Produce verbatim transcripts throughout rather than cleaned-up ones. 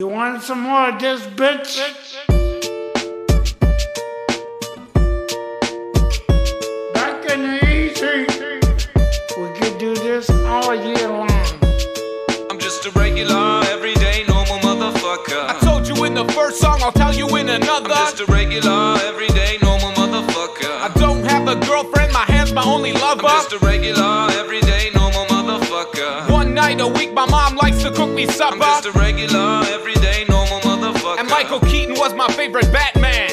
You want some more of this, bitch? Back in the eighties, we could do this all year long. I'm just a regular, everyday, normal motherfucker. I told you in the first song, I'll tell you in another. I'm just a regular, everyday, normal motherfucker. I don't have a girlfriend, my hand's my only lover. I'm just a regular, everyday, normal motherfucker. One night a week, my mom likes to cook me supper. I'm just a regular, everyday, normal motherfucker. And Michael Keaton was my favorite Batman.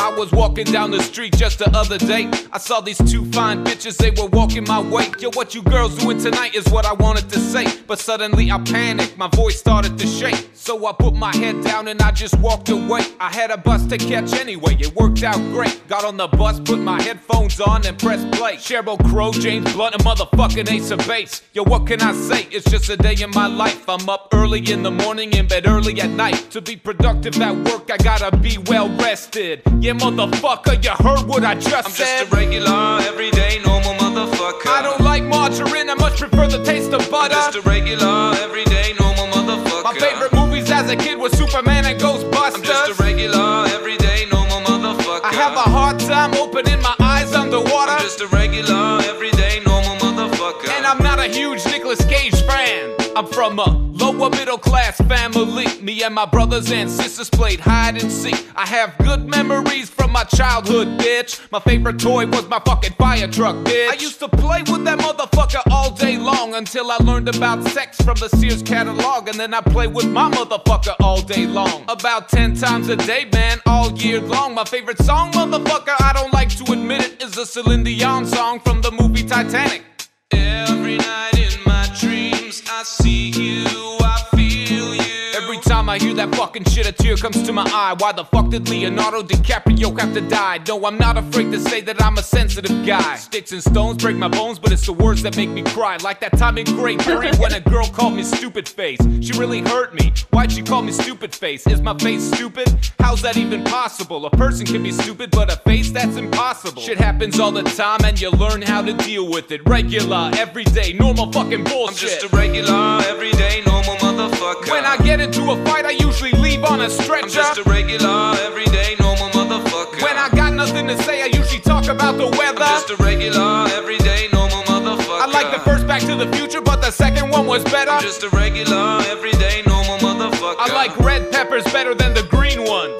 I was walking down the street just the other day. I saw these two fine bitches, they were walking my way. Yo, what you girls doing tonight is what I wanted to say. But suddenly I panicked, my voice started to shake. So I put my head down and I just walked away. I had a bus to catch anyway, it worked out great. Got on the bus, put my headphones on and pressed play. Sheryl Crow, James Blunt, and motherfucking Ace of Base. Yo, what can I say? It's just a day in my life. I'm up early in the morning, in bed early at night. To be productive at work, I gotta be well rested. Yeah, motherfucker, you heard what I just I'm said. I'm just a regular, everyday, normal motherfucker. I don't like margarine, I much prefer the taste of butter. I'm just a regular, everyday, normal motherfucker. My favorite movies as a kid were Superman and Ghostbusters. I'm just a regular, everyday, normal motherfucker. I have a hard time opening my eyes underwater. I'm just a regular, everyday, normal motherfucker. And I'm not a huge Nicolas Cage fan. I'm from a lower middle class family. Me and my brothers and sisters played hide and seek. I have good memories from my childhood, bitch. My favorite toy was my fucking fire truck, bitch. I used to play with that motherfucker all day long until I learned about sex from the Sears catalog. And then I played with my motherfucker all day long. About ten times a day, man, all year long. My favorite song, motherfucker, I don't like to admit it, is a Celine Dion song from the movie Titanic. Every night in my dreams, I see you, I feel you. Every time I hear that fucking shit, a tear comes to my eye. Why the fuck did Leonardo DiCaprio have to die? No, I'm not afraid to say that I'm a sensitive guy. Sticks and stones break my bones, but it's the words that make me cry. Like that time in grade three when a girl called me stupid face. She really hurt me. Why'd she call me stupid face? Is my face stupid? How's that even possible? A person can be stupid, but a face, that's impossible. Shit happens all the time and you learn how to deal with it. Regular, everyday, normal fucking bullshit. I'm just a regular, everyday, normal motherfucker. When I get into a fight, I usually leave on a stretcher. I'm just a regular, everyday, normal motherfucker. When I got nothing to say, I usually talk about the weather. I'm just a regular, everyday, normal motherfucker. I like the first Back to the Future, but the second one was better. I'm just a regular, everyday, normal motherfucker. I like red peppers better than the green ones.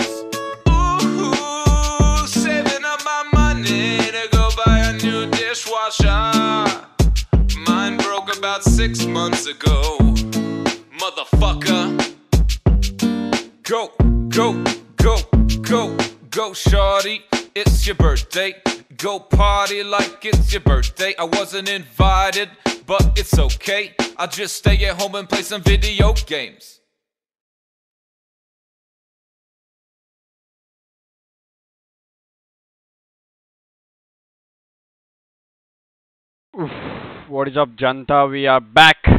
Ooh, saving up my money to go buy a new dishwasher. Mine broke about six months ago, motherfucker. Go, go, go, go, go, shawty, it's your birthday. Go party like it's your birthday. I wasn't invited, but it's okay. I'll just stay at home and play some video games. What is up जनता, we are back.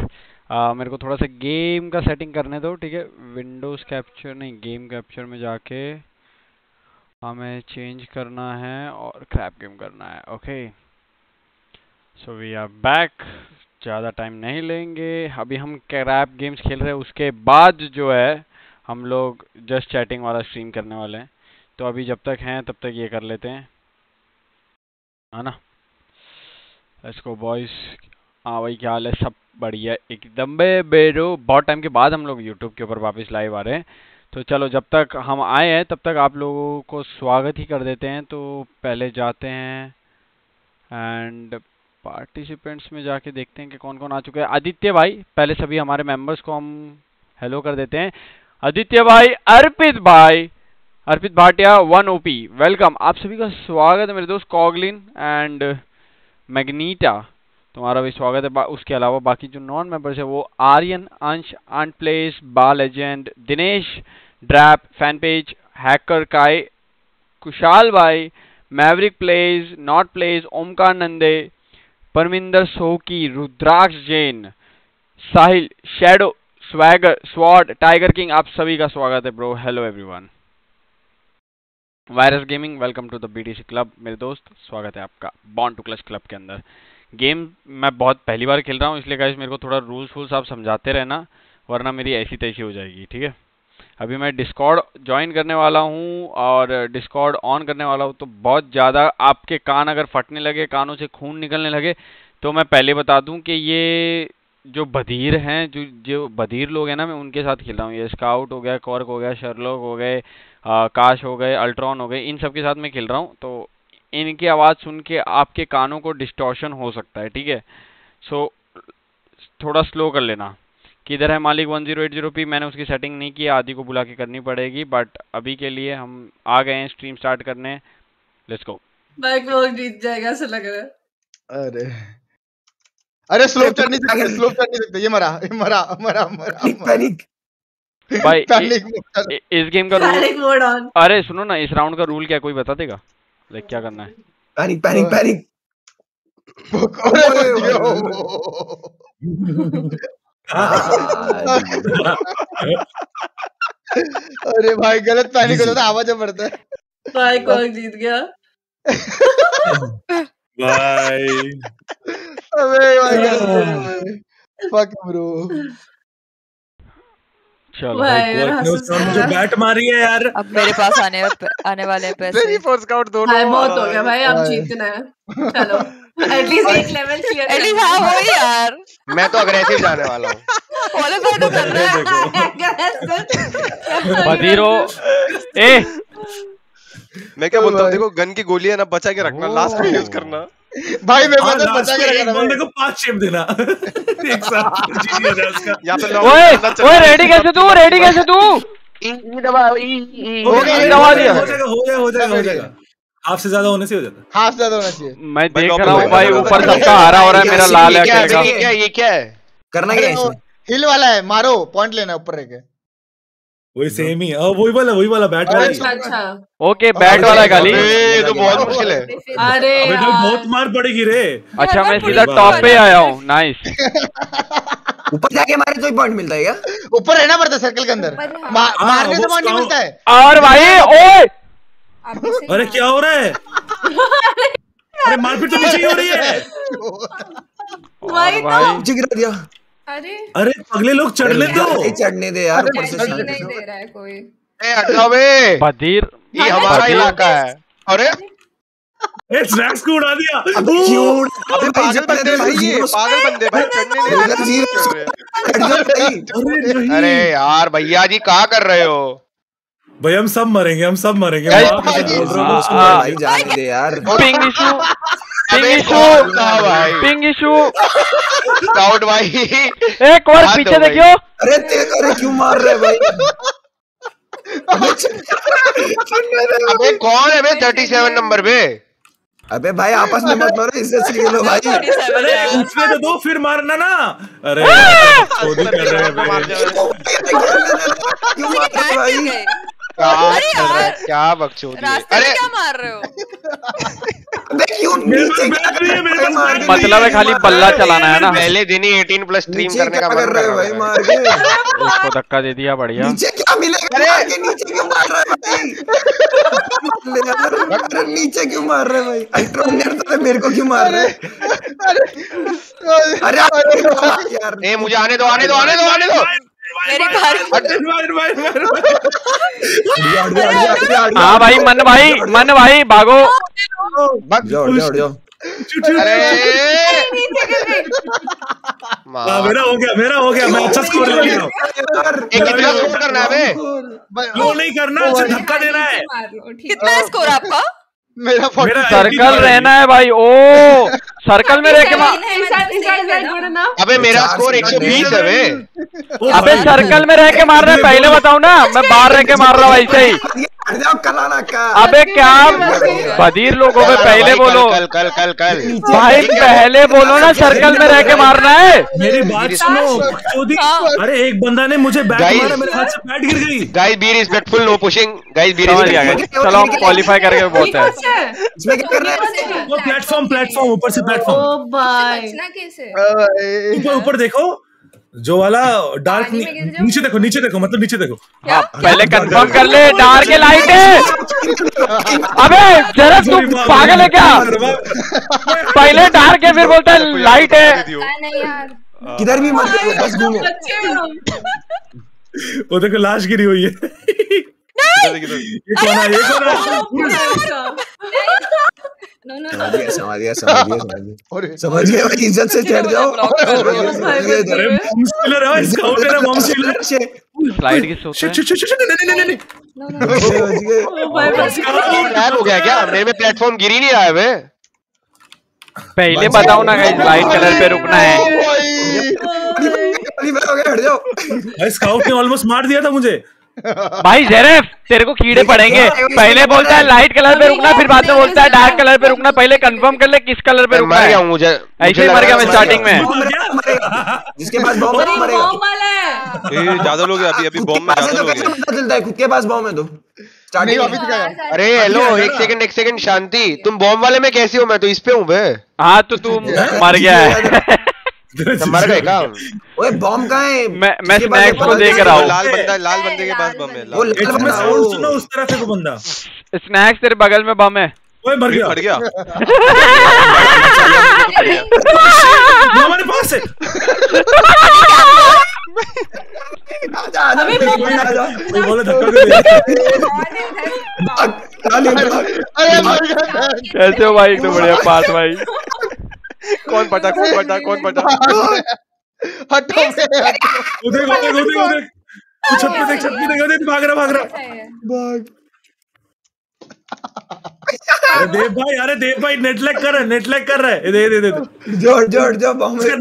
मेरे को थोड़ा सा game का setting करने दो, ठीक है. विंडोज़ कैप्चर नहीं, गेम कैप्चर में जाके हमें चेंज करना है और क्रैप गेम करना है. Okay, so we are back. ज़्यादा टाइम नहीं लेंगे. अभी हम क्रैप गेम्स खेल रहे हैं, उसके बाद जो है हम लोग जस्ट चैटिंग वाला स्ट्रीम करने वाले हैं. तो अभी जब तक हैं तब तक ये कर लेते हैं, है ना. Let's go boys. हाँ भाई, क्या हाल है? सब बढ़िया एकदम बे बेरो. बहुत टाइम के बाद हम लोग यूट्यूब के ऊपर वापस लाइव आ रहे हैं. तो चलो, जब तक हम आए हैं तब तक आप लोगों को स्वागत ही कर देते हैं. तो पहले जाते हैं एंड पार्टिसिपेंट्स में जाके देखते हैं कि कौन कौन आ चुके हैं. आदित्य भाई, पहले सभी हमारे मेंबर्स को हम हेलो कर देते हैं. आदित्य भाई, अर्पित भाई, Arpit Bhatia one O P, welcome. आप सभी का स्वागत है मेरे दोस्त. कॉगलिन एंड मैग्नीटा, तुम्हारा भी स्वागत है. उसके अलावा बाकी जो नॉन मेंबर्स है वो आर्यन, अंश, आंट प्लेस, बा लेजेंड, दिनेश, ड्रैप, फैन पेज, हैकर काय, कुशाल भाई, maverick plays, not plays, Omkar Nande, Parminder सोकी, Rudraksh Jain, Sahil, shadow, swagger, sword, tiger king, आप सभी का स्वागत है bro. Hello everyone. Virus gaming, welcome to the BTC club मेरे दोस्त, स्वागत है आपका बॉन्ड टू क्लच क्लब के अंदर. गेम मैं बहुत पहली बार खेल रहा हूँ, इसलिए गाइस मेरे को थोड़ा रूल्स फूल्स आप समझाते रहना, वरना मेरी ऐसी तैसी हो जाएगी, ठीक है. अभी मैं डिस्कॉर्ड ज्वाइन करने वाला हूँ और डिस्कॉर्ड ऑन करने वाला हूँ, तो बहुत ज़्यादा आपके कान अगर फटने लगे, कानों से खून निकलने लगे, तो मैं पहले बता दूँ कि ये जो बधिर हैं, जो जो बधिर लोग हैं ना, मैं उनके साथ खेल रहा हूँ। ये स्काउट हो गया, कॉर्क हो गया, शर्लॉक हो गए, काश हो गए, अल्ट्रॉन हो गए, इन सब के साथ मैं खेल रहा हूँ। तो इनकी आवाज़ सुन के आपके कानों को डिस्टॉर्शन हो सकता है, ठीक है। सो थोड़ा स्लो कर लेना। किधर है मालिक one zero eight zero P? मैंने उसकी सेटिंग नहीं की, आदि को बुला के करनी पड़ेगी, बट अभी के लिए हम आ गए हैं स्ट्रीम स्टार्ट करने। Let's go. बैक लोग जीत जाएगा ऐसा लग रहा है। अरे अरे स्लोप चढ़ नहीं सकते, स्लोप चढ़ नहीं सकते। ये मरा, ये मरा, मरा, मरा। पैनिक भाई, इस गेम का रूल, अरे सुनो ना, इस राउंड का रूल क्या कोई बता देगा? लाइक क्या करना है? Panic panic panic. अरे भाई गलत पैनिक होता है, आवाज बढ़ता है। भाई कौन जीत गया? भाई अबे भाई फक ब्रो। चलो भाई, जो बैट मारी है यार, अब मेरे पास आने आने वाले हैं पैसे। मेरी फोर्स काउंट दोनों भाई बहुत हो गया भाई, अब जीतना है। चलो एटलीस्ट एक लेवल क्लियर, एटलीस्ट हां हो यार। मैं तो अग्रेसिव जाने वाला हूं, फॉलो कर दो बदीरो। ए मैं क्या बोलता हूं, देखो गन की गोली है ना, बचा के रखना, लास्ट में यूज करना भाई। मैं बता बचा के रखना, बंदे को पांच शेप देना एक साथ जीजी हो जाए उसका। यहां पे ओए ओए रेडी कैसे तू, रेडी कैसे तू? ई दबा, ई हो गया, दबा दिया, हो जाएगा हो जाएगा हो जाएगा हो जाएगा। हाफ से ज्यादा होने से हो जाता है, हाफ ज्यादा होना चाहिए। मैं देख रहा हूं भाई, ऊपर सबका हरा हो रहा है, मेरा लाल है। क्या क्या ये क्या है? करना क्या है इसमें? हिल वाला है, मारो, पॉइंट लेना ऊपर रह के। वही सेम ही है, वही वाला वही वाला बैट वाला। अच्छा ओके, बैट वाला है खाली। ये तो बहुत मुश्किल है। अरे अबे बहुत मार पड़ेगी रे। अच्छा मैं सीधा टॉप पे आया हूं, नाइस। ऊपर जाके मारे तो ही पॉइंट मिलता है क्या? ऊपर रहना पड़ता है सर्कल के अंदर, मारने से पॉइंट नहीं मिलता है। और भाई ओए अरे क्या हो रहा है? अरे मारपीट तो पीछे ही हो रही है भाई, तो जिगरा दिया। अरे अरे अगले लोग चढ़ने दो, चढ़ने दे यार, नहीं दे रहा है कोई। ए हटाओ बे बदीर, ये हमारा इलाका है। अरे ए स्नैक्स को उड़ा दिया। अबे पागल बंदे भाई, ये पागल बंदे भाई, चढ़ने दे। अरे यार भैया जी क्या कर रहे हो भाई? हम सब मरेंगे, हम सब मरेंगे भाई, जाने दे यार। पिंग इशू, पिंग इशू भाई, पिंग इशू स्काउट भाई। एक और पीछे देखियो। अरे तेरे अरे क्यों मार रहे भाई? अबे कौन है बे सैंतीस नंबर पे? अबे भाई आपस में मत मारो, इससे सीरियल हो भाई। अरे पूछने तो दो फिर मारना ना। अरे चोरी कर रहे हैं क्यों मार रहे भाई? क्या बकचोदी है? अरे क्या मार रहे हो? मतलब है खाली बल्ला चलाना है ना। पहले दिन ही अठारह प्लस स्ट्रीम करने का मन कर रहा है मार के। इसको धक्का दे दिया, बढ़िया। नीचे क्या मिलेगा? अरे नीचे क्यों मार रहा है भाई? नीचे क्यों मार रहा है भाई? अल्ट्रॉन ने तो मेरे को क्यों मार रहा है? अरे यार ए मुझे आने दो, आने दो, आने दो, आने दो मेरे घर। हाँ भाई मन भाई, मन भाई भागो, जाओ जाओ जाओ। अरे मेरा हो गया, मेरा हो गया, मैं अच्छा स्कोर ले लिया। कितना स्कोर करना है? वो नहीं करना, अच्छा धक्का देना है। कितना स्कोर आपका? मेरा सर्कल रहना है भाई। ओ सर्कल में रह के मार। अबे मेरा स्कोर एक सौ बीस है बे। अबे सर्कल में रह के मार रहा है, पहले बताओ ना। मैं बाहर रह के मार रहा हूँ ऐसे ही। अबे क्या बदीर लोगों में, पहले बोलो कल कल कल कल भाई, पहले बोलो ना सर्कल में रह के मारना है। मेरी बात सुनो। अरे एक बंदा ने मुझे बैट मारा, मेरे हाथ से बैट गिर गई। Guys be respectful, no pushing. Guys be respectful. चलो हम क्वालीफाई करके बहुत है। इसमें क्या करना है? वो प्लेटफॉर्म प्लेटफॉर्म ऊपर से प्लेटफॉर्म। ओ भाई ऊपर ऊपर देखो, जो वाला डार्क नीचे देखो, नीचे देखो, मतलब नीचे देखो। पहले कंफर्म कर ले डार्क के लाइट है। अबे जरा तू पागल है क्या? पहले डार्क है फिर बोलता है लाइट है। किधर भी मत देखो, बस घूमो। वो देखो लाश गिरी हुई है। प्लेटफॉर्म गिर ही नहीं रहा है। पहले बताओ ना गाइस लाइट कलर पे रुकना है। स्काउट ने ऑलमोस्ट मार दिया था मुझे। भाई जेरेफ तेरे को कीड़े पड़ेंगे। पहले बोलता है लाइट कलर पे रुकना, फिर बाद में बोलता है डार्क कलर पे रुकना। पहले कंफर्म कर ले किस कलर पे रुकना है। मुझे ऐसे ही मर गया मैं स्टार्टिंग में। जिसके पास बॉम्ब है ज्यादा लोग अभी अभी बॉम्ब है खुद के पास बॉम्ब है तो नहीं नहीं। अरे हेलो एक सेकंड एक सेकंड शांति तुम बॉम्ब वाले में कैसे हो? मैं तो इस पे हूँ बे। हाँ तो तू मर गया है। मर गए का ओए बॉम्ब कहाँ है? मैं मैं स्नैक्स को देख रहा हूँ। लाल बंदा लाल बंदे के पास बम है। वो लाल बंदा सुनो उस तरफ है वो बंदा। स्नैक्स तेरे बगल में बम है। ओए मर गया मर गया हमारे पास है। कैसे हो भाई? एकदम बढ़िया पास भाई। कौन पटा कौन पटा कौन पटा हटो छत पे देख छत पे देख भाग रहा भाग रहा भाग। अरे देव भाई अरे देव भाई नेटलैग कर रहा है नेटलैग कर रहा है। दे दे दे जोर जोर जो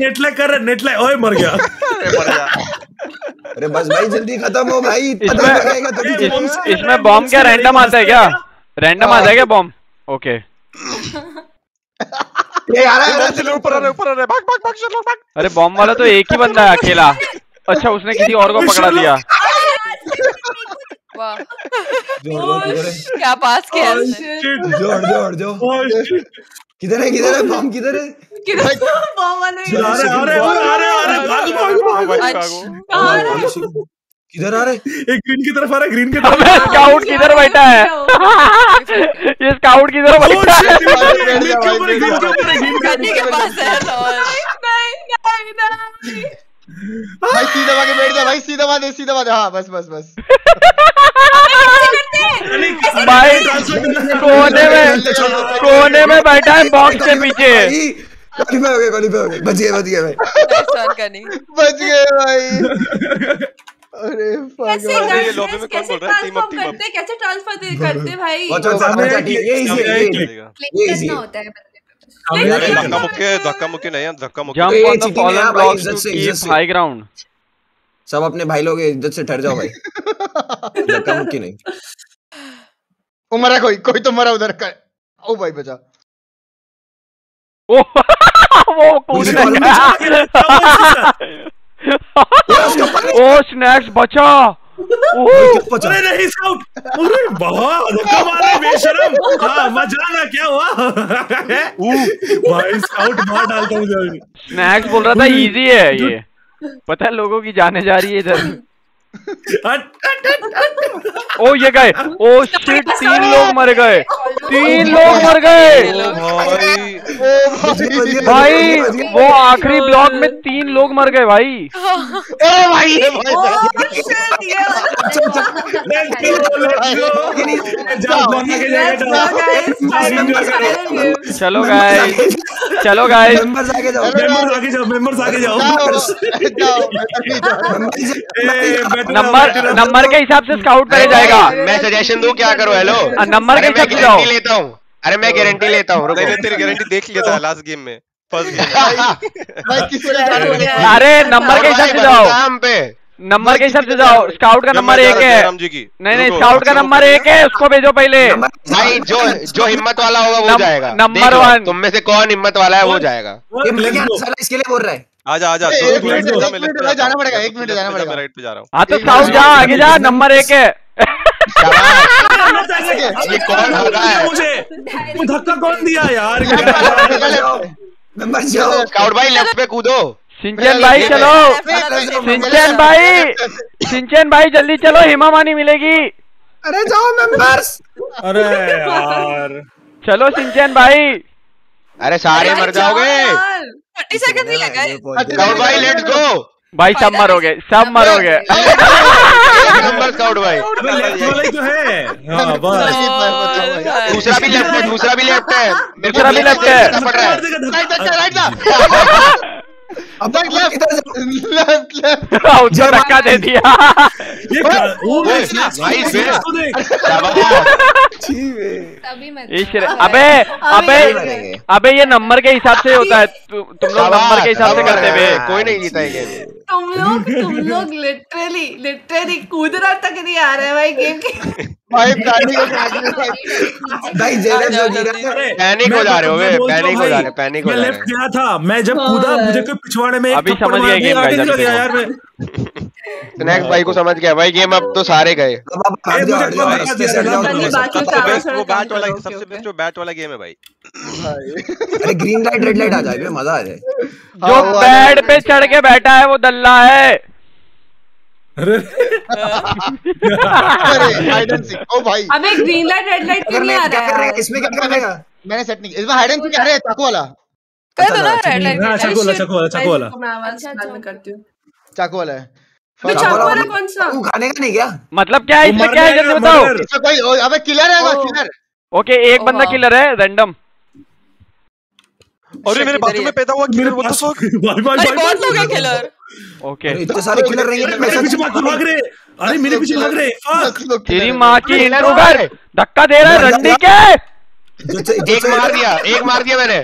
नेटलैग कर रहा है नेटलैग। ओए मर गया मर गया। अरे बस भाई जल्दी खत्म हो भाई। इसमें बॉम्ब क्या रैंडम आता है क्या? रैंडम आता है क्या बॉम्ब? ओके ऊपर अरे बॉम्ब वाला तो एक ही बंदा है अकेला। अच्छा उसने किसी और को पकड़ा दिया। क्या पास किया जोड़ जोड़ जो किधर है किधर है बम किधर है किधर बम वाले आ रहे आ रहे आ रहे भागो भागो भागो किधर आ रहे? एक ग्रीन की तरफ आ रहा है ग्रीन की तरफ। स्काउट किधर बैठा है? ये स्काउट किधर बैठा है? गड्ढे के पास है। नहीं नहीं भाई सीधा वाके बैठ जा भाई सीधा वादे सीधा वादे। हाँ बस बस बस भाई कोने में कोने में बैठा है बॉक्स के पीछे। क्वालिफाई हो गए क्वालिफाई हो गए बच गए बच गए भाई बच गए भाई। अरे कैसे लॉबी में कौन बोल रहा है? टीम अप टीम अप कैसे ट्रांसफर करते भाई? ये इजी होता है। धक्का मुक्के धक्का मुक्के नहीं है धक्का मुक्के। Jump on the fallen blocks to keep high ground. सब अपने भाई लोग इज्जत से ठहर जाओ भाई। धक्का मुक्की नहीं। ओ मरा कोई कोई तो मरा उधर का। ओ भाई बचा। ओ वो कूद गया। ओ स्नैक्स बचा। अरे नहीं स्काउट अरे बहुत धक्का मारा बेशरम। हाँ मजा ना क्या हुआ भाई स्काउट मार डालता मुझे। स्नैक्स बोल रहा था इजी है ये। पता है लोगों की जाने जा रही है इधर। ओ ये गए ओ शिट तीन लोग मर गए तीन लोग मर गए भाई। वो आखिरी ब्लॉक में तीन लोग मर गए भाई। ए भाई चलो गाइस चलो गाइस मेंबर्स आगे जाओ मेंबर्स आगे जाओ मेंबर्स आगे जाओ। नंबर नंबर के हिसाब से स्काउट पहले जाएगा। मैं सजेशन दूं क्या करो? हेलो नंबर के हिसाब से जाओ। लेता हूं अरे मैं गारंटी लेता हूँ। तेरी गारंटी देख लिया था लास्ट गेम में फर्स्ट गेम। अरे नंबर के हिसाब से जाओ नंबर के हिसाब से जाओ। स्काउट का नंबर एक है। नहीं नहीं स्काउट का नंबर एक है उसको भेजो पहले भाई। जो जो हिम्मत वाला होगा वो जाएगा। नंबर वन तुम में से कौन हिम्मत वाला है वो जाएगा। इसके लिए बोल रहा है आजा आजा जाना पड़ेगा एक मिनट जाना पड़ेगा। राइट पे जा रहा हूँ। हाँ तो स्काउट जा आगे जा नंबर एक है। ये कौन होगा मुझे धक्का कौन दिया यार? स्काउट भाई लेफ्ट पे कूदो। सिंचन भाई चलो सिंचन भाई सिंचन भाई जल्दी चलो हिमा मानी मिलेगी। अरे जाओ मेंबर्स अरे यार चलो सिंचन भाई। अरे सारे मर जाओगे तीस सेकंड ही लगा है। भाई लेट्स गो भाई सब मरोगे सब मरोगे। दूसरा भी लेफ्ट है, दूसरा भी लेफ्ट है। अब लेफ्ट लेफ्ट लेफ्ट उधर रखा दे दिया। ये वो भाई से तभी मत। अबे अबे अबे ये नंबर के हिसाब से होता है, तुम लोग नंबर के हिसाब से करते हुए कोई नहीं जीता है गेम। तुम लोग तुम लोग लिटरली लिटरली कूदना तक नहीं आ रहा है भाई गेम के। भाई पैनिक हो जा रहे, पैनिक हो जा रहे हो वे, पैनिक हो जा रहे, पैनिक हो जा रहे। मैं लेफ्ट गया था, मैं जब कूदा मुझे कोई पिछवाड़े में अभी समझ गया गेम यार। मैं स्नैक्स भाई को समझ गया भाई गेम, अब तो सारे गए। वो बैट वाला सबसे बेस्ट, वो बैट वाला गेम है भाई। अरे ग्रीन लाइट रेड लाइट आ जाए, मजा आ जाए। जो बेड पे चढ़ के बैठा है वो दल्ला है। अरे ओ भाई अबे ग्रीन लाइट रेड लाइट क्यों नहीं आ रहा है इसमें? क्या करेगा? मैंने सेट नहीं किया इसमें हाइड एंड सीक। अरे चाकू वाला कर दो ना, रेड लाइट। हां चाकू वाला, चाकू वाला, चाकू वाला मैं आवाज बाद में करती हूं। चाकू वाला है, चाकू वाला कौन सा? वो खाने का नहीं क्या? मतलब क्या है इसमें, क्या है जल्दी बताओ। इसमें कोई अबे किलर है, किलर। ओके एक बंदा किलर है रैंडम। अरे मेरे बाथरूम में पैदा हुआ किलर, व्हाट द फक। अरे बहुत लोग हैं किलर। ओके इतने सारे किलर रहे हैं, मेरे पीछे भाग रहे। अरे मेरे पीछे भाग रहे, फक तेरी मां की। इधर धक्का दे रहा है रंडी के। एक मार दिया, एक मार दिया मैंने।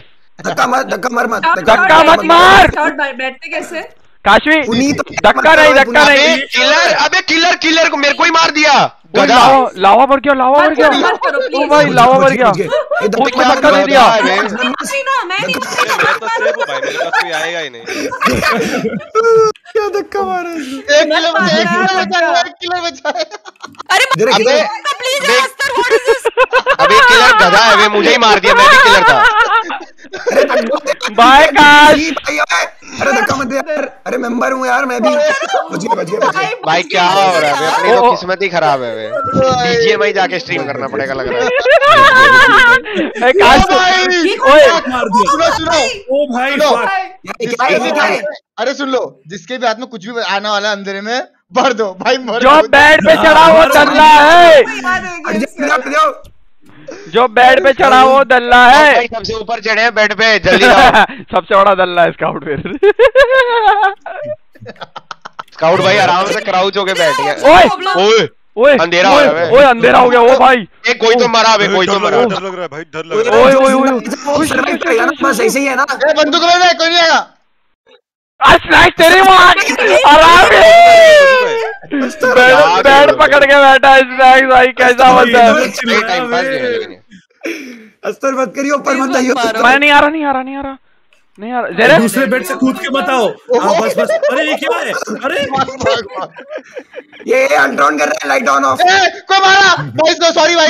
धक्का मत, धक्का मार मत, धक्का मत मार। शॉट भाई बैठते कैसे काशवी? धक्का नहीं, धक्का नहीं। किलर अबे किलर किलर को मेरे को ही मार दिया। लावा लावा बढ़ गया, लावा बढ़ गया। ओ भाई लावा बढ़ गया, धक्का दे दिया। आएगा ही नहीं क्या धक्का मारा है। अबे किलर गधा है वे, मुझे ही मार दिया, मैं भी किलर था। बाय काश अरे धक्का मत दे यार। अरे मेंबर हूँ यार मैं भी। बच गया बच गया भाई। क्या हो रहा है? अपनी तो किस्मत ही खराब है वे। बीजीएमआई जाके स्ट्रीम करना पड़ेगा लग रहा है। काश ओए सुनो सुनो ओ भाई। अरे सुन लो, जिसके भी हाथ में कुछ भी आना वाला अंधेरे में भर दो भाई। जो बेड पे चढ़ा वो दल्ला है, जो बेड पे चढ़ा वो दल्ला है। भाई सबसे ऊपर चढ़े हैं बेड पे, जल्दी सबसे बड़ा दल्ला है स्काउट। फिर स्काउट भाई आराम से क्राउच होके बैठ गया। ओए ओए अंधेरा हो गया, ओए अंधेरा हो गया। ओ भाई ए कोई तो मरा बे, कोई तो मरा। डर लग रहा है भाई, डर लग रहा है। ओए ओए ओए सरवाइव करेगा ना, बस ऐसे ही है ना। ए बंदूक ले ले, कोई नहीं आएगा। स्नैक्स तेरी मां। आराम बैड पकड़ के बैठा स्नैक्स भाई, कैसा बंदा है। अस्तर मत करियो, पर मत आइयो। मैं नहीं आ रहा, नहीं आ रहा, नहीं आ रहा, नहीं आ रहा। जरा दूसरे बेड से कूद के बताओ। बस बस अरे ये क्या है? अरे ये ऑन ऑन कर रहा है, लाइट ऑन ऑफ। कोई मारा गाइस को, सॉरी भाई।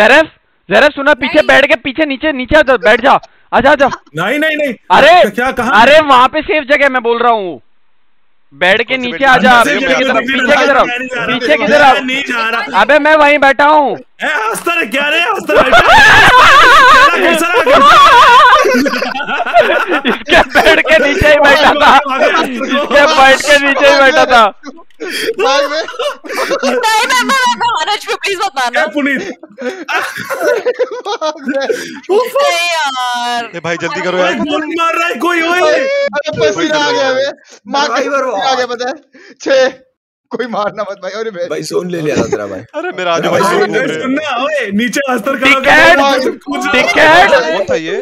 ज़ेरफ ज़ेरफ सुना, पीछे बैठ के, पीछे नीचे नीचे बैठ जा। आजा आजा। नहीं नहीं नहीं, अरे क्या कहा? अरे वहां पे सेफ जगह मैं बोल रहा हूँ, बेड के नीचे आ जा। पीछे की तरफ, पीछे की तरफ, पीछे की तरफ। अबे मैं वहीं बैठा हूँ। अस्तर क्या रे, अस्तर इसके बेड के नीचे ही बैठा था, इसके बेड के नीचे ही बैठा था। प्लीज बताना यार भाई, जल्दी करो यार। मार रहा है कोई, पसीना आ गया, मार आ गया पता है। छे कोई मारना मत भाई। अरे भाई सोन ले लिया तेरा भाई। अरे मेरा आजू भाई सुनना, ओए नीचे अस्तर करो। टिकट वो था ये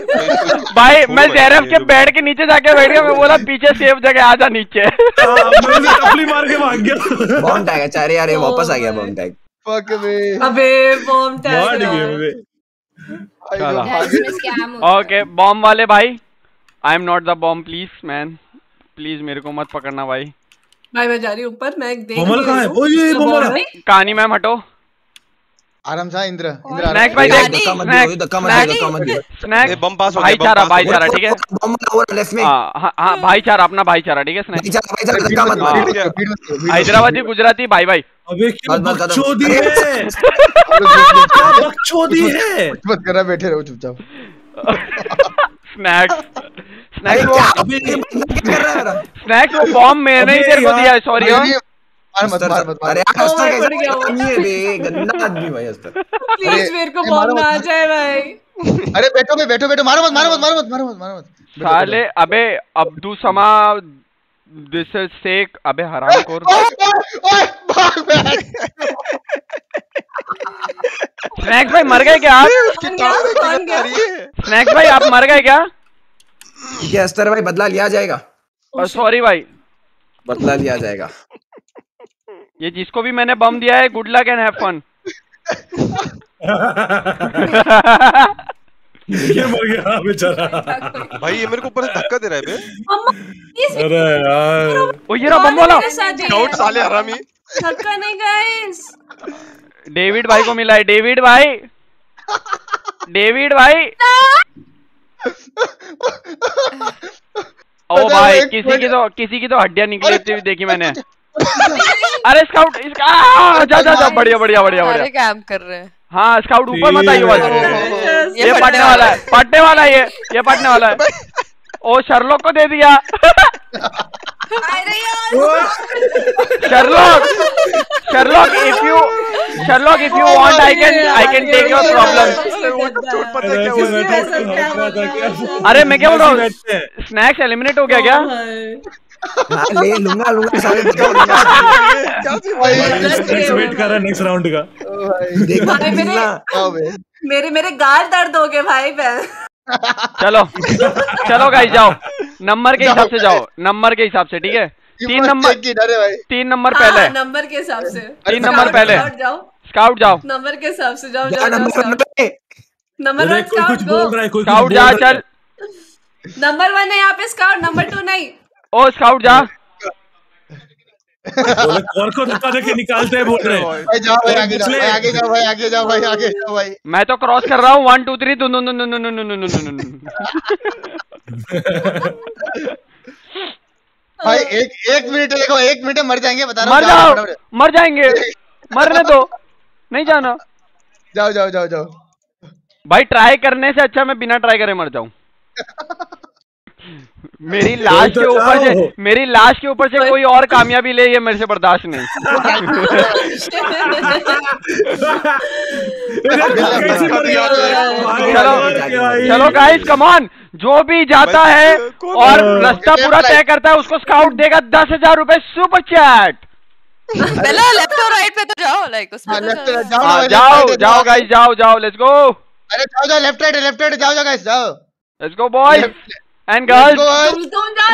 भाई। मैं ज़ेरफ के बेड के नीचे जाके बैठ गया, मैं बोला पीछे सेफ जगह आ जा नीचे। मैंने टपली मार के भाग गया। बॉम्ब टैग अच्छा रे यार, ये वापस आ गया बॉम्ब टैग। फक बे अबे बॉम्ब टैग भाई। ओके बॉम्ब वाले भाई, I am not the bomb, please man, please मेरे को मत पकड़ना भाई। भाई मैं जा रही हूँ ऊपर, मैं एक देख रही हूँ। ओ ये बमर कहानी मैम हटो। आराम से इंद्र इंद्र स्नैक्स भाई देख, धक्का मत दो, धक्का मत दो, धक्का मत दो। स्नैक्स ये बम पास हो गया। भाईचारा भाईचारा ठीक है, बम का और लेफ्ट में। हां हां भाईचारा, अपना भाईचारा ठीक है। स्नैक्स भाईचारा धक्का मत मार। हैदराबादी गुजराती भाई भाई। अबे क्या बकचोदी है, क्या बकचोदी है। मत कर, बैठे रहो चुपचाप। स्नैक्स स्नैक्स वो बॉम्ब मैंने ही तेरे को दिया है, सॉरी। मार मत मार मत अरे यार अस्तर कैसा नहीं है बे, गंदा आदमी भाई अस्तर। प्लीज मेरे को बम ना आ जाए भाई। अरे बैठो बे बैठो बैठो मारो मत मारो मत मारो मत मारो मत मारो मत साले। अबे अब्दू समा दिस इज सेक। अबे हरामखोर ओए भाग भाई। स्नैक भाई मर गए क्या आप? स्नैक भाई आप मर गए क्या? ये अस्तर भाई बदला लिया जाएगा। सॉरी भाई बदला लिया जाएगा। ये जिसको भी मैंने बम दिया है good luck and have fun. ये मर गया बेचारा भाई। ये मेरे को ऊपर से धक्का दे रहा है बे। अरे यार ओ ये रहा बम वाला डाउट साले हरामी। धक्का नहीं गाइस। डेविड भाई को मिला है। डेविड भाई डेविड भाई ओ भाई किसी की तो किसी की तो हड्डियां निकलती हुई देखी मैंने। अरे स्काउट इसका जा जा जा बढ़िया बढ़िया बढ़िया बढ़िया काम कर रहे हैं। हाँ स्काउट ऊपर मत आइए। ये पटने वाला है पटने वाला है ये ये पटने वाला है। ओ शर्लॉक को दे दिया। Sherlock Sherlock if you Sherlock if you want I can I can take your problem. अरे मैं क्या बोल रहा हूँ स्नैक्स एलिमिनेट हो गया क्या? ले लूंगा लूंगा सारे भाई। वेट कर रहा नेक्स्ट राउंड का। मेरे मेरे मेरे गाल दर्द हो गए भाई। चलो चलो गाइस जाओ नंबर के हिसाब से जाओ नंबर के हिसाब से ठीक है। तीन नंबर तीन नंबर पहले नंबर के हिसाब से तीन नंबर पहले स्काउट जाओ नंबर के हिसाब से जाओ जाओ नंबर स्काउट जा चल। नंबर वन है यहाँ पे स्काउट। नंबर टू नहीं। ओ स्काउट जा। और को धक्का देके निकालते हैं बोल रहे भाई। जाओ भाई आगे जाओ भाई आगे जाओ भाई आगे जाओ भाई आगे जाओ भाई। मैं तो क्रॉस कर रहा हूँ वन टू थ्री दुन दुन दुन दुन दुन दुन। भाई एक एक मिनट देखो एक मिनट मर जाएंगे बता रहा हूँ। मर जाओ मर जाएंगे मरने दो नहीं जाना। जाओ जाओ जाओ जाओ भाई। ट्राई करने से अच्छा मैं बिना ट्राई करे मर जाऊँ। मेरी लाश के ऊपर से मेरी लाश के ऊपर से कोई और कामयाबी ले ये मेरे से बर्दाश्त नहीं। चलो चलो गाइस कम ऑन। जो भी जाता है और रास्ता पूरा तय करता है उसको स्काउट देगा दस हजार रूपए सुपर चैट। पहले लेफ्ट और राइट पे तो जाओ लाइक उसमें जाओ जाओ गाइस जाओ जाओ लेट्स गो। अरे जाओ जाओ लेफ्ट राइट लेफ्ट राइट जाओ जाओ गाइस जाओ let's go boys and girls,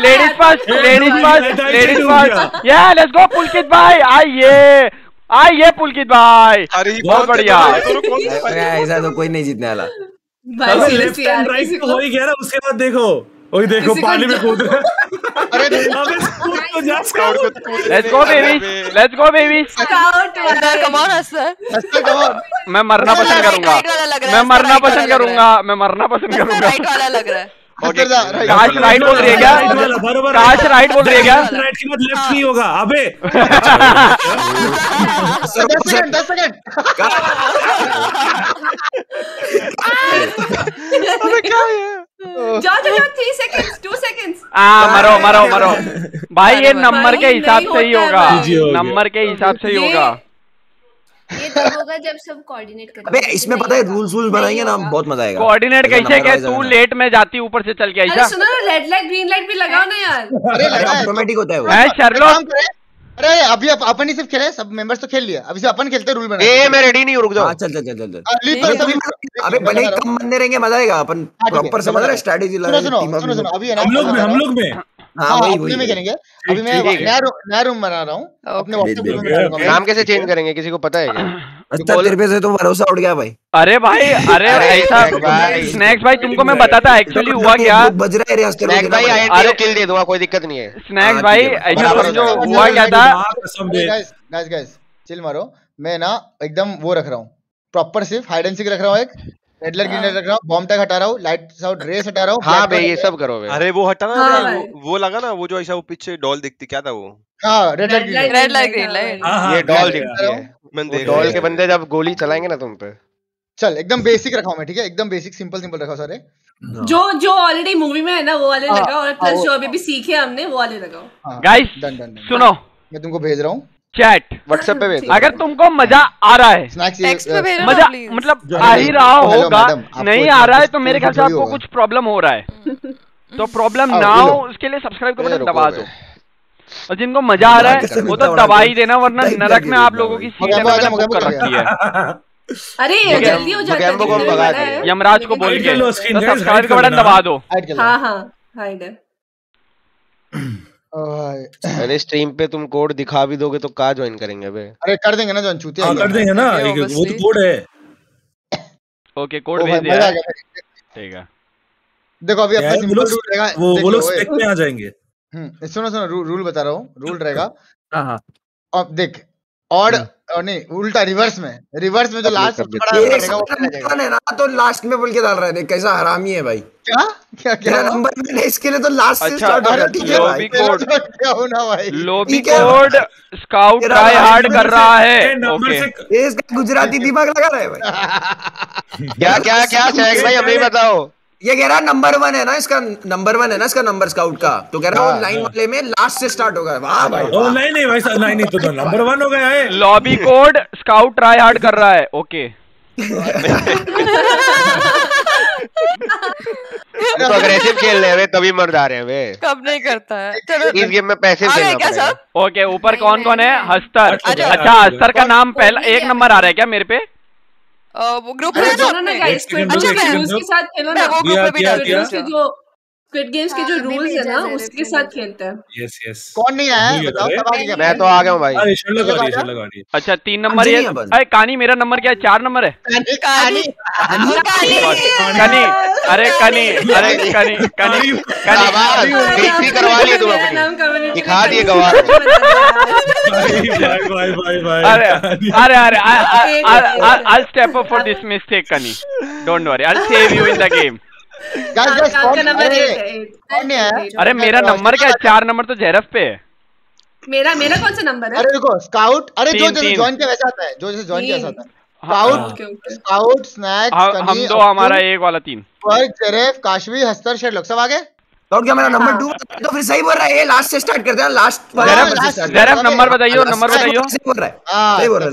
ladies first, ladies first, ladies first, yeah, let's go Pulkit भाई, आइए, आइए पुलकित भाई, बहुत बढ़िया, ऐसा तो कोई नहीं जीतने वाला, भाई लेफ्ट एंड राइट हो ही गया ना, उसके बाद देखो, वही देखो पानी में कूद रहा, अरे let's go babies, let's go babies, come on Assar, come on, मैं मरना पसंद करूँगा, मैं मरना पसंद करूँगा, मैं मरना पसंद करूँगा, राइट वाला लग रहा है काश राइट बोल रही है क्या? काश राइट बोल रही है क्या? राइट के बाद लेफ्ट नहीं होगा अबे। दस सेकंड दस सेकंड अबे क्या है? जाओ जाओ थ्री सेकंड्स टू सेकंड्स। हाँ मरो मरो मरो भाई। ये नंबर के हिसाब से ही होगा नंबर के हिसाब से ही होगा। ये तब होगा जब सब कोऑर्डिनेट करेंगे। अबे इसमें पता है रूल्स रूल्स बनाएंगे ना बहुत मजा आएगा। कोऑर्डिनेट कैसे क्या? तू लेट में जाती ऊपर से चल के आईशा। सुनो ना रेड लाइट ग्रीन लाइट भी लगाओ ना यार। अरे ऑटोमेटिक होता है वो। मैं शर्लॉक। अरे अभी अपन ही सिर्फ खेले सब मेंबर्स तो खेल लिया अभी से अपन खेलते रूल बनाएंगे। ए मैं रेडी नहीं हूँ रुक जाओ। चल चल चल चल चल। अबे भले कम बंदे रहेंगे मजा आएगा अपन प्रॉपर समझ रहे स्ट्रेटजी लगाएंगे। सुनो सुनो सुनो अभी हम लोग में हम लोग में हाँ वही वही में करेंगे। अभी मैं नया नया रूम बना रहा हूँ अपने व्हाट्सएप में। नाम कैसे चेंज करेंगे किसी को पता है क्या? तेरे पे से तो भरोसा उड़ गया भाई। अरे भाई अरे ऐसा स्नैक्स भाई तुमको मैं बताता एक्चुअली हुआ क्या बज रहा है। स्नैक्स भाई अरे किल दे दूंगा कोई दिक्कत नहीं है। स्नैक्स भाई ऐसा समझो हुआ क्या था। गाइस गाइस चिल मारो। मैं ना एकदम वो रख रहा हूँ प्रॉपर सिर्फ हाइड एंड सीक रख रहा हूँ। एक रेड लाइट ग्रीन लाइट रख रहा हूँ। बॉम्ब टैग हटा रहा हूँ। लाइट साउंड रेस हटा रहा हूँ। हाँ भाई ये सब करो। अरे वो हटाना हाँ वो, वो लगा ना वो जो ऐसा वो पीछे डॉल दिखती क्या था वो। हाँ red light red light green light ये डॉल दिखती है। डॉल के बंदे जब गोली चलाएंगे ना तुम पे। चल एकदम बेसिक रखा हूँ मैं ठीक है। एकदम बेसिक सिंपल सिंपल रखा सारे जो जो ऑलरेडी मूवी में है ना वो वाले लगाओ और प्लस जो अभी भी सीखे हमने वो वाले लगाओ। गाइस सुनो मैं तुमको भेज रहा हूँ चैट व्हाट्सएप पे भेज। अगर तुमको मजा आ रहा है मजा मतलब आ ही रहा होगा, नहीं आ रहा है तो मेरे ख्याल से आपको कुछ प्रॉब्लम हो रहा है, तो प्रॉब्लम ना हो उसके लिए सब्सक्राइब का बटन दबा दो। और जिनको मजा आ रहा है वो तो दबा ही देना, वरना नरक में आप लोगों की सीट कर रखी है। अरे जल्दी हो जाए, यमराज को बोल के सब्सक्राइब का बटन दबा दो। हाँ हाँ अरे स्ट्रीम पे तुम कोड दिखा भी दोगे तो कहाँ ज्वाइन करेंगे बे? अरे कर देंगे ना जॉइन, चूतिया कर देंगे ना, वो तो कोड है। ओके कोड भेज दिया, ठीक है। देखो अभी अपना सिंपल रूल रहेगा, वो वो लोग स्पेक में आ जाएंगे। हम्म सुनो सुनो रूल बता रहा हूँ, रूल रहेगा। हाँ हाँ अब देख और नहीं उल्टा रिवर्स में, रिवर्स में जो लास्ट है ना तो लास्ट में बोल के डाल रहा है, कैसा हरामी है भाई। क्या क्या क्या नंबर मैंने इसके लिए तो लास्ट से स्टार्ट कर दिया भाई। क्या होना भाई, lobby code scout try hard कर रहा है। ओके ये इसका गुजराती दिमाग लगा रहा है भाई। क्या क्या क्या शेख भाई अभी बताओ, ये कह रहा नंबर वन है ना इसका, नंबर वन है ना इसका नंबर स्काउट का, तो कह रहा ऑनलाइन वाले में लास्ट से स्टार्ट होगा। वाह भाई ऑनलाइन नहीं भाई, ऑनलाइन नहीं तो नंबर वन हो गया है। Lobby code scout try hard कर रहा है। ओके तो अग्रेसिव खेल रहे हैं तभी मर्द आ रहे हैं वे, कब नहीं करता है। चलो इस गेम में पैसे देना पड़ेगा। ओके ऊपर कौन कौन है? हस्तर, अच्छा हस्तर का नाम पहला एक नंबर आ रहा है क्या मेरे पे? वो ग्रुप में जो ना गाइस उसके साथ खेलो ना, वो ग्रुप में भी जो स्क्विड गेम्स के जो रूल्स है ना उसके साथ खेलते हैं। यस यस कौन नहीं आया बताओ? मैं तो आ गया हूं भाई। अरे शल लगा दिया, शल लगा दिया। अच्छा तीन नंबर ये, अरे कानी मेरा नंबर क्या है? चार नंबर है कानी, कानी कानी अरे कानी अरे कानी कानी कानी बेइज्जती करवा लिए तुम अपनी, दिखा दिए गवार। भाई भाई भाई भाई अरे अरे अरे I step up for this mistake कानी, don't worry I will save you in the game. Guys guys कौन नंबर है? अरे मेरा नंबर क्या है? चार नंबर तो जहरफ पे है। मेरा मेरा कौन सा नंबर है? अरे देखो स्काउट, अरे जो जैसे जॉइन के वैसा आता है, जो जैसे जॉइन के वैसा आता है। स्काउट स्काउट स्नैक्स हम दो, हमारा एक वाला तीन पर जहरफ काशवी हस्तर शेर लोग सब आ गए। लौट गया मेरा नंबर दो तो फिर सही बोल रहा है, ये लास्ट से स्टार्ट करते हैं लास्ट वाला। जहरफ नंबर बताइयो, नंबर बताइयो। सही बोल रहा है, सही बोल रहा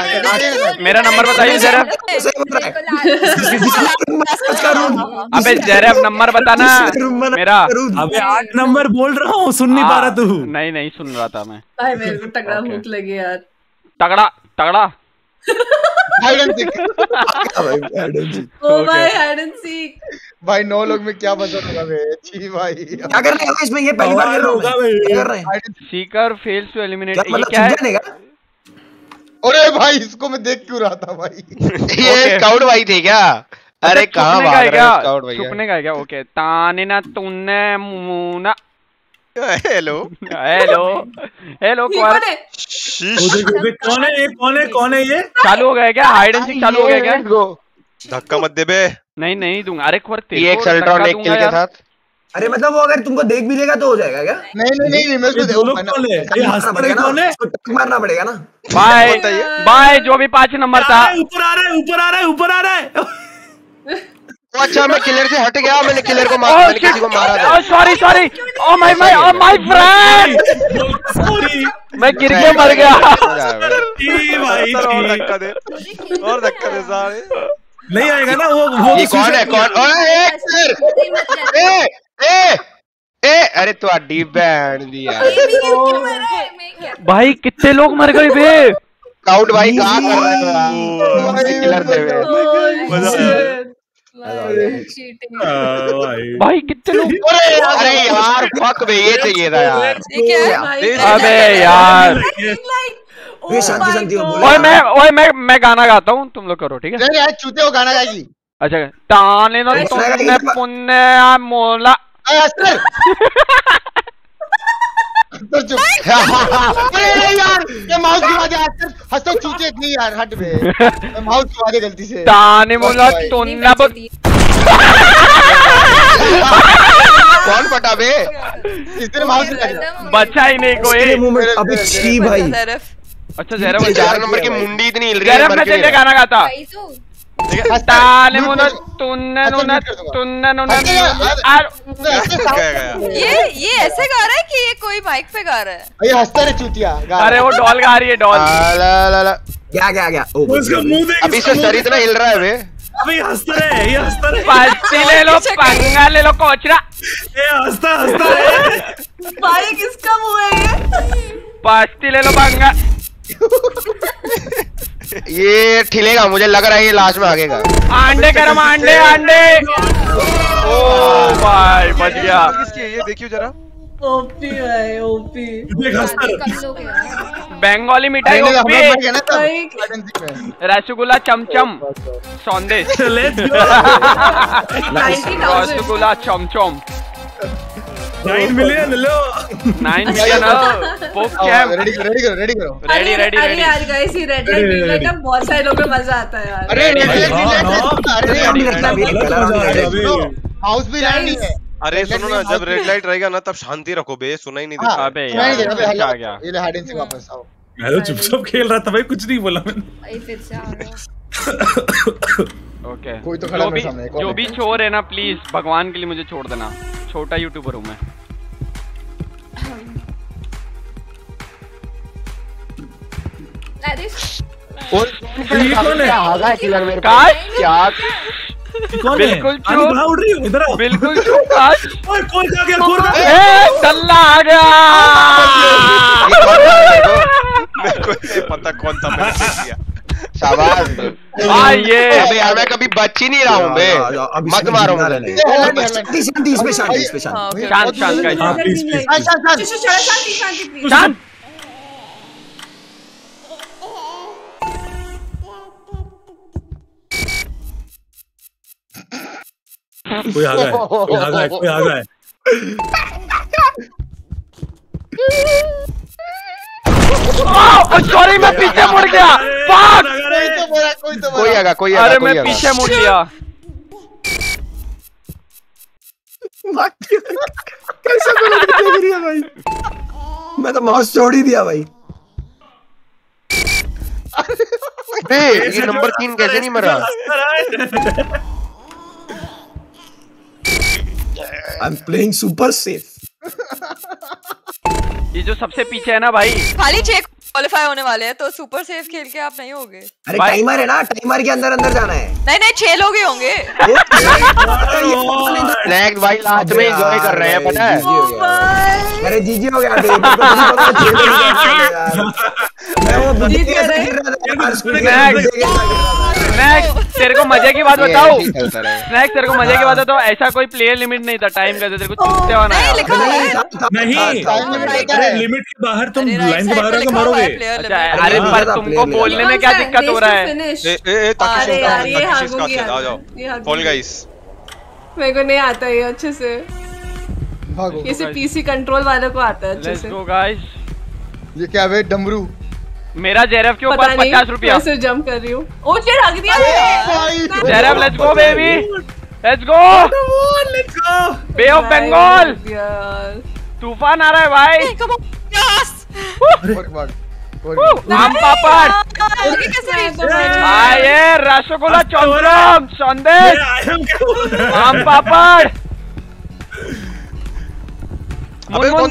है। मेरा नंबर बताइयो जहरफ, सही बोल रहा है। अबे जहरफ नंबर बताना मेरा। अबे आठ नंबर बोल रहा हूँ, सुन नहीं पा रहा तू? नहीं नहीं सुन रहा था मैं। मेरे को तगड़ा भूख लगी यार, तगड़ा तगड़ा भाई। नौ लोग में क्या बचा होगा भाई? क्या कर रहे हैं इसमें? ये पहली बार होगा भाई। सीकर फेल्स टू एलिमिनेट, क्या है? अरे भाई इसको मैं देख क्यों रहा था भाई? ये स्काउट भाई थे क्या? अरे कहाँ भाग रहा है स्काउट भाई? छुपने का क्या? ओके ताने ना तूने मुना। हेलो हेलो हेलो कौन है? कौन है ये? कौन है कौन है ये? चालू हो गया क्या हाइड एंड सीक? चालू हो गया क्या? धक्का मत दे बे। नहीं नहीं दूंगा। अरे खबर तेरे को एक अल्ट्रा एक किल के साथ। अरे मतलब वो अगर तुमको देख भी लेगा तो हो जाएगा क्या? नहीं नहीं नहीं मैं उसको देखो कौन है, मारना पड़ेगा ना। बाय बाय जो भी पांच नंबर था। ऊपर आ रहा है ऊपर आ रहा है ऊपर आ रहा है। अच्छा मैं किलर से हट गया, मैंने किलर को मारा, मैंने किसी को मारा था। Sorry sorry oh my my oh my friend sorry, मैं गिर के मर गया। भाई और धक्का दे और धक्का दे सारे, नहीं आएगा ना वो वो कौन है कौन? ओए सर ए ए ए अरे तो आडी बैंड दिया भाई। कितने लोग मर गए बे? काउंट भाई कहां कर रहा है यार? भाई कितने लोग? अरे यार फक में ये चाहिए था यार। अबे यार शांति शांति। ओए मैं ओए मैं मैं गाना गाता हूँ, तुम लोग करो ठीक है? नहीं यार चूते हो गाना गाएगी। अच्छा ताने ना तुमने पुण्य मोला। तो चुप यार, ये माउस घुमा दे यार। हंसो चूचे नहीं यार, हट बे माउस घुमा दे गलती से। ताने बोला तोन्ना बक कौन पटा बे? इसने माउस बचा ही नहीं कोई। अबे छी भाई। अच्छा जहरा चार नंबर की मुंडी इतनी हिल रही है। जहरा मैं तेरे गाना गाता ये ये ऐसे गा रहा है कि ये कोई माइक पे गा रहा है। ये हंसता नहीं चूतिया। अरे वो डॉल गा रही है डॉल। क्या क्या क्या? अभी इसका शरीर इतना हिल रहा है वे। अभी हंसता है ये हंसता है। पाँचे ले लो पंगा ले लो कोचरा। ये हंसता हंसता है। भाई किसका मुँह है ये? पाँचे ले लो पंगा। ये ठिलेगा मुझे लग रहा है, ये लास्ट में आगेगा। अंडे गरम अंडे अंडे। ओ भाई बच गया। ये देखियो जरा। ओपी भाई ओपी। बंगाली मिठाई OP. Rasgulla chamcham sandesh. Rasgulla chamcham. Nine million लो। नाइन मिलियन लो। रेडी रेडी करो रेडी करो। Ready ready ready. यार गाइस ये रेड लाइट ग्रीन लाइट बहुत सारे लोगों को मजा आता है यार। अरे red light green light. House भी लैंड नहीं है। अरे सुनो ना जब रेड लाइट रहेगा ना तब शांति रखो बे, सुनाई नहीं देता। अबे यार आ गया। ये हाइड एंड सीक वापस आओ। मैं तो चुपचाप खेल रहा था भाई, कुछ नहीं बोला मैंने। भाई फिर से आ गया। ओके कोई तो खड़ा है सामने। जो भी छोड़ है ना प्लीज भगवान के लिए मुझे छोड़ देना, छोटा यूट्यूबर हूं मैं। और ये कौन है? आगा है किलर मेरे पास। क्या कौन है? बिल्कुल चुप। उड़ रही हो इधर आओ। बिल्कुल चुप। ओए कौन आ गया? कौन आ गया? ए दल्ला आ गया। कोई पता कौन था, मैंने किया। शाबाश। ये अबे यार मैं कभी बच ही नहीं रहा हूँ मैं। मत मारो मुझे। शांति शांति इसमें शांति इसमें शांति। शांत शांत गाइस। शांत शांत शांति शांति शांत। कोई आ गया है कोई आ गया है कोई आ गया है। ओह सॉरी मैं पीछे मुड़ गया। फक कोई तो कोई आगा कोई आगा। अरे मैं पीछे मुड़ गया। कैसा गया भाई, मैं तो माउस छोड़ ही दिया भाई। ये नंबर तीन कैसे नहीं मरा? I am playing super safe. ये जो सबसे पीछे है ना भाई, खाली छह क्वालिफाई होने वाले हैं तो सुपर सेफ खेल के आप नहीं होगे। अरे टाइमर है ना, टाइमर के अंदर अंदर जाना है। नहीं नहीं छह लोग ही होंगे। ब्लैक भाई लास्ट में एंजॉय कर रहे हैं पता है। अरे जीजी हो गया। स्नैक्स तेरे को मजे की बात बताओ स्नैक्स तेरे को मजे की बात बताओ ऐसा कोई प्लेयर लिमिट नहीं था टाइम का, तेरे को चूसते होना नहीं। लिमिट के बाहर तुम लाइन के बाहर मारोगे। अरे पर तुमको बोलने में क्या दिक्कत हो रहा है? मेरे को नहीं आता ये अच्छे से, ये पीसी कंट्रोल वालों को आता है अच्छे से। ये क्या है डमरू? मेरा जेरेफ के ऊपर पचास रुपया से जंप कर रही हूँ। ओ शिट हग दिया Zeref. Let's go baby let's go let's go. Bay of Bengal तूफान आ रहा है भाई। आम पापड़ आये रसगुल्ला चंद्रम संदेश आम पापड़। अबे कौन कौन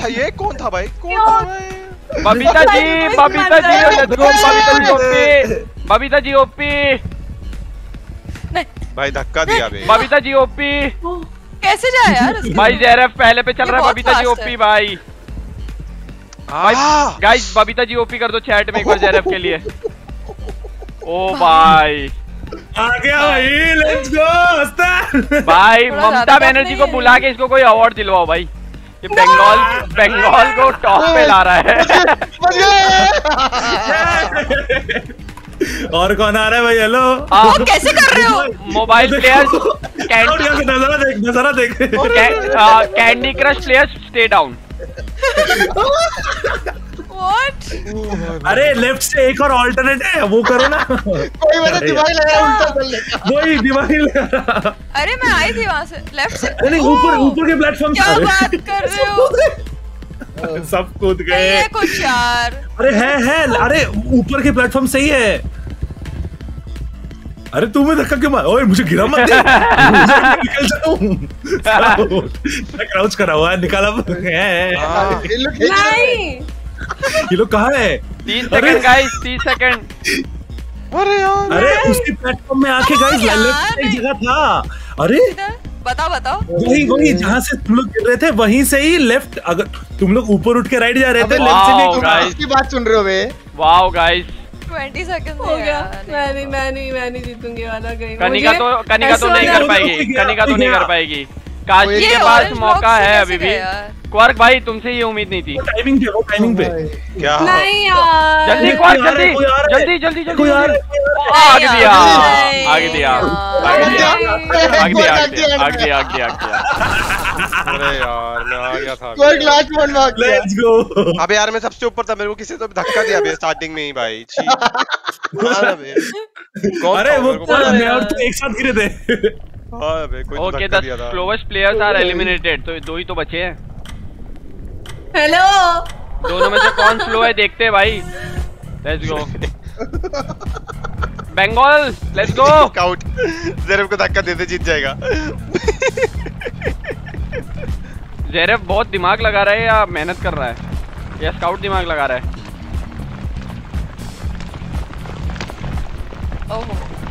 था ये? कौन था भाई? कौन था भाई? बबीता जी बबीता जी बबीता जी ओपी भाई धक्का दिया भाई। बबीता जी ओपी कैसे जाए यार भाई? जेरेफ पहले पे चल रहा है। बबीता जी ओपी भाई। गाइस बबीता जी ओपी कर दो चैट में एक बार जेरेफ के लिए। ओ भाई आ गया भाई। लेट्स गो भाई। ममता बनर्जी को बुला के इसको कोई अवार्ड दिलवाओ भाई। ये बंगाल बंगाल को टॉप पे ला रहा है। और कौन आ रहा है भाई? हेलो आप कैसे कर रहे हो? मोबाइल प्लेयर्स नजारा देख नजारा देख। Candy crush players stay down. What? अरे लेफ्ट से एक और ऑल्टरनेट है वो करो ना। कोई मतलब दिमाग लगा उल्टा चल रहा है। वही दिमाग लगा। अरे मैं आई थी वहाँ से लेफ्ट से। नहीं ऊपर ऊपर के प्लेटफॉर्म से। क्या बात कर रहे हो? सब कूद गए। ये कुछ यार। अरे है है अरे ऊपर के प्लेटफॉर्म से ही है। अरे तू मैं धक्का क्यों मार, ओए मुझे गिरा मत दे, निकल जाऊं, क्राउच करा हुआ है, निकाला ये लोग कहाँ है, तीस सेकंड गाइस, तीस सेकंड, अरे यार, अरे उसके प्लेटफॉर्म में आके गाइस एक जगह था, अरे बताओ बताओ, वही वही जहाँ से तुम लोग गिर रहे थे वहीं से ही लेफ्ट, अगर तुम लोग ऊपर उठ के राइट जा रहे थे लेफ्ट से, की बात सुन रहे हो बे, वाह गाइस बीस सेकंड हो गया, मैं नहीं मैं नहीं मैं नहीं जीतूंगी वाला गेम, कनिका तो कनिका तो नहीं कर पाएगी, कनिका तो नहीं कर पाएगी, काजी के पास मौका है अभी भी, क्वार्क भाई तुमसे ये उम्मीद नहीं थी, टाइमिंग पे वो टाइमिंग पे क्या, नहीं यार जल्दी क्वार्क जल्दी जल्दी जल्दी जल्दी यार, आगे दिया आगे दिया आगे दिया आगे दिया आगे दिया आगे दिया, अरे यार मैं आ गया था, कोई लास्ट वन भाग गया, लेट्स गो, अबे यार मैं सबसे ऊपर था, मेरे को किसी तो धक्का दिया बे स्टार्टिंग में ही भाई, अरे वो मैं और तू एक साथ गिरे थे, हां बे कोई तो धक्का दिया था, okay the slowest players are eliminated, तो दो ही तो बचे हैं, हेलो दोनों में से कौन स्लो है देखते हैं भाई, let's go Bengal, let's go out, Zeref को धक्का देते जीत जाएगा, ज़ेरेफ बहुत दिमाग लगा रहा है या मेहनत कर रहा है या स्काउट दिमाग लगा रहा है, ओह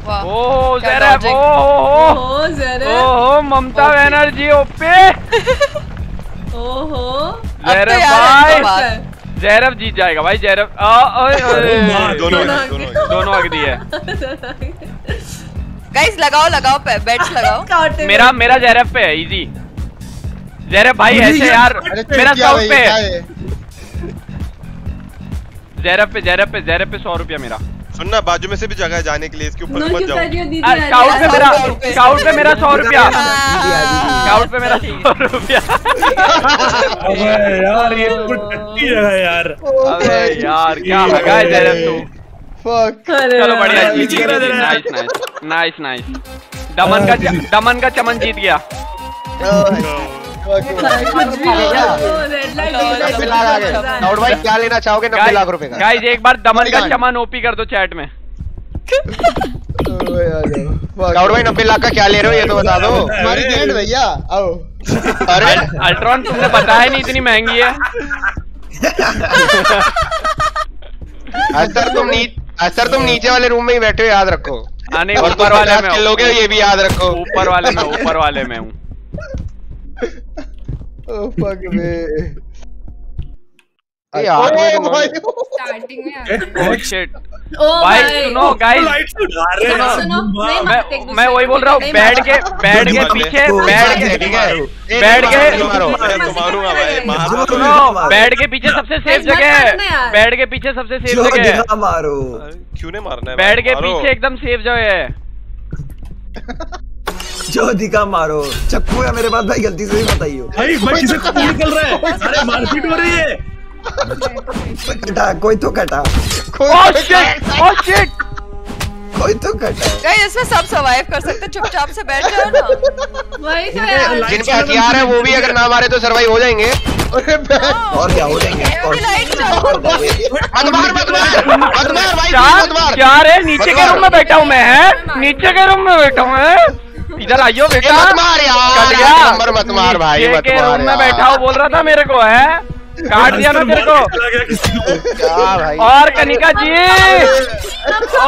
वाह, ओह ज़ेरेफ, ओह ओह ज़ेरेफ, ओह ममता बनर्जी ओपे, ओह ज़ेरेफ भाई, ज़ेरेफ जीत जाएगा भाई, ज़ेरेफ दोनों दोनों आगे दी है गाइस, लगाओ लगाओ पे बेट्स लगाओ, मेरा मेरा ज़ेरेफ पे है इजी, ज़ेरेफ भाई ऐसे यार, मेरा सौ पे ज़ेरेफ पे ज़ेरेफ पे ज़ेरेफ पे सौ रुपया मेरा, सुनना बाजू में से भी जगह जाने के लिए इसके ऊपर मत जाओ, स्काउट पे मेरा स्काउट पे मेरा सौ रुपया, स्काउट पे मेरा सौ रुपया, अबे यार ये टट्टी जगह यार, अबे यार क्या लगा है ज़ेरेफ तू, फक, चलो बढ़िया जीत गया, नाइस नाइस नाइस, दमन का दमन का चमन जीत गया, क्या लेना चाहोगे नब्बे लाख रुपए का, गाइस एक बार दमन का चमन ओपी कर दो चैट में, गौड़ भाई नब्बे लाख का क्या ले रहे हो ये तो बता दो, हमारी गेंद भैया, आओ अरे अल्ट्रॉन तुमने बताया नहीं इतनी महंगी है, असर तुम असर तुम नीचे वाले रूम में ही बैठे हो याद रखो, ऊपर वाले में लोगे ये भी याद रखो, ऊपर वाले में ऊपर वाले में हूँ, ओह फक बे, स्टार्टिंग में ओह शिट भाई, सुनो गाइस सुनो, मैं वही बोल रहा हूँ, बैठ के बैठ के पीछे बैठ के बैठ के सुनो, बैठ के पीछे सबसे सेफ जगह है, बैठ के पीछे सबसे सेफ जगह है, मारो क्यों नहीं मारना है, बैठ के पीछे एकदम सेफ जगह है, जो दिखा मारो, चक्कू है मेरे पास भाई, गलती से ही बताइयो भाई, भाई किसे निकल रहा है, अरे मारपीट हो रही है, कटा कोई तो कटा, ओह शिट ओह शिट कोई तो कटा, गाइस इसमें सब सर्वाइव कर सकते, चुपचाप से बैठ जाओ ना, वही तो यार जिनके हथियार है वो भी अगर ना मारे तो सर्वाइव हो जाएंगे, और क्या हो जाएंगे, मत मार मत मार मत मार भाई मत मार, क्या रे नीचे के रूम में बैठा हूं मैं, है नीचे के रूम में बैठा हूं, है इधर आइयो बेटा, मत मार यार, नंबर मत मार भाई, मत मार, मैं बैठा हूँ बोल रहा था मेरे को है, काट दिया ना तेरे को, और कनिका जी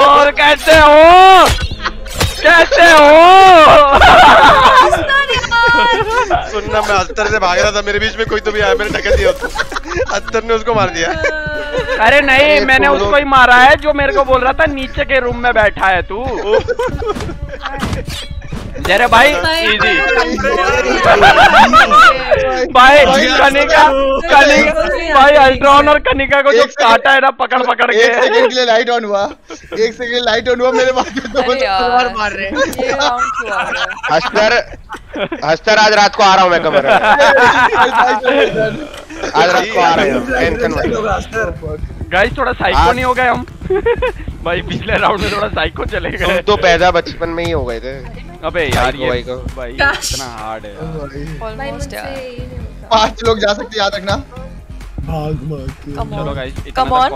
और कैसे हो कैसे हो, सुनना मैं अस्तर से भाग रहा था, मेरे बीच में कोई तो भी आया, मैंने धक्का दिया अस्तर ने उसको मार दिया, अरे नहीं मैंने उसको ही मारा है जो मेरे को बोल रहा था नीचे के रूम में बैठा है तू, ज़ेरेफ भाई इजी भाई, कनिका कनिका भाई अल्ट्रॉन और कनिका को जो काटा है ना पकड़ पकड़ के, एक सेकंड के लिए लाइट ऑन हुआ, एक सेकंड के लिए लाइट ऑन हुआ, मेरे पास तो और मार रहे हैं, अस्तर अस्तर आज रात को आ रहा हूँ मैं कमरे, आज रात को आ रहा हूँ, टेंशन मत, गाइस थोड़ा साइको नहीं हो गए हम, भाई पिछले राउंड में थोड़ा साइको चले गए, हम तो पैदा बचपन में ही हो गए थे, अबे यार ये भाई इतना हार्ड है, पांच लोग जा सकते याद रखना, भाग मत, चलो गाइस कम ऑन,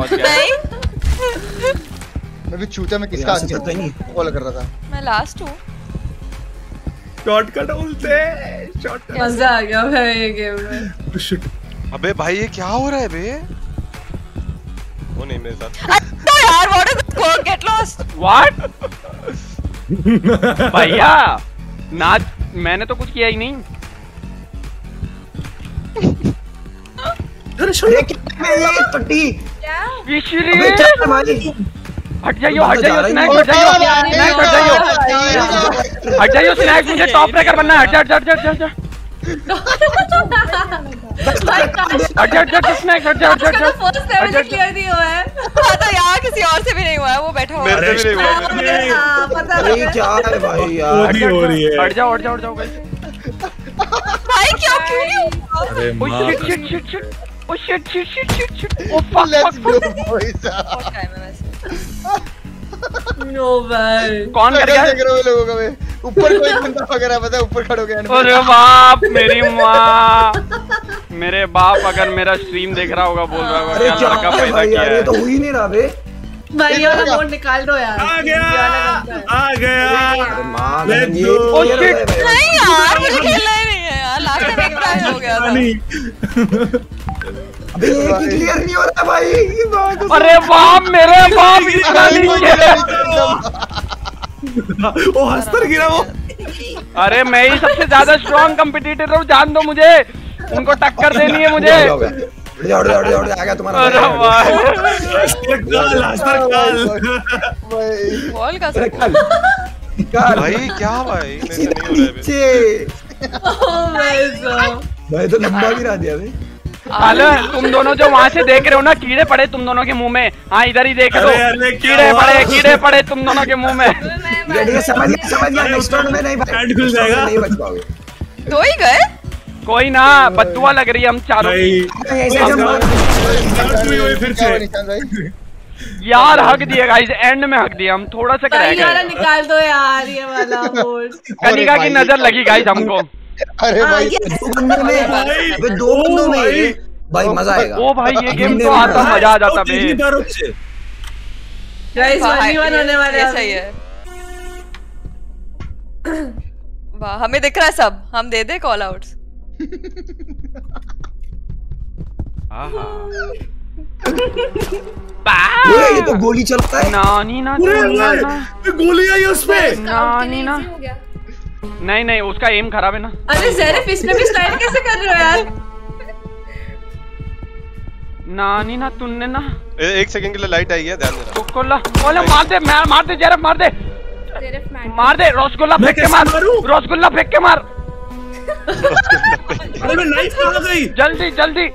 मैं भी चूतिया में किसका आंसर पता नहीं कॉल कर रहा था। मैं लास्ट हूं। शॉर्टकट उल्टे शॉर्टकट। मजा आ गया भाई ये गेम में। शिट अबे भाई ये क्या हो रहा है बे? वो नहीं मेरे साथ। अच्छा यार what is go get lost what भैया ना मैंने तो कुछ किया ही नहीं। अरे ये कितने ये पट्टी क्या विश्री अबे चल हमारी हट जाइयो हट जाइयो स्नैक हट जाइयो स्नैक हट जाइयो हट जाइयो स्नैक मुझे टॉप रैकर बनना है हट हट हट हट हट हट हट स्नैक हट हट हट हट फर्स्ट लेवल क्लियर नहीं हुआ है पता यार किसी और से भी नहीं हुआ है वो बैठा हुआ है पता है ये क्या है भाई यार हो रही है हट जाओ हट जाओ हट जाओ भाई क्या क्यों नहीं हुआ अरे shit shit shit Oh shit shit shit shit shit oh fuck Let's fuck fuck boys what time है वैसे no भाई कौन कर गया देख रहे हो लोगों का मैं ऊपर कोई बंदा पकड़ा पता है ऊपर खड़ा हो गया अरे बाप मेरी माँ मेरे बाप अगर मेरा स्ट्रीम देख रहा होगा बोल रहा होगा अरे क्या लड़का पैदा किया है ये तो हुई नहीं रहा बे भाई वाला मोड निकाल दो यार आ गया आ गया Let's go oh shit नहीं यार मुझे खेलना ही नहीं है यार लास्ट टाइम एक ट्राई हो गया था अबे ये क्लियर नहीं हो रहा भाई ये बात अरे बाप मेरे बाप इसका नहीं खेला वो हंसकर गिरा वो अरे मैं ही सबसे ज्यादा स्ट्रांग कॉम्पिटिटर हूं जान दो मुझे उनको टक्कर देनी है मुझे उड़ जा उड़ जा उड़ जा आ गया तुम्हारा अरे भाई कल हंसकर कल भाई बॉल का कल भाई क्या भाई नीचे ओ भाई साहब भाई तो लंबा गिरा दिया भाई अरे तुम दोनों जो वहाँ से देख रहे हो ना कीड़े पड़े तुम दोनों के मुंह में हाँ इधर ही देख लो कीड़े पड़े कीड़े पड़े तुम दोनों के मुंह में समझ समझ नेक्स्ट राउंड में नहीं नहीं खुल जाएगा बच पाओगे दो ही गए कोई ना बद्दुआ लग रही है हम चारों यार हक दिया गाइस एंड में हक दिया हम थोड़ा सा निकाल दो यार ये वाला कनिका की नजर लगी गाइस हमको अरे भाई दो बंदों में वे दो बंदों में भाई, भाई मजा आएगा ओ भाई ये गेम तो आता मजा आ जाता बे गाइस वन होने वाले सही है वाह हमें दिख रहा है सब हम दे दे कॉल आउट्स आहा ये तो गोली चलता है नानी ना गोली आई उस पे नानी ना नहीं नहीं उसका एम खराब है ना अरे ज़ेरिफ इसमें भी स्लाइड कैसे कर रहे हो यार नानी ना तुमने ना एक सेकंड के लिए लाइट आई है ध्यान देना रसगुल्ला ओले मार दे मैं मार दे ज़ेरिफ मार दे ज़ेरिफ मार दे रसगुल्ला फेंक के मार रसगुल्ला फेंक के मार अरे मैं नाइफ कहां गई जल्दी जल्दी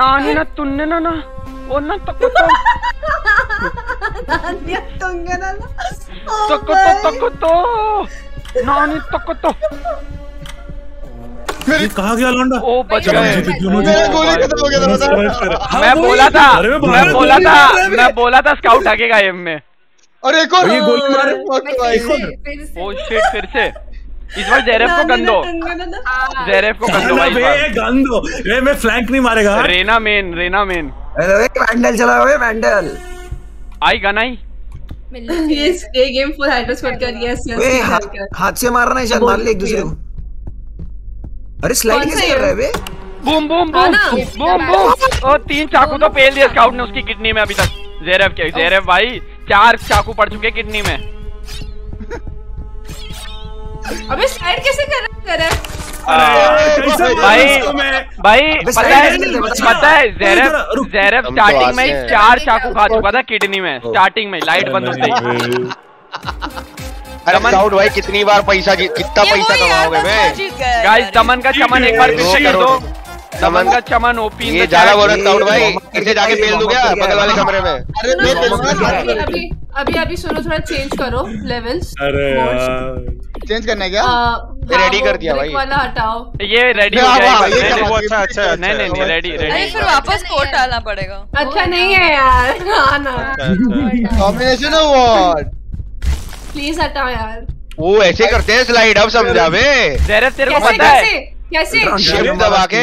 नानी ना तुमने ना ना ओ ना तक नानी तुमने ना तक तक तो नानी तक तो फिर कहाँ गया लौंडा ओ बच गए मेरा गोली खत्म हो गया था मैं बोला था मैं बोला था मैं बोला था स्काउट आगेगा एम में और एक और ये गोली मारे ओ शिट फिर से इस बार ज़ेरिफ को गंदो ज़ेरिफ को गंदो भाई गंदो ये मैं फ्लैंक नहीं मारेगा रेना मेन रेना मेन अरे वैंडल चला हुआ है वैंडल आई गनाई ये ये गेम फुल हाइड्रो स्क्वाड कर यस यस हाथ से मारना है शायद मार ले एक दूसरे को अरे स्लाइड कैसे कर रहा है बे boom boom boom boom boom और तीन चाकू तो पेल दिया स्काउट ने उसकी किडनी में अभी तक ज़ेरिफ के ज़ेरिफ भाई चार चाकू पड़ चुके किडनी में अबे स्लाइड कैसे कर रहा है ज़ेरिफ भाई भाई पता है पता है ज़ेरिफ ज़ेरिफ स्टार्टिंग में ही चार चाकू खा चुका था किडनी में स्टार्टिंग में लाइट बंद होते ही अरे साउंड भाई कितनी बार पैसा कितना पैसा कमाओगे बे गाइस दमन का चमन एक बार पीछे कर दो दमन का चमन ओपी ये ज्यादा बोल रहा है साउंड भाई इसे जाके बेल दूं क्या बगल वाले कमरे में अरे मैं बेलूंगा अभी अभी अभी सुनो थोड़ा चेंज करो लेवल्स अरे चेंज करना है क्या रेडी कर दिया भाई वाला हटाओ ये रेडी हो जाएगा नहीं वो अच्छा अच्छा नहीं नहीं रेडी रेडी अरे फिर वापस कोड डालना पड़ेगा अच्छा नहीं है यार हां ना कॉम्बिनेशन ऑफ व्हाट प्लीज हटाओ यार वो ऐसे करते हैं स्लाइड अब समझा बे ज़ेरिफ तेरे को पता है कैसे शिफ्ट दबा के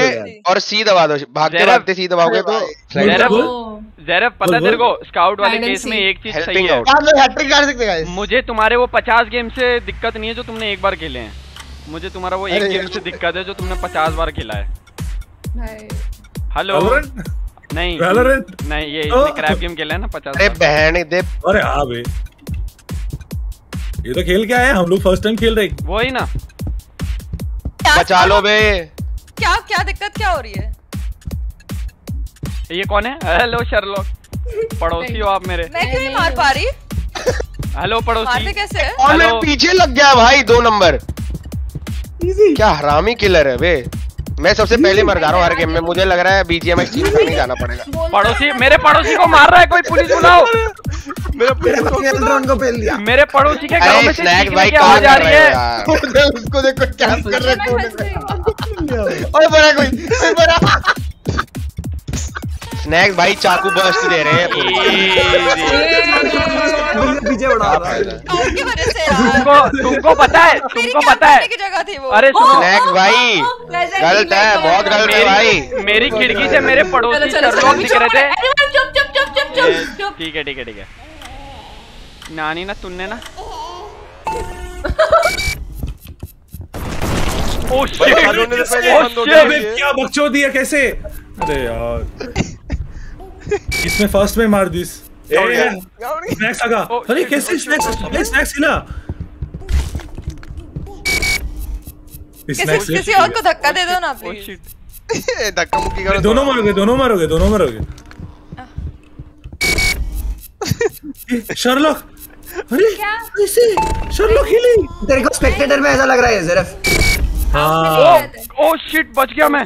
और सी दबा दो भागते भागते सी दबाओगे तो ज़ेरिफ ज़रब पता तेरे को स्काउट वाले केस में एक चीज सही है, हैट्रिक मार सकते गाइस। मुझे तुम्हारे वो पचास गेम से दिक्कत नहीं है जो तुमने एक बार खेले हैं, मुझे तुम्हारा वो एक गेम से दिक्कत है जो तुमने पचास बार खेला है। हेलो नहीं नहीं ये क्रैप गेम खेला है ना पचास। अरे बहन दे, अरे हां बे ये तो खेल क्या है, हम लोग फर्स्ट टाइम खेल रहे हैं वही ना। बचा लो बे, क्या क्या दिक्कत क्या हो रही है? ये कौन है? हेलो शर्लॉक, पड़ोसी हो आप मेरे। मैं क्यों नहीं मार पा रही? हेलो पड़ोसी कैसे? और मेरे पीछे लग गया भाई दो नंबर। इजी क्या हरामी किलर है बे, मैं सबसे पहले मर जा रहा हूँ हर गेम में। मुझे लग रहा है बीजीएमआई चीज करने जाना पड़ेगा। पड़ोसी मेरे पड़ोसी को मार रहा है कोई, पुलिस बुलाओ। मेरे पड़ोसी के गांव में स्नैक भाई कहाँ जा रही है? उसको देखो क्या कर रहा है। स्नैक भाई चाकू बस्ट दे रहे हैं पीछे बढ़ा रहा है। तुमको तुमको पता है तुमको पता है की जगह थी वो। अरे स्नैक भाई गलत है, बहुत गलत है भाई। मेरी खिड़की से मेरे पड़ोसी दिख रहे थे। ठीक है ठीक है ठीक है नानी ना तुमने ना ओ शिट क्या बकचो दिया कैसे। अरे यार इसमें फर्स्ट में मार दिस। स्नैक्स आगा। अरे कैसे स्नैक्स स्नैक्स हिला। किसी किसी और को धक्का दे दो ना प्लीज। धक्का मुक्की करो। दोनों मारोगे दोनों मारोगे दोनों मारोगे। शर्लॉक अरे कैसे शर्लॉक हिली। तेरे को स्पेक्टेटर में ऐसा लग रहा है सिर्फ। हाँ ओ शिट बच गया मैं।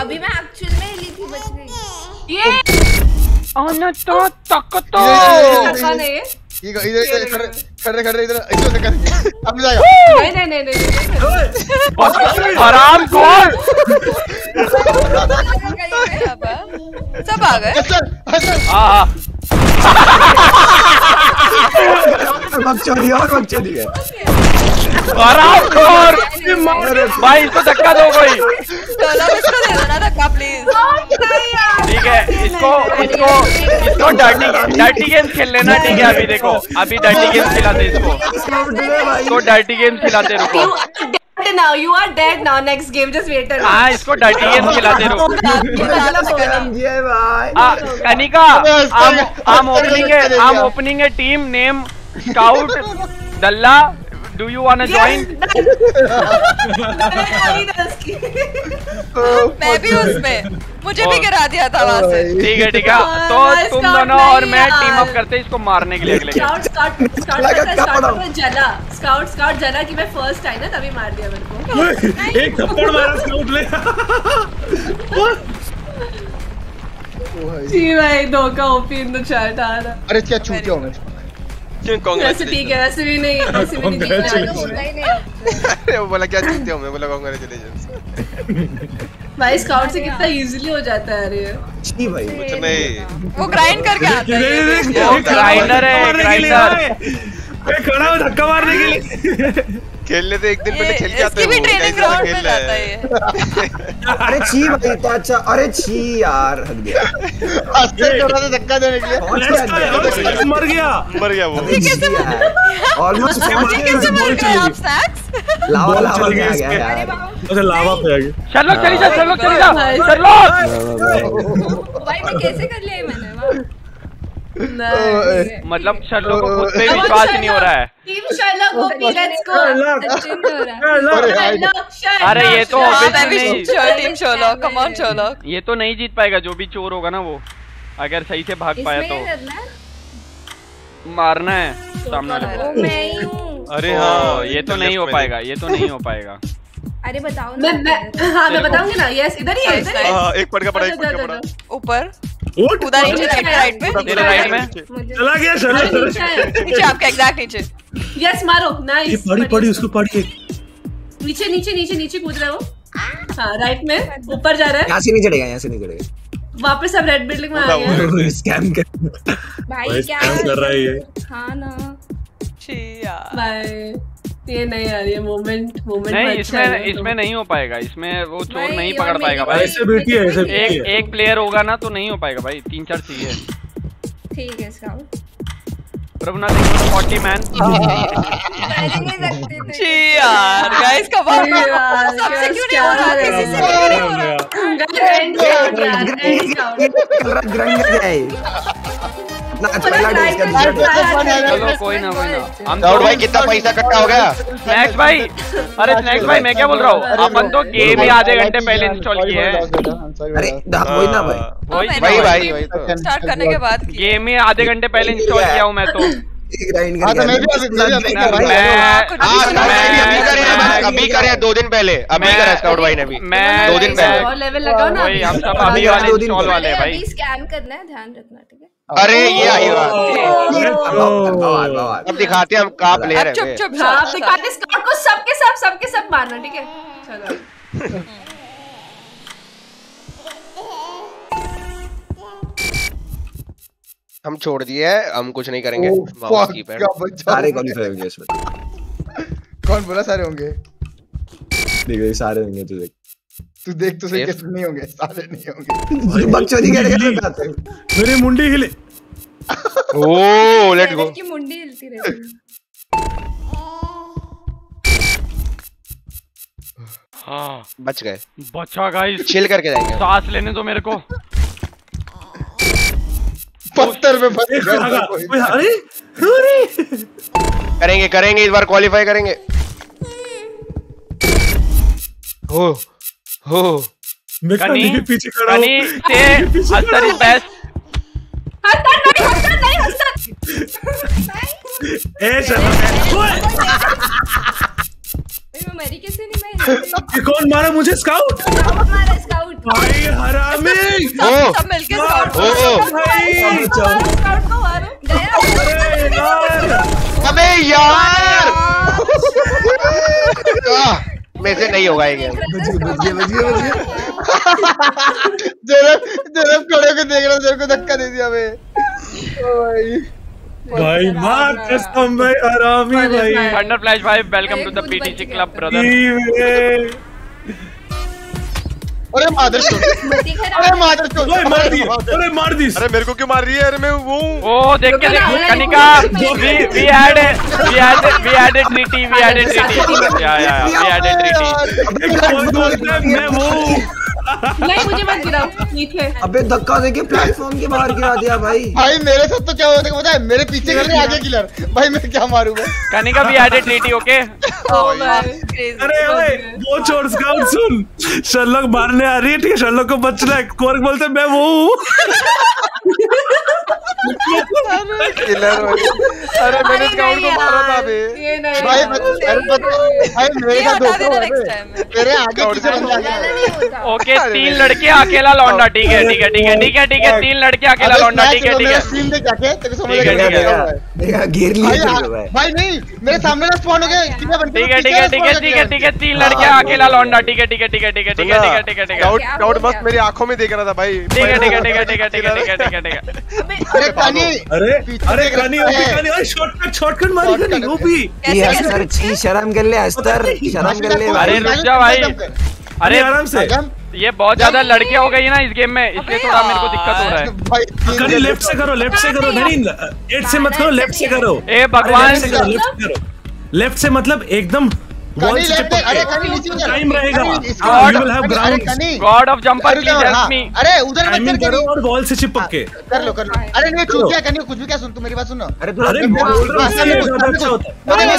अभी मैं एक्चुअल में हिली थी, बच गई। ये अनतो तकतो ये इधर खड़े खड़े खड़े इधर इसको से कर अब जाएगा। नहीं नहीं नहीं नहीं आराम कर। सब आ गए हां हां मत चलिए और मत चलिए आराम कर भाई। इसको धक्का दो कोई, चलो इसको दे दो ना धक्का प्लीज। ठीक है इसको इसको इसको डर्टी डर्टी गेम खेल लेना। ठीक है अभी देखो अभी डर्टी गेम खिलाते इसको इसको डर्टी गेम खिलाते रुको। Now you are dead now next game just wait. हाँ इसको डर्टी गेम खिलाते रुको। कनिका आम ओपनिंग है आम ओपनिंग है टीम नेम स्काउट दल्ला। Do you wanna join? मैं भी उसमें मुझे भी गिरा दिया था वहाँ से। ठीक है ठीक है तो तुम दोनों और मैं टीम अप करते इसको मारने के लिए। स्काउट स्काउट स्काउट में जला स्काउट स्काउट जला कि मैं फर्स्ट आई ना तभी मार दिया मेरे को। एक थप्पड़ मारा स्काउट ले। जी भाई धोखा ओपी इन द चैट आ रहा। अरे क्या छूट गया मैं। वैसे ठीक है वैसे भी नहीं वैसे भी नहीं वो बोला क्या जीते हो। मैं बोला कांग्रेचुलेशंस भाई। स्काउट से कितना इजीली हो जाता है। अरे जी भाई कुछ नहीं वो ग्राइंड करके आता है। ग्राइंडर है ग्राइंडर मैं खड़ा हूं धक्का मारने के लिए। खेल लेते एक दिन पहले खेल के आते हैं। ट्रेनिंग ग्राउंड में जाता है। अरे छी भाई तो अच्छा। अरे छी यार हट गया अस्ते थोड़ा सा धक्का देने के लिए। मर गया मर गया वो ऑलमोस्ट कैसे मर गए आप स्टैक्स। लावा लावा आ गया यार। अरे लावा पे आ गया। चलो चली जा चलो चली जा चलो भाई। मैं कैसे कर लिया मैंने वहां। मतलब शर्लॉक को खुद पे विश्वास नहीं हो रहा है। टीम शर्लॉक होगी लेट्स गो। अरे ये तो team Sherlock come on Sherlock. ये तो नहीं जीत पाएगा जो भी चोर होगा ना वो, अगर सही से भाग पाया तो मारना है सामने वाले। अरे हाँ ये तो नहीं हो पाएगा ये तो नहीं हो पाएगा। अरे बताओ मैं हाँ मैं बताऊंगी ना। यस इधर ही है इधर। एक पड़ का पड़ा एक पड़ का पड़ा ऊपर उधर नीचे राइट पे राइट में चला गया। चलो नीचे आपके एग्जैक्ट नीचे। यस मारो नाइस। पड़ी पड़ी उसको पड़ी नीचे नीचे नीचे नीचे कूद रहा है वो। हाँ राइट में ऊपर जा रहा है। यहाँ से नहीं चढ़ेगा यहाँ से नहीं चढ़ेगा। वापस अब रेड बिल्डिंग में आ गया। स्कैम कर भाई क्या कर रहा है ये। हाँ ना बाय। ये नहीं यार, ये मोमेंट मोमेंट नहीं, इसमें इसमें नहीं हो पाएगा, इसमें वो चोर नहीं पकड़ पाएगा भाई। ऐसे बेटी है, ऐसे एक एक प्लेयर होगा ना तो नहीं हो पाएगा भाई, तीन चार चाहिए। ठीक है इसका प्रभुनाथ फोर्टी मैन जी यार गाइस, कब सबसे क्यों नहीं हो रहा, किसी से क्यों नहीं हो रहा ग्रैंड गाइस ना। अच्छा लगा इसका, चलो कोई ना कोई ना। दाऊद भाई कितना पैसा इकट्ठा हो गया? स्नैक्स भाई, अरे स्नैक्स भाई मैं क्या बोल रहा हूँ, अपन तो गेम ही आधे घंटे पहले इंस्टॉल किए हैं। अरे वही ना भाई, वही भाई भाई स्टार्ट करने के बाद गेम ही आधे घंटे पहले इंस्टॉल किया हूँ मैं तो। अभी करे दो दिन पहले, अभी करे स्काउट भाई ने भी दो दिन पहले। लेवल लगाओ ना हम सब, अभी वाले इंस्टॉल वाले भाई। स्कैन करना है, ध्यान रखना ठीक है। अरे ये आई बात, अब दिखाते हैं हम कहाँ प्लेयर है। चुप चुप आप दिखाते स्काउट को, सबके सब सबके सब मारना ठीक है। चलो हम छोड़ दिए, हम कुछ नहीं करेंगे। सारे कौन बोला सारे होंगे? देख सारे होंगे, तू देख तू देख तो सही, किस नहीं होंगे सारे, नहीं होंगे बकचोदी करके मेरी मुंडी हिले। ओह लेट गो की मुंडी हिलती रही। हाँ बच गए, बचा गाइस, चिल करके जाएंगे। सांस लेने दो मेरे को, पत्थर में फंस गया। अरे करेंगे करेंगे इस बार क्वालिफाई करेंगे। हो हो कनी पीछे खड़ा हो, कनी से हस्तर इज बेस्ट। हस्तर नहीं, हस्तर नहीं, हस्तर ए शर्मा मैं मरी कैसे नहीं, मैं कौन मारा मुझे? स्काउट मारा, स्काउट भाई हरामी। सब मिलके स्काउट स्काउट को मारो। अबे यार मेरे से नहीं होगा ये गेम। जरब जरब खड़े के देख रहा हूँ, जरब को धक्का दे दिया भाई भाई भाई आरामी भाई। थंडर फ्लैश भाई welcome to the PTC club brother. अरे मादर अरे मादर मार दी, अरे मार दी, अरे मेरे को क्यों मार रही है? अरे मैं वो ओ देख के देख Kanika, we we had we had we had it treaty we had it treaty या या वी हैड इट ट्रीटी। कौन बोलता है मैं वो नहीं, मुझे मत गिराओ ठीक है। अबे धक्का देके प्लेटफॉर्म के बाहर गिरा दिया भाई। भाई मेरे साथ तो क्या होता है पता है, मेरे पीछे गिर रहे आगे किलर भाई, मैं क्या मारूंगा? कहने का भी एडेड ट्रीटी ओके। अरे ओए वो छोड़ स्काउट सुन, शर्लक मारने आ रही है ठीक है, शर्लक को बचना है। कोर्क बोलते मैं वो किलर। अरे मैंने स्काउट को मारा था बे भाई, भाई मेरे साथ धोखा, मेरे आगे ओके। तीन लड़के अकेला लौंडा ठीक है ठीक है ठीक है ठीक है ठीक है, तीन लड़के अकेला लौंडा ठीक है ठीक है। स्ट्रीम देख जाके तेरे समझ लगेगा घेर लिया भाई, नहीं मेरे सामने ना स्पॉन हो गए ठीक है ठीक है ठीक है ठीक है ठीक है। तीन लड़के अकेला लौंडा ठीक है ठीक है ठीक है ठीक है ठीक है ठीक है ठीक है। डाउट डाउट बस मेरी आंखों में देख रहा था भाई ठीक है ठीक है ठीक है ठीक है ठीक है ठीक है ठीक है। अरे कनी, अरे अरे कनी ओपी कनी, अरे शॉर्टकट शॉर्टकट मारी कनी ओपी। ये सर छी शर्म कर ले, अस्तर शर्म कर ले। अरे रुक जा भाई, अरे आराम से, ये बहुत ज्यादा लड़के हो गई ना इस गेम में, इसलिए थोड़ा मेरे को दिक्कत हो रहा है। करी लेफ्ट से करो, लेफ्ट से करो, नहीं एट से मत करो, लेफ्ट से करो। ए भगवान लेफ्ट करो, लेफ्ट से मतलब एकदम वॉल से चिपक के टाइम रहेगा। God of jumper please help me. अरे उधर मत करो और वॉल से चिपक के कर लो कर लो। अरे नहीं चूतिया करनी कुछ भी, क्या सुन तू मेरी बात सुनो। अरे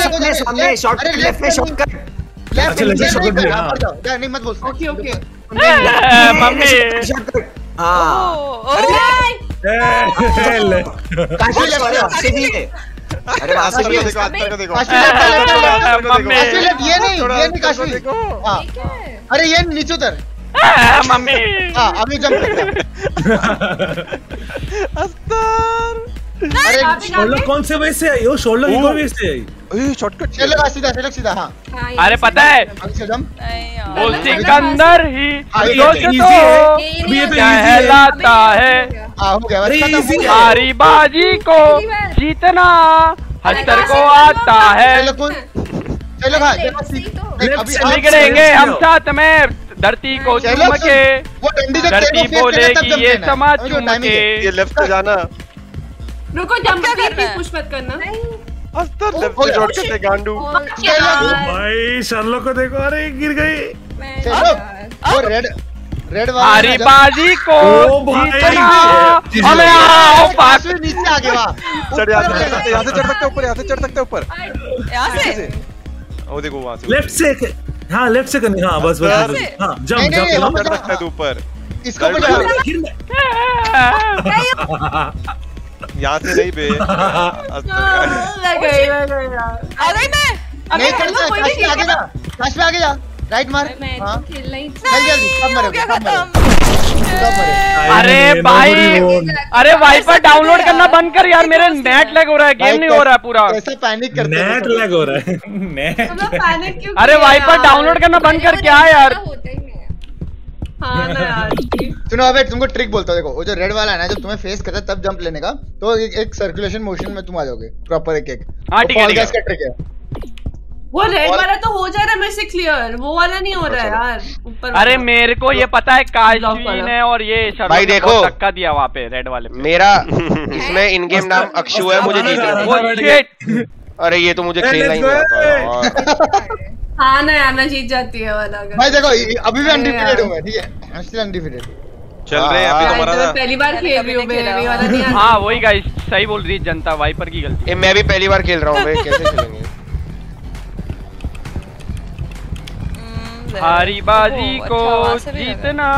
सामने सामने शॉर्टकट लेफ्ट में शॉर्टकट नहीं मत बोल। Okay okay mummy Kashi. अरे आशिक देखो, देखो देखो मम्मी, ये नहीं ये नहीं काशी देखो। अरे ये नीचे उतर मम्मी, अभी जंप। अरे शोल्डर कौन से वैसे आई हो? शोल्डर इको वैसे आई। ओए शॉर्टकट चलो सीधा चलो सीधा। हां अरे पता है बोल सिकंदर ही इजी है, ये तो कहलाता है। आ हो गया हारी बाजी को जीतना हस्तर को आता है। चलो भाई हम साथ में धरती को चुम के धरती बोलेगी ये समाज चुम के। ये लेफ्ट पे जाना, रुको जंप भी पुश मत करना। भाई शर्लो को देखो, अरे गिर गई। वो रेड रेड वाली बाजी को हमें आओ पास में नीचे आ गया। चढ़ यहाँ से चढ़ सकते ऊपर, यहाँ से चढ़ सकते ऊपर, यहाँ से वो देखो वहाँ से लेफ्ट से। हाँ लेफ्ट से करनी। हाँ बस बस हाँ जंप जंप चढ़ सकते हैं ऊपर। इसको यहाँ से नहीं बे अरे मैं नहीं करता। काश में आगे जा, काश में आगे जा, राइट मार। हाँ खेलना ही अरे भाई, अरे वाईफाई डाउनलोड करना बंद कर यार, मेरे नेट लैग हो रहा है, गेम नहीं हो रहा है पूरा। ऐसा पैनिक करते हैं, नेट लैग हो रहा है, नेट। अरे वाईफाई डाउनलोड करना बंद कर क्या यार। हाँ ना यार सुनो, अबे तुमको ट्रिक बोलता हूँ। देखो वो जो रेड वाला है ना, जब तुम्हें फेस करता है तब जंप लेने का, तो एक, एक सर्कुलेशन मोशन में तुम आ जाओगे प्रॉपर। एक एक फॉल गैस का ट्रिक है वो। रेड वाला तो हो जा रहा है मेरे से क्लियर, वो वाला नहीं हो रहा है यार ऊपर। अरे मेरे को ये पता है काजलीन है और ये भाई देखो धक्का दिया वहाँ पे रेड वाले। मेरा इसमें इन गेम नाम अक्षु है, मुझे जीतना। अरे ये तो मुझे खेलना ही नहीं आता। हाँ ना यार मैं जीत जाती है वाला। भाई देखो अभी भी अनडिफिटेड हूँ मैं, ठीक है स्टिल अनडिफिटेड चल रहे हैं अभी तुम्हारा। तो पहली बार खेल रही हूँ बेबी वाला नहीं। हाँ वही गाइस सही बोल रही है जनता, वाइपर की गलती है। मैं भी पहली बार खेल रहा हूँ भाई, कैसे खेलेंगे। हारी बाजी को जीतना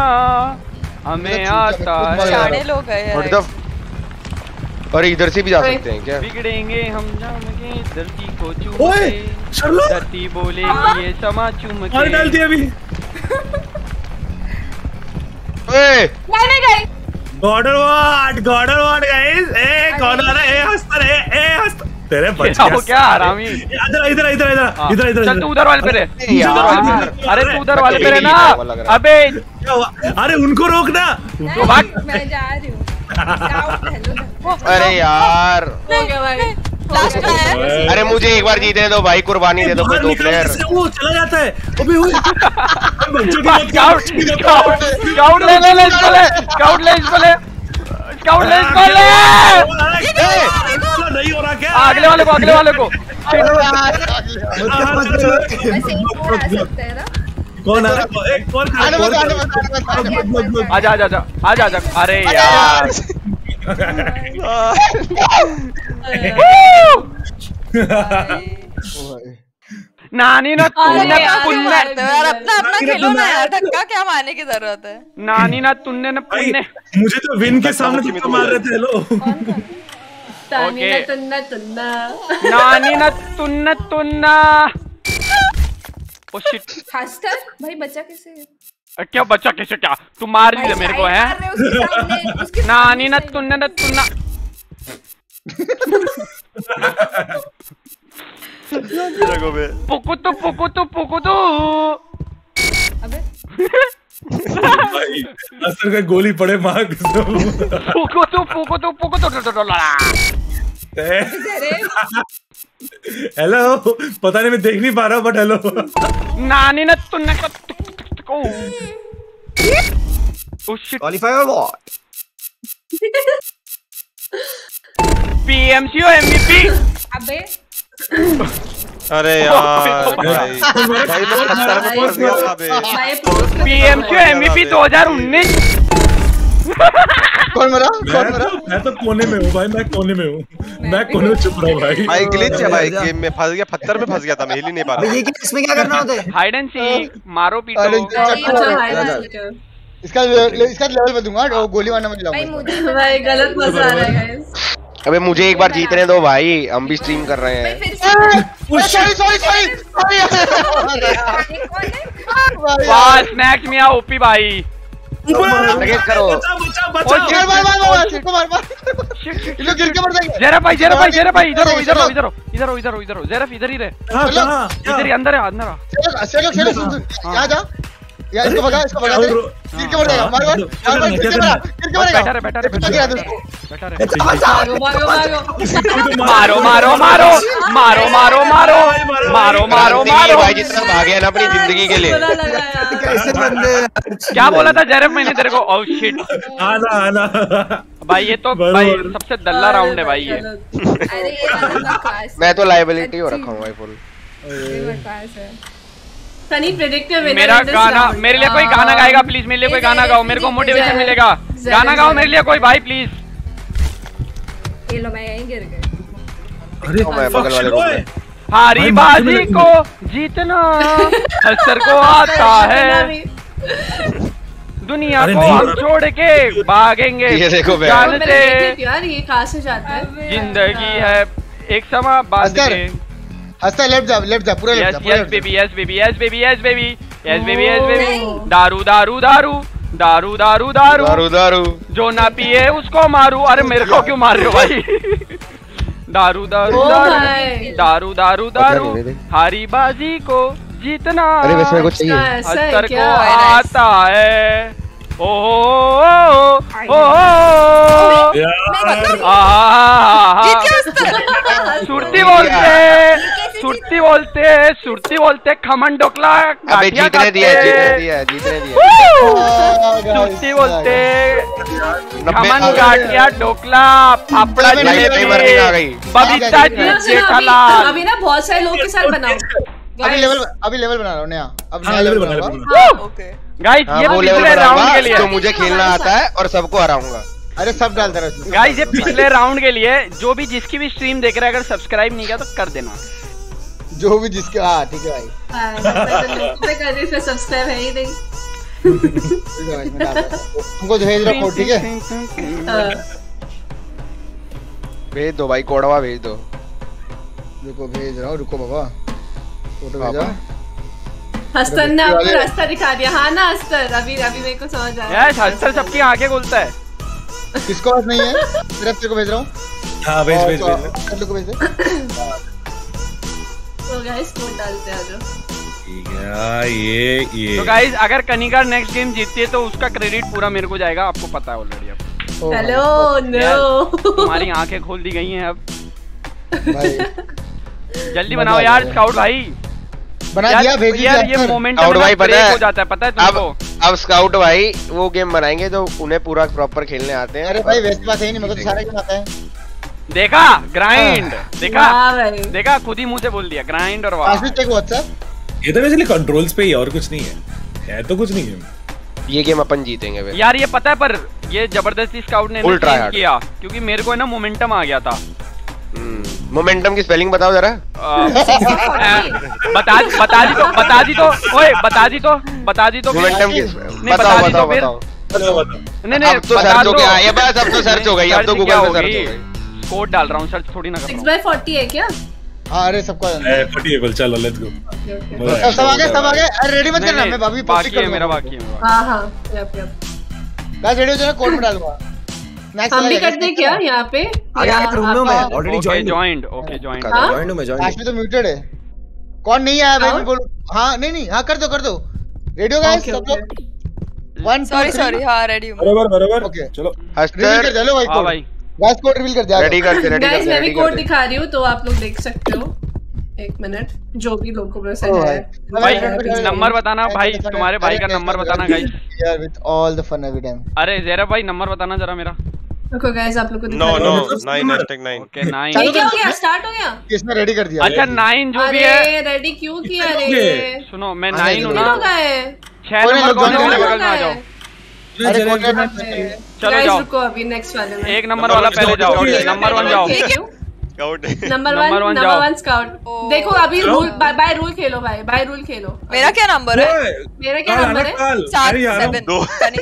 हमें आता है। अरे इधर से भी जा सकते हैं क्या? बिगड़ेंगे हम जाएंगे धरती को चूम के, धरती बोलेगी ये समा चूम के। और डाल दिया अभी। ए मैंने guys god ward god ward guys. ए गॉड वार्ड ए हंसता रे, ए हंसता तेरे बच्चा वो क्या हरामी। इधर इधर इधर इधर इधर इधर चल तू उधर वाले पे रे। अरे तू उधर वाले पे रे ना। अबे अरे उनको रोकना, उनको भाग। मैं जा रही हूं। अरे यार लास्ट का है। अरे मुझे एक बार जीतने दो भाई, कुर्बानी दे दो। दो प्लेयर वो चला जाता है। अबे वो स्काउट स्काउट ले ले ले इसको ले, स्काउट ले इसको ले, स्काउट ले इसको ले। नहीं हो रहा क्या? अगले वाले को अगले वाले को कौन आ रहा है? कौन आ रहा है? आजा आजा आजा आजा आजा। अरे यार नानी ना तुमने पुण्य यार, अपना अपना खेलो ना यार, धक्का क्या मारने की जरूरत है। नानी ना तुमने ना पुण्य, मुझे तो विन के सामने धक्का मार रहे थे लोग। नानी ना तुन्ना तुन्ना नानी ना तुन्ना तुन्ना। हस्टर भाई बच्चा कैसे क्या बच्चा कैसे क्या तुम मार रही है मेरे को है। नानी ना तुन्ना ना तुन्ना पुकु तो पुकु तो पुकु तो। अबे भाई हस्टर का गोली पड़े मार। पुकु तो पुकु तो पुकु तो। हेलो पता नहीं मैं देख नहीं पा रहा हूँ बट हेलो। नानी ना तुमने पीएमसीओ एमवीपी। अबे अरे यार पीएमसीओ एमवीपी दो हजार उन्नीस। कौन मरा? कौन मरा? मैं तो कोने में हूँ भाई, मैं कोने में हूँ, मैं कोने में छुप रहा हूँ भाई। भाई ग्लिच है भाई, गेम में फंस गया, पत्थर में फंस गया था, मैं हिल ही नहीं पा रहा। इसमें क्या करना होता है? हाइड एंड सीक, मारो पीटो। इसका इसका लेवल पे दूंगा, वो गोली मारना मत लाऊंगा भाई, गलत मजा आ रहा है गाइस। अबे मुझे एक बार जीतने दो भाई, हम भी स्ट्रीम कर रहे हैं। सॉरी सॉरी सॉरी वाह स्नैक्स मियां ओपी भाई करो। ज़ेरा भाई ज़ेरा भाई ज़ेरा भाई इधर इधर इधर इधर इधर इधर ज़ेरा इधर ही रहे, इधर ही अंदर है अंदर। चलो चलो चलो जा, यार इसको भगा, इसको भगा दे, गिर के मर जाएगा। मार मार मार, गिर के मरा, गिर के मरेगा। बैठा रहे बैठा रहे बैठा रहे बैठा रहे। मारो मारो मारो मारो मारो मारो मारो मारो मारो मारो। भाई जितना भागे ना अपनी जिंदगी के लिए। कैसे बंदे, क्या बोला था जैरब मैंने तेरे को? ओह शिट, आना आना भाई। ये तो भाई सबसे दल्ला राउंड है भाई ये। मैं तो लायबिलिटी हो रखा हूं भाई फुल। मेरा गाना, मेरे लिए कोई गाना गाएगा प्लीज? मेरे लिए कोई गाना गाओ, मेरे को मोटिवेशन मिलेगा। गाना गाओ मेरे लिए कोई भाई प्लीज। ये लो, मैं यहीं गिर गई। हारी बाजी को जीतना हर को आता है, दुनिया को हम छोड़ के भागेंगे। यार ये कहाँ से जाता है? जिंदगी है एक समा बात। अच्छा लेफ्ट जा, लेफ्ट जा, पूरा लेफ्ट जा। Yes baby, yes baby, yes baby, yes baby, yes baby, yes baby. दारू दारू दारू दारू दारू दारू दारू दारू, जो ना पिए उसको मारू। अरे मेरे को क्यों मार रहे हो भाई? दारू दारू दारू दारू दारू दारू, हारी बाजी को जीतना असर को आता है। ओह सुरती बोलते सुरती बोलते सुरती बोलते खमन डोकला जीतने दिया, जीतने दिया, जीतने दिया। सुरती बोलते खमन गाठिया डोकला फाफड़ा जलेबी बबीता जी जेठाला। अभी ना बहुत सारे लोगों के साथ बनाओ। अभी लेवल, अभी लेवल बना रहा हूँ नया। अब नया लेवल बना रहा हूँ गाइस। ये पिछले राउंड के लिए, मुझे खेलना आता है और सबको हराऊंगा। अरे सब डालता रहा गाइस। ये पिछले राउंड के लिए जो भी जिसकी भी स्ट्रीम देख रहा है, अगर सब्सक्राइब नहीं किया तो कर देना। जो भी जिसके, हाँ ठीक है भाई। तो सब्सक्राइब है ही नहीं तुमको भेज रखो, ठीक है? भेज दो भाई, कोड़वा भेज दो। रुको भेज रहा हूँ, रुको बाबा। फोटो भेजा। हस्तर ने आपको रास्ता दिखा दिया। हाँ ना हस्तर, अभी अभी मेरे को समझ आ रहा है। हस्तर सबकी आगे बोलता है। किसको आवाज नहीं है? सिर्फ तेरे को भेज रहा हूँ। हाँ भेज भेज भेज दे। तो गाइस कौन डालते हैं जो? ठीक है ये ये। तो गाइस अगर कनिका नेक्स्ट गेम जीतती है तो उसका क्रेडिट पूरा मेरे को जाएगा। आपको पता है ऑलरेडी। अब हेलो नो, तुम्हारी आंखें खोल दी गई हैं अब भाई। जल्दी बनाओ यार स्काउट भाई। बना दिया, भेज दिया। ये मोमेंटम भाई ब्रेक हो जाता है, पता है तुमको। अब स्काउट भाई वो गेम बनाएंगे तो उन्हें पूरा प्रॉपर खेलने आते हैं। अरे भाई वैसी बात है नहीं, मतलब सारे गेम आता है। देखा ग्राइंड, देखा देखा, खुद ही मुंह से बोल दिया ग्राइंड। और ये तो बेसिकली कंट्रोल्स पे ही और कुछ नहीं है, है तो कुछ नहीं है। ये गेम अपन जीतेंगे यार, ये पता है। पर ये जबरदस्ती स्काउट ने किया क्योंकि मेरे को है ना मोमेंटम आ गया था। मोमेंटम की स्पेलिंग बताओ जरा। बता बता दी तो बता दी तो ओए बता दी तो बता दी तो मोमेंटम की बता दी तो फिर नहीं नहीं तो सर्च हो गया ये बस। अब तो सर्च हो गई, अब तो गूगल पे सर्च हो गई। कोड डाल रहा हूँ, सर्च थोड़ी ना कर रहा हूँ। सिक्स बाय फोर्टी है क्या? हाँ अरे सबको फोर्टी चलो लेट्स गो। सब सब आगे, सब आगे। अरे रेडी मत करना, मैं बाकी बाकी है मेरा, बाकी है। हाँ हाँ यप यप। बस रेडी हो जाना, कोड डालूंगा। हम भी करते क्या यहाँ पे? यार रूम में already join joined okay joined joined हूँ मैं जॉइंड। आज भी तो म्यूटेड है, कौन नहीं आया भाई बोलो। हाँ नहीं नहीं, हाँ कर दो कर दो। रेडी हो गाइस सब लोग। सॉरी सॉरी हाँ रेडी हूँ बराबर बराबर ओके चलो। हस्टर चलो भाई कोड गैस कोड रिवील कर जा। रेडी करते रेडी करते। मैं भी कोड दिखा रही हूं तो आप लोग देख सकते हो। एक मिनट, जो भी लोगों को पसंद है भाई नंबर बताना भाई। तुम्हारे भाई का नंबर बताना गाइस यार, with all the fun every time. अरे जरा भाई नंबर बताना जरा मेरा। देखो गाइस आप लोग को दिखा रहा हूं nine nine nine okay nine. ठीक है स्टार्ट हो गया, किसने रेडी कर दिया? अच्छा नाइन जो भी है। अरे रेडी क्यों किया? अरे सुनो मैं नाइन हूं ना। छह नंबर कौन है? बगल में आ जाओ। अरे चलो जाओ अभी नेक्स्ट वाले में। एक नंबर वाला पहले जाओ, नंबर वन जाओ। Number one number one Scout. देखो अभी रूल बाय रूल खेलो भाई, बाय रूल खेलो। मेरा क्या नंबर है? मेरा क्या नंबर है? सात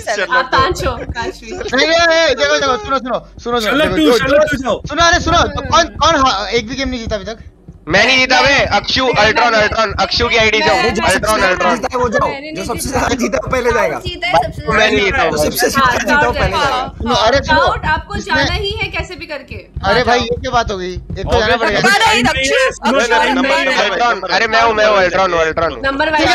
सेवन आप पांच हो। देखो देखो सुनो सुनो सुनो सुनो सुनो अरे सुनो। कौन कौन एक भी गेम नहीं जीता अभी तक? मैं नहीं जीता बे। अक्षु अल्ट्रॉन अल्ट्रॉन अक्षु की आईडी जाओ। अल्ट्रॉन अल्ट्रॉन वो जाओ, जो सबसे ज्यादा जीता वो पहले जाएगा। मैं नहीं जीता, सबसे ज्यादा जीता वो पहले जाएगा। अरे आउट, आपको जाना ही है कैसे भी करके। अरे भाई ये क्या बात हो गई? एक तो जाना पड़ेगा। अरे मैं हूं मैं हूं अल्ट्रॉन अल्ट्रॉन नंबर वाइज।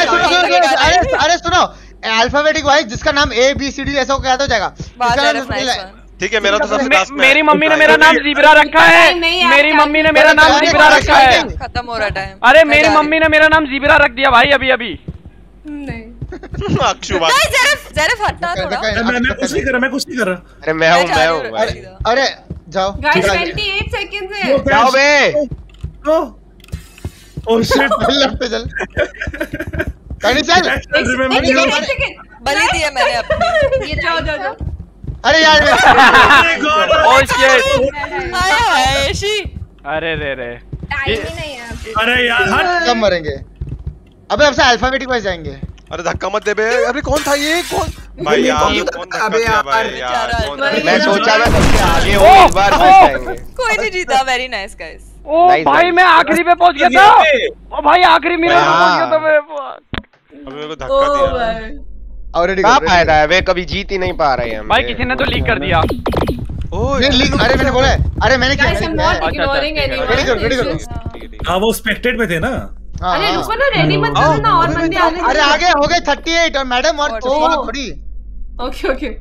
अरे सुनो अल्फाबेटिक वाइज जिसका नाम ए बी सी डी ऐसा हो जाएगा ठीक है। मेरा तो सबसे लास्ट में मेरी मम्मी ने मेरा नाम जीब्रा रखा है। मेरी मम्मी ने मेरा नाम जीब्रा रखा है। खत्म हो रहा टाइम। अरे मेरी मम्मी ने मेरा नाम जीब्रा रख दिया भाई अभी अभी। नहीं हटा थोड़ा। मैं मैं कुछ नहीं कर रहा मैं कुछ नहीं कर रहा अरे मैं हूँ मैं हूँ अरे जाओ ट्वेंटी एट सेकंड बलि दिया मैंने अपने। अरे यार अरे रे रे नहीं है। अरे यार कम मरेंगे अबे अब से अल्फाबेटिक वाइज जाएंगे। अरे धक्का मत दे बे। अरे कौन था ये कौन भाई यार अबे यार मैं सोचा मैं सबसे आगे हो इस बार जाएंगे। कोई नहीं जीता। Very nice guys. ओ भाई मैं आखिरी पे पहुंच गया था। ओ भाई आखिरी मेरा पहुंच गया था। अबे मेरे को धक्का दिया फायदा है वे कभी जीत ही नहीं पा रहे हैं भाई। किसी ने तो लीक कर दिया। ओह अरे मैंने बोला अरे मैंने क्या वो स्पेक्टेड में थे ना। अरे रुको ना रेडी मत करो ना और बंदे आने। अरे आगे हो गए थर्टी एट और मैडम और थोड़ी ओके ओके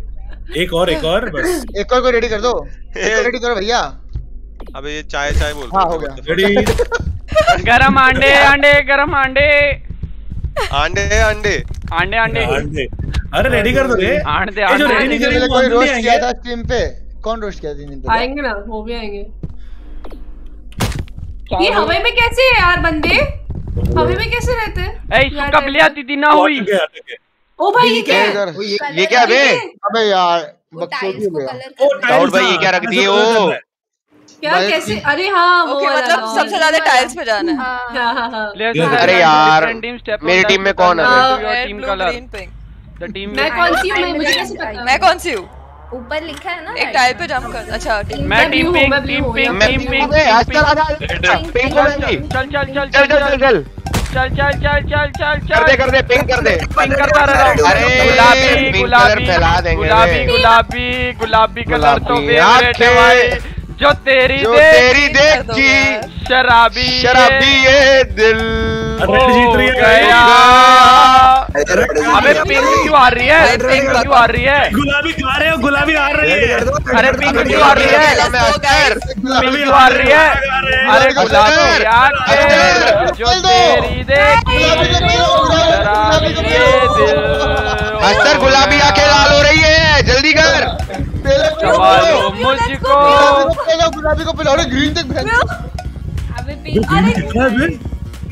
एक और एक और बस एक और को रेडी कर दो। रेडी करो भैया। अबे ये चाय चाय बोल रहा हो गया। गरम अंडे अंडे गरम अंडे अंडे अंडे अंडे अंडे। अरे रेडी कर दो अंडे। जो रेडी नहीं करेंगे कोई रोस्ट किया था स्ट्रीम पे। कौन रोस्ट किया था इन पे आएंगे ना वो भी आएंगे। ये हवा में कैसे है यार बंदे हवा में कैसे रहते हैं। ए इसको कबलिया दीदी ना हुई। ओ भाई ये क्या ये क्या बे। अबे यार बकचोदी हो गया। और भाई ये क्या रख दिए ओ क्या कैसे। अरे हाँ वो मतलब सबसे ज्यादा टाइल्स पे जाना है। अरे यार मेरी टीम में कौन है। टीम कलर टीम मैं कौन सी हूँ मुझे कैसे पता। मैं कौन सी हूँ ऊपर लिखा है ना एक टाइल पे जंप कर। अच्छा मैं team pink team pink team pink चल चल चल चल चल चल चल चल चल चल चल कर दे कर दे पिंक कर दे पिंक करता रहो। अरे गुलाबी गुलाबी गुलाबी गुलाबी गुलाबी कलर तो फेवरेट है भाई। जो तेरी जो देख तेरी देखी शराबी शराबी ये दिल हो गया। अबे पिंक क्यों आ रही है। पिंक क्यों आ रही है। गुलाबी आ रहे हो गुलाबी आ रही है। अरे पिंक क्यों आ रही है। पिंक क्यों आ रही है। अरे गुलाबी यार जो तेरी देखी शराबी ये दिल। अस्तर गुलाबी आंखें लाल हो रही है जल्दी कर। मुझको गुलाबी को पिला ग्रीन तक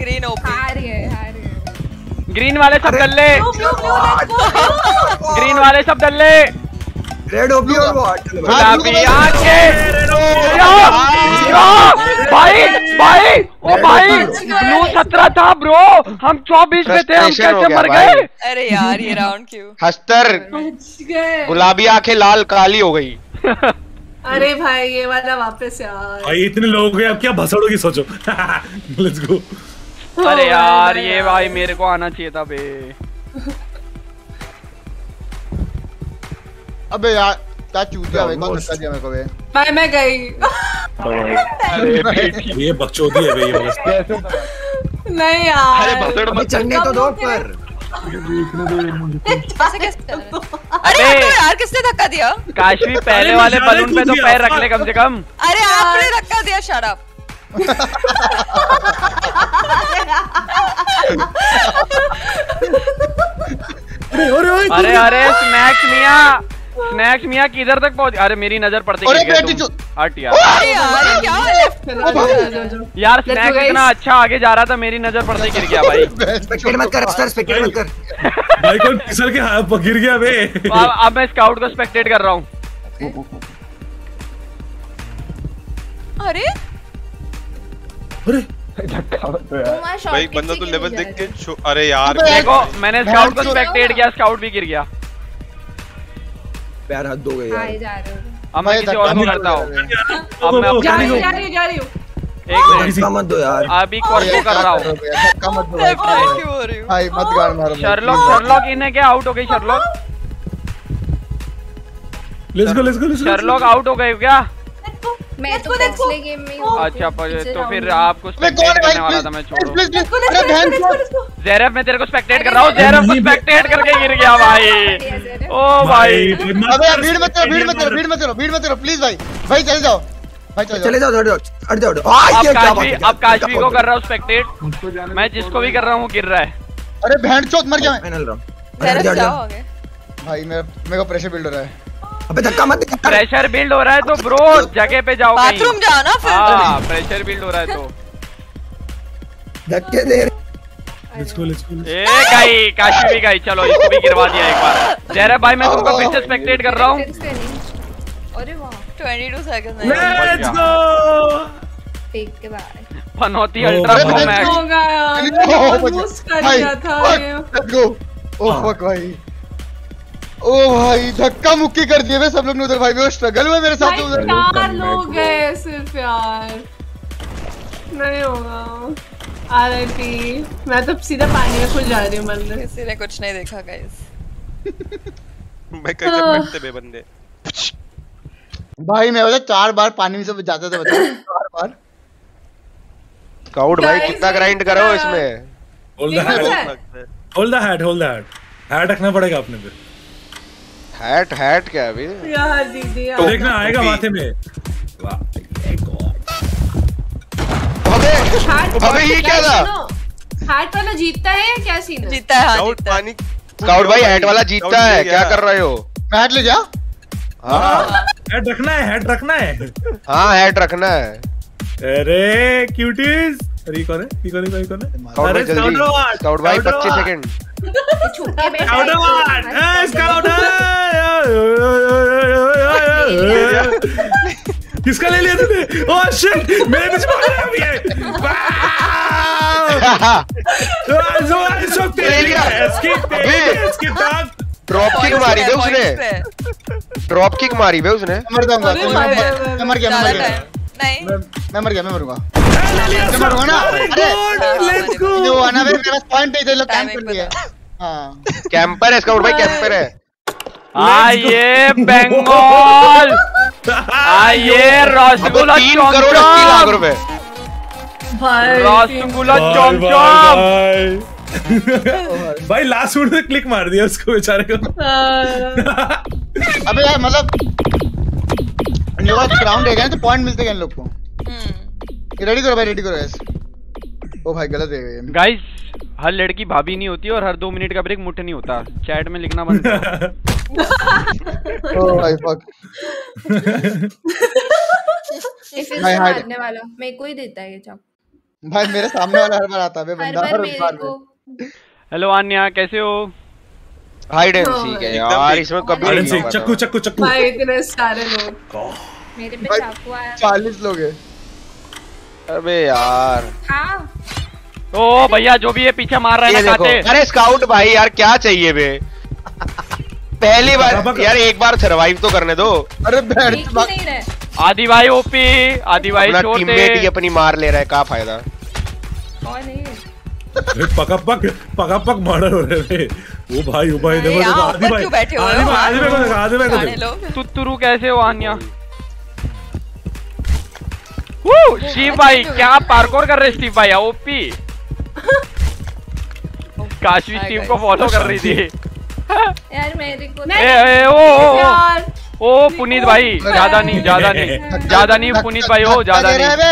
ग्रीन ग्रीन वाले सब डल ले। ग्रीन वाले सब डल ले। रेड ओपी और गुलाबी आके भाई भाई ओ भाई ब्लू सत्रह था ब्रो हम चौबीस पे थे हम कैसे मर गए। अरे यार ये राउंड क्यों। हस्तर गुलाबी आंखें लाल काली हो गई। अरे भाई ये वाला वापस यार भाई इतने लोग हैं अब क्या भसड़ोगी सोचो। Let's go. अरे यार ये भाई मेरे को आना चाहिए था बे। अबे यार चूतिया भाई कौन धक्का दिया मेरे को बे। भाई मैं गई। ये बकचोदी है भाई नहीं यार। अरे भसड़ मत चढ़ने तो दो पर अरे यार किसने धक्का दिया। काशवी पहले वाले बलून पे तो पैर रख ले कम से कम। अरे आपने धक्का दिया शराब। अरे अरे स्नैक्स मिया स्नैक्स मिया किधर तक पहुंच। अरे मेरी नजर पड़ती हट यार यार स्नैक्स इतना अच्छा आगे जा रहा था मेरी नजर पड़ते गिर गया भाई। स्पेक्टेट मत कर सर स्पेक्टेट मत कर भाई कौन फिसल के हाथ गिर गया बे। अब मैं स्काउट को स्पेक्टेट कर रहा हूँ। अरे अरे भाई बंदा तो लेवल देख के। अरे यार देखो मैंने स्काउट को स्पेक्टेट किया स्काउट भी गिर गया। पैर हाथ दो गए यार। अब मैं किसी और को करता हूं। अब मैं जा रही हूं जा रही हूं जा रही हूं। एक मिनट का मत दो यार। अभी कॉल कर रहा हूं धक्का मत दो भाई मत गाड़ मारो। शर्लॉक शर्लॉक इन्हें क्या आउट हो गई। Sherlock let's go let's go. Sherlock out हो गए क्या। मैं तो पिछले गेम में हूं। अच्छा तो फिर आपको स्पेक्टेट करने वाला था मैं, छोड़ो। अरे बहन ज़ेरफ, मैं तेरे को स्पेक्टेट कर रहा हूं। ज़ेरफ को स्पेक्टेट करके गिर गया भाई। ओ भाई अबे भीड़ मत करो, भीड़ मत करो, भीड़ मत करो, भीड़ मत करो प्लीज भाई। भाई चले जाओ, भाई चले जाओ, हट जाओ, हट जाओ। आप काशवी, आप काशवी को कर रहा हूं स्पेक्टेट, मैं जिसको भी कर रहा हूं गिर रहा है। अरे बहन चोट मर गया मैं। ज़ेरफ जाओ आगे भाई, मेरा मेरे को प्रेशर बिल्ड हो रहा है। अबे धक्का मत, प्रेशर बिल्ड हो रहा है तो ब्रो जगह पे जाओ, बाथरूम जाओ ना फिर। हां प्रेशर बिल्ड हो रहा है तो धक्के दे। Let's go let's go. ए गाइस काशी गाइस चलो इसको भी गिरवा दिया एक बार। ज़ेरफ भाई मैं तुमको फिर से स्पेक्टेट कर रहा हूं। अरे वाह बाईस सेकंड। लेट्स गो टेक के बाद पनौती अल्ट्रा प्रो मैक्स हो गया। ऑलमोस्ट कर दिया था। Let's go. ओह फक भाई, ओ भाई धक्का मुक्की कर दिए सब लोग ने उधर। भाई वो स्ट्रगल हुआ मेरे साथ उधर। चार लोग गए सिर्फ यार, नहीं होगा। आरआईपी, मैं तो सीधा पानी में खुल जा रही हूँ। बंदे किसी ने कुछ नहीं देखा गाइस। मैं कहीं जब से बेबंदे भाई, मैं बता चार बार पानी में से जाता था, बता चार बार। स्काउट भाई कितना ग्राइंड करो इसमें। Hold the hat, hold the hat, hold the hat. Hat रखना पड़ेगा अपने पे। हैट हैट क्या अभी यार दीदी यार। तो देखना आएगा माथे में। अबे अबे ये क्या था? हैट वाला जीतता है क्या सीन? जीतता है हाँ, जीतता है। स्काउट भाई हैट वाला जीतता है। क्या कर रहे हो? मैं हैट ले जा। हाँ हैट रखना है, हैट रखना है, हाँ हैट रखना है। अरे क्यूटीज। अरे कौन है, ये कौन है, ये कौन है? अरे स्काउट भाई पच्चीस सेकंड। किसका ले लिया तूने? ओह शिट, मेरे पीछे भाग रहा है अभी ये। ड्रॉप किक मारी बे उसने, ड्रॉप किक मारी बे उसने। मर जाऊंगा, मर गया, मर गया। नहीं मैं मर गया, मैं मरूंगा, मैं मरूंगा ना। अरे लेट्स गो। जो आना भाई मेरा पॉइंट है, ये लोग कैंप कर दिया। हां कैंपर है स्काउट भाई, कैंपर है। आइए बंगाल, आइए रसगुल्ला चौंक चौंक। तीन करोड़ अस्सी लाख रुपए भाई, रसगुल्ला चौंक चौंक भाई। लास्ट में क्लिक मार दिया उसको बेचारे को। अबे यार मतलब ये वाला राउंड है तो पॉइंट मिलते हैं इन लोग को। हम्म रेडी करो भाई, रेडी करो गाइस। ओ भाई गलत है गाइस। हर लड़की भाभी नहीं होती और हर दो मिनट का ब्रेक मुठ नहीं होता। चैट में लिखना बंद करो। ओ भाई फक। इसे मारने वाला मेरे को ही देता है ये चाक। भाई मेरे सामने वाला हर बार आता है बे बंदा, हर बार। हेलो आन्या कैसे हो? हाइड एंड सीक है यार इसमें कभी नहीं। चक्कू चक्कू चक्कू भाई, इतने सारे लोग मेरे पे चाकू आया। चालीस लोग हैं। अबे यार हाँ। ओ भैया जो भी ये पीछे मार रहा है ना खाते। अरे स्काउट भाई यार क्या चाहिए बे। पहली बार यार, एक बार सरवाइव तो करने दो। अरे आदि भाई ओपी, आदि भाई छोटे टीममेट ही अपनी मार ले रहा है, क्या फायदा। पका पक पका पक मर्डर हो रहे। ओ भाई ओ भाई देखो आदि भाई, आदि भाई आदि भाई तुत्तुरू कैसे हो आन्या? स्टीव भाई क्या पार्कोर कर रहे स्टीव भाई, ओपी। काशवी स्टीव को फॉलो कर रही थी यार मेरे को। ए, ए, ओ, ओ, ओ, ओ पुनीत भाई ज्यादा नहीं, ज्यादा नहीं, ज्यादा नहीं पुनीत भाई, हो ज्यादा नहीं।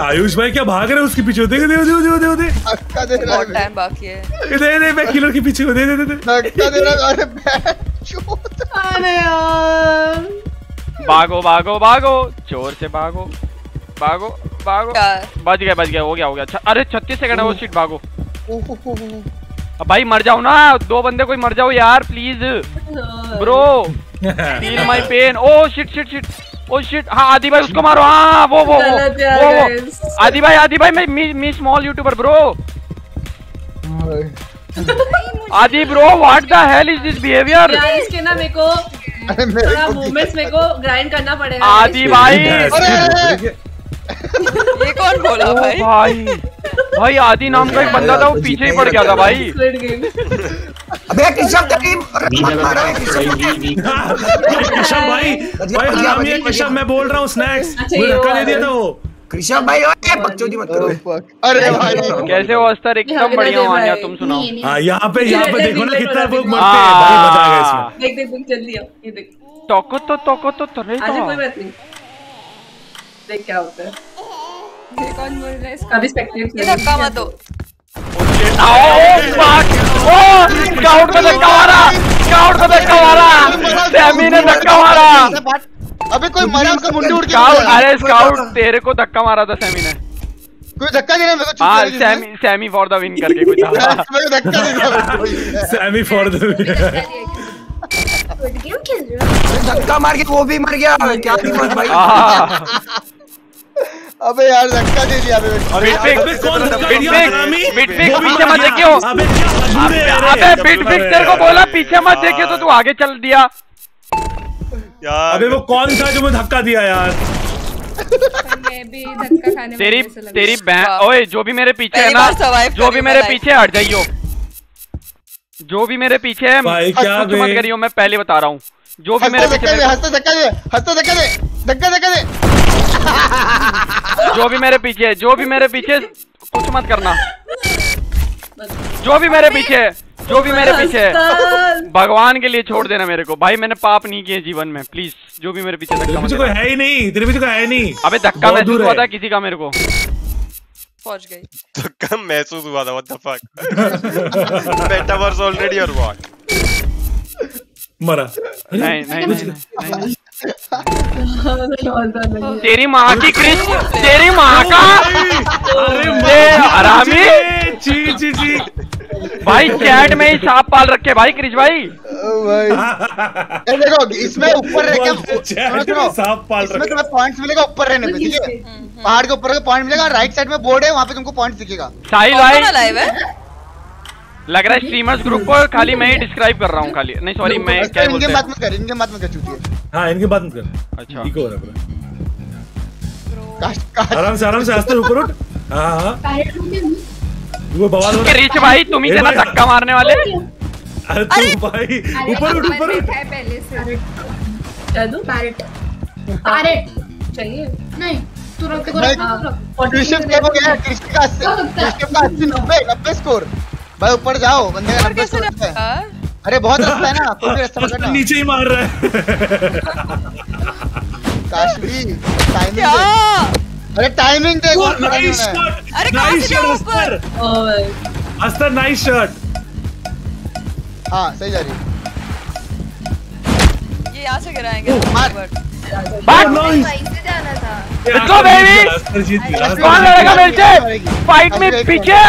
आयुष भाई क्या भाग रहे उसके पीछे? दे दे दे दे टाइम बाकी है, दे दे मैं किलर के पीछे दे दे दे। भागो भागो भागो चोर से, भागो भागो भागो। बच गए बच गए, हो गया हो गया। अरे छत्तीस सेकंड है वो। सीट भागो। अब भाई मर जाओ ना, दो बंदे कोई मर जाओ यार please bro. Feel my pain. Oh shit shit shit, oh shit. हाँ आदि भाई उसको मारो। हाँ वो वो वो वो आदि भाई, आदि भाई मैं me small YouTuber bro. Adi bro what the hell is this behaviour. इसके ना मेरे को थोड़ा मूवमेंट्स मेरे को ग्राइंड करना पड़ेगा। आदि भाई ये कौन बोला भाई? भाई भाई आदि नाम का एक बंदा था, वो पीछे ही पड़ गया था भाई। अबे किशन भाई, भाई किशन मैं बोल रहा हूँ, स्नैक्स धक्का दे दिया था वो कृषा भाई। ओए बकचोदी मत करो। अरे भाई कैसे हो अस्तर? एकदम बढ़िया हो आन्या, तुम सुनाओ। हां यहां पे यहां पे देखो ना कितना लोग मरते हैं भाई, बता गए इसमें। देख देख तुम जल्दी आओ, ये देख टोको तो टोको तो तो नहीं था। अरे कोई बात नहीं, देख क्या होता है। ये कौन बोल रहा है? इसका रिस्पेक्ट से धक्का मत दो। आओ फक, ओ स्काउट का धक्का मारा, स्काउट का धक्का मारा, सैमी ने धक्का मारा। अबे कोई मरा, उसका मुंडी उड़ गया। अरे स्काउट तेरे को धक्का मारा था सैमी ने। कोई धक्का देना मेरे को। हां Sammy Sammy for the win करके कोई था। मेरे को धक्का देना Sammy for the win. Good game खेल रहे हो। धक्का मार के वो भी मर गया। क्या दिमाग भाई। अबे यार धक्का दे दिया बे। अबे कौन धक्का दिया सैमी? बिट पिक पीछे मत देखियो। अबे अबे बिट पिक तेरे को बोला पीछे मत देखियो तो तू आगे चल दिया। अबे वो कौन था जो मुझे धक्का दिया यार? भी धक्का खाने तेरी तेरी ओए जो भी मेरे पीछे है ना, जो भी मेरे पीछे हट जाइयो, जो भी मेरे पीछे है मत करियो। मैं पहले बता रहा हूँ, जो भी मेरे पीछे हंसते धक्का दे, हंसते धक्का दे, धक्का धक्का दे, जो भी मेरे पीछे, जो भी मेरे पीछे कुछ मत करना, जो भी मेरे पीछे, जो भी मेरे पीछे, भगवान के लिए छोड़ देना मेरे को भाई। मैंने पाप नहीं किए जीवन में, प्लीज जो भी मेरे पीछे धक्का मत। है ही नहीं तेरे पीछे, है ही नहीं। अबे धक्का महसूस हुआ था किसी का, मेरे को पहुंच गई धक्का महसूस हुआ था। What the fuck, metaverse already और व्हाट मरा। नहीं नहीं तेरी माँ की कृष्ण, तेरी माँ का हरामी। जी जी जी भाई चैट में ही सांप पाल रखे भाई क्रिश भाई। भाई देखो इसमें ऊपर रहकर पॉइंट्स मिलेगा, ऊपर रहने पे ठीक है, पहाड़ के ऊपर पॉइंट मिलेगा। राइट साइड में बोर्ड है, वहाँ पे तुमको पॉइंट दिखेगा। साहिल भाई लाइव है लग रहा है स्ट्रीमर्स ग्रुप को, खाली मैं ही डिस्क्राइब कर रहा हूँ खाली। नहीं सॉरी मैं क्या बोलते हैं, इनके बात मत कर, इनके बात मत कर चुतिया। हाँ इनके बात मत कर। अच्छा ठीक हो रहा है, आराम से आराम से आस्ते ऊपर उठ। हाँ हाँ वो बवाल हो रहा है। रिच भाई तुम ही थे ना धक्का मारने वाले। अरे तू भाई ऊपर उठ, ऊपर उठ पहले से। जादू पैरेट पैरेट चाहिए नहीं, तुरंत को क्रिश्चियन क्या हो गया? क्रिश्चियन का क्रिश्चियन का अस्सी नब्बे नब्बे स्कोर भाई। ऊपर जाओ बंदे का नब्बे स्कोर है। अरे बहुत रास्ता है ना, कोई रास्ता पकड़ना। नीचे ही मार रहा है काशवी। टाइमिंग अरे टाइमिंग देखो। नाइस शॉट, अरे नाइस शॉट अस्तर, अस्तर नाइस शॉट। हाँ सही जा रही है, ये यहाँ से गिराएंगे। लेट्स गो बेबी, कौन लड़ेगा मेरे से फाइट में? पीछे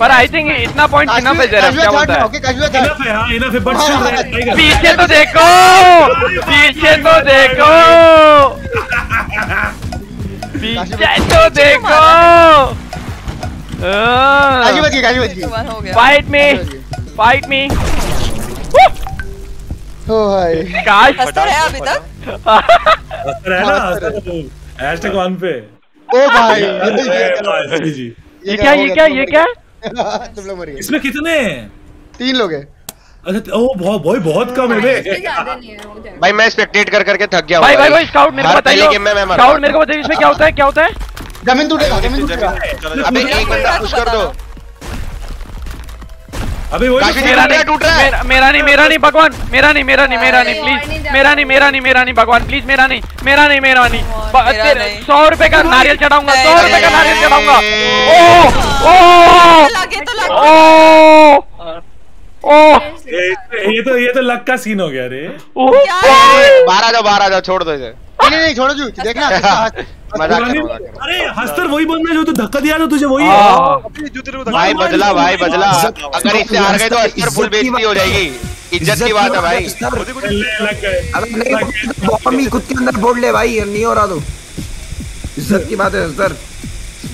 पर आई थिंक इतना पॉइंट इनफ है। जरा क्या बोलता है? इनफ है, हां इनफ है। बट पीछे तो देखो, पीछे तो देखो, पीछे तो देखो। गाजी बच गई, गाजी बच गई। Fight me, fight me. ओ भाई काश असर है अभी तक। असर है ना हैश टैग वन पे। ओ भाई जी ये क्या, ये क्या, ये क्या? तुम लोग मरिए। इसमें कितने? तीन लोग हैं। अच्छा ओ बहुत बहुत बहुत कम है बे। भाई मैं स्पेक्टेट कर करके थक गया। भाई भाई भाई स्काउट मेरे को बताइए, स्काउट मेरे को बताइए इसमें क्या होता है, क्या होता है? जमीन टूटेगा, जमीन टूटेगा। अबे एक बंदा पुश कर दो। अबे वही मेरा नहीं टूट रहा है, मेरा नहीं, मेरा नहीं भगवान, मेरा नहीं, मेरा नहीं, मेरा नहीं प्लीज, मेरा नहीं, मेरा नहीं, मेरा नहीं भगवान प्लीज, मेरा नहीं, मेरा नहीं, मेरा नहीं। सौ रुपए का नारियल चढ़ाऊंगा, सौ रुपए का नारियल चढ़ाऊंगा। ओ ओ ओ ये तो ये तो लक का सीन हो गया रे। बाहर आ जाओ, बाहर आ जाओ, छोड़ दो इसे। नहीं नहीं छोड़ो जू, देखना मजा करूंगा। अरे हस्तर वही बंदा जो तो धक्का दिया था तुझे, वही है भाई। बदला भाई बदला, अगर इससे हार गए तो हस्तर फुल बेइज्जती हो जाएगी। इज्जत की बात है भाई। अबे खुद के अंदर बोल ले भाई, नहीं हो रहा तो इज्जत की बात है हस्तर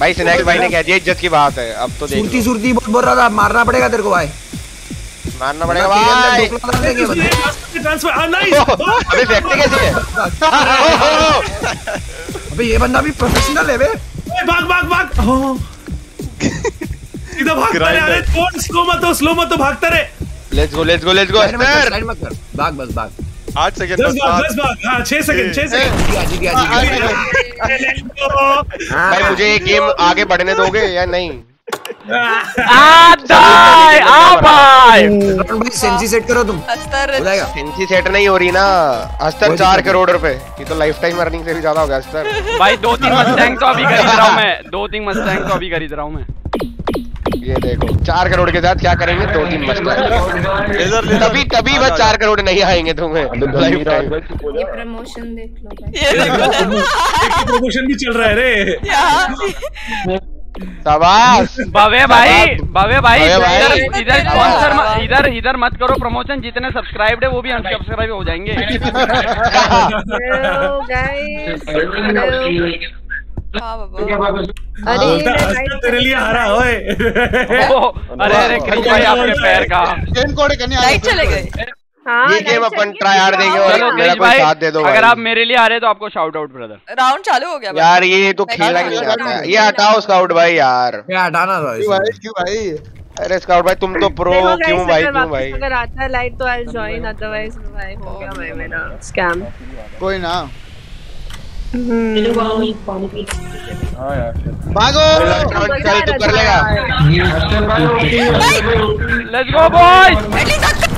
भाई। स्नैक भाई ने कह दिया इज्जत की बात है। अब तो सुरती सुरती बोल रहा था, मारना पड़ेगा तेरे को भाई। मारना पड़ेगा भाई। अबे फेंकते कैसे है? अबे ये बंदा भी प्रोफेशनल है बे। भाग भाग भाग सीधा भागता रहे। अरे कौन स्लो मत हो स्लो मत हो भागता रहे। Let's go let's go let's go side मत कर। भाग बस भाग। आठ सेकंड बस बस भाग। हां छह सेकंड छह second. Uh ji uh ji let's go. भाई मुझे ये गेम आगे बढ़ने दोगे या नहीं? आ भाई आ भाई भाई सेंसी सेट करो तुम। अस्तर सेंसी सेट नहीं हो रही ना। अस्तर चार करोड़ रुपए ये तो लाइफ टाइम अर्निंग से भी ज्यादा हो गया अस्तर भाई। दो तीन मस्टैंग तो अभी खरीद रहा हूं मैं। दो तीन मस्टैंग तो अभी खरीद रहा हूं मैं। ये देखो चार करोड़ के साथ क्या करेंगे? दो तीन मस्टैंग। तभी तभी बस चार करोड़ नहीं आएंगे तुम्हें लाइफ टाइम। ये प्रमोशन देख लो भाई। ये देखो प्रमोशन भी चल रहा है रे। शाबाश भवे भाई भवे भाई। इधर स्पॉन्सर इधर इधर मत करो प्रमोशन। जितने सब्सक्राइब्ड है वो भी अनसब्सक्राइब हो जाएंगे। अरे तेरे लिए हारा होए। अरे अरे भाई आपके पैर का गेम कोड करने लाइट चले गए। ये गेम अपन ट्राई हार देंगे और मेरा कोई साथ दे दो। अगर आप मेरे लिए आ रहे तो आपको शाउट आउट ब्रदर। राउंड चालू हो गया यार। ये तो खेला ही नहीं जाता है। ये हटाओ स्काउट भाई यार। ये हटाना था भाई। क्यों भाई? अरे स्काउट भाई तुम तो प्रो क्यों भाई? क्यों भाई? अगर आता है लाइट तो आई विल जॉइन अदरवाइज भाई हो गया भाई मेरा स्कैम। कोई ना चलो भाई पानी पी। हां यार भागो चल तू कर लेगा। Let's go boys. At least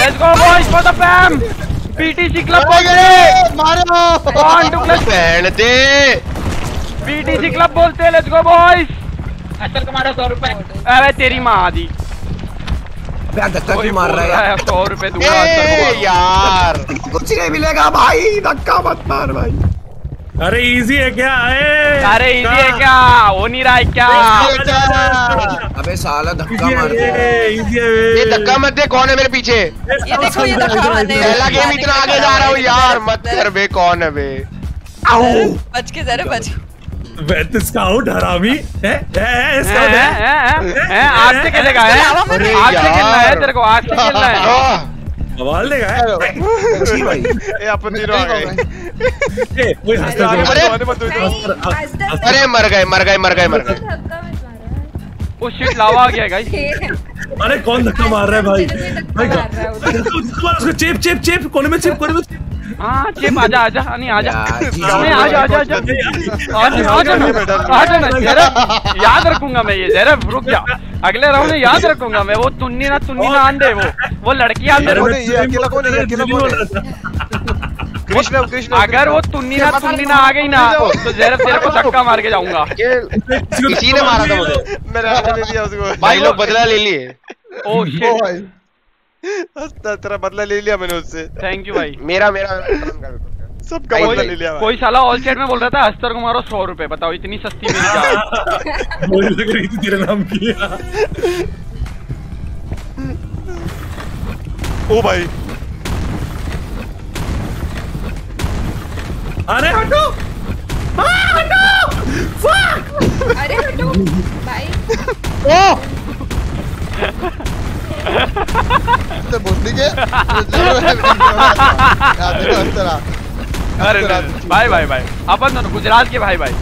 Let's go boys for the fam. P T C club बोलते मारो on to club पहनते P T C club बोलते हैं। Let's go boys. असल का मारो सौ रुपए। अरे तेरी माँ आदि धक्का क्यों मार रहा है? सौ रुपए दूंगा यार। कुछ नहीं मिलेगा भाई। धक्का मत मार भाई। अरे इजी है क्या? अरे इजी है क्या? हो नहीं रहा है क्या? अबे साला धक्का मार दिया। ये धक्का मत दे। कौन है मेरे पीछे? ये देखो ये धक्का मत दे। पहला गेम इतना आगे जा रहा हूँ यार। मत कर बे। कौन है बे? बच के जरा बच। वैसे स्काउट हरामी है? है स्काउट है? आज से खेलेगा है? आज से खेलना है तेरे को। आज से खेलना है। बवाल देगा जी भाई। ये अपन तीनों आ गए। कोई हंसता है। अरे मर गए मर गए मर गए मर गए। ओ शिट लावा आ गया गाइस। अरे कौन धक्का मार रहा है भाई? उसको चिप चिप चिप कोने में चिप कोने में। हां चिप आजा आजा नहीं आजा नहीं आजा आजा आजा आजा ना जरा। याद रखूंगा मैं ये जरा। रुक जा अगले राउंड में याद रखूंगा मैं। वो तुन्नी ना तुन्नी ना आंदे वो वो लड़की आंदे। कृष्ण कृष्ण अगर वो तुन्नी ना तुन्नी ना आ गई ना तो जरा तेरे को धक्का मार के जाऊंगा। किसी ने मारा था मुझे। मैंने ले लिया उसको। भाई लोग बदला ले लिए। ओह शिट तेरा बदला ले लिया मैंने उससे। थैंक यू भाई। मेरा मेरा सबका बदला ले लिया। कोई साला ऑल चैट में बोल रहा था अस्तर को मारो सौ रुपए। बताओ इतनी सस्ती मिल जाए। बोल लग रही थी तेरे नाम की। ओ भाई अरे हटो हटो फक। अरे हटो भाई। ओ तो बोलती के यार। अरे भाई भाई भाई अपन दोनों गुजरात के भाई भाई।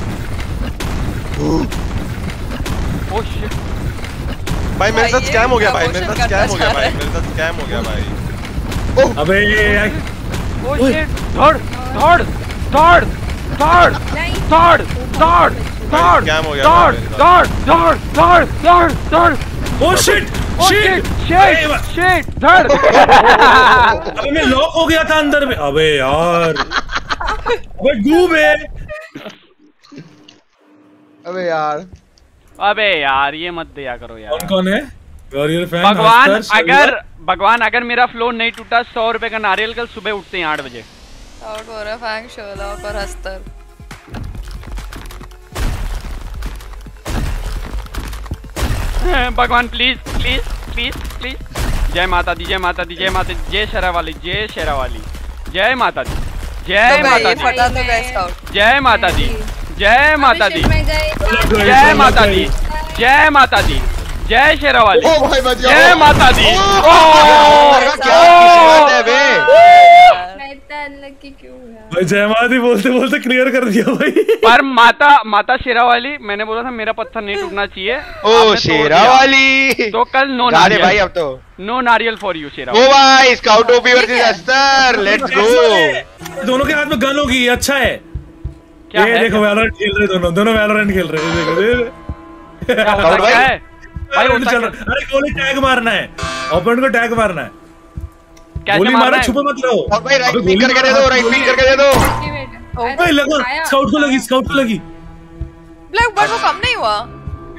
ओ शिट भाई मेरे साथ स्कैम हो गया भाई। मेरे साथ स्कैम हो गया भाई। मेरे साथ स्कैम हो गया भाई। अबे ओ शिट दौड़ दौड़ दौड़ दौड़ दौड़ दौड़ दौड़ दौड़ दौड़ दौड़ दौड़ दौड़ दौड़। Oh shit shit shit shit धड़। अबे मैं लॉक हो गया था अंदर में। अबे यार अबे गूबे। अबे यार अबे यार ये मत दिया करो यार। कौन कौन है? भगवान अगर भगवान अगर मेरा फ्लो नहीं टूटा सौ रुपए का नारियल कल सुबह उठते हैं आठ बजे। आउट हो रहा फैंग शोला पर हस्तर। भगवान प्लीज प्लीज प्लीज प्लीज। जय माता दी जय माता दी जय माता दी जय शेरा वाली जय शेरा वाली जय माता दी जय माता दी जय माता दी जय माता दी जय माता दी जय माता दी जय शेरावाली, जय माता दी। जय माता दी बोलते बोलते क्लियर कर दिया भाई। पर माता माता शेरावाली, मैंने बोला था मेरा पत्थर नहीं टूटना चाहिए। ओ शेरावाली तो कल नो नारियल भाई, अब तो नो नारियल फॉर यू शेरावाली। ओ भाई स्काउट ओपी वर्सेस अस्तर, लेट्स गो। दोनों के हाथ में गन होगी, अच्छा है। क्या ये है? देखो वैलोरेंट खेल रहे दोनों दोनों वैलोरेंट खेल रहे देखो देखो भाई भाई उन चल। अरे गोली टैग मारना है, ओपोनेंट को टैग मारना है। गोली मारो, छुपो मत रहो। और भाई राइट पिक करके दे दो, राइट पिक करके दे दो। ओए लगा, स्काउट को लगी, स्काउट को लगी। ब्लैक बट वो कम नहीं हुआ।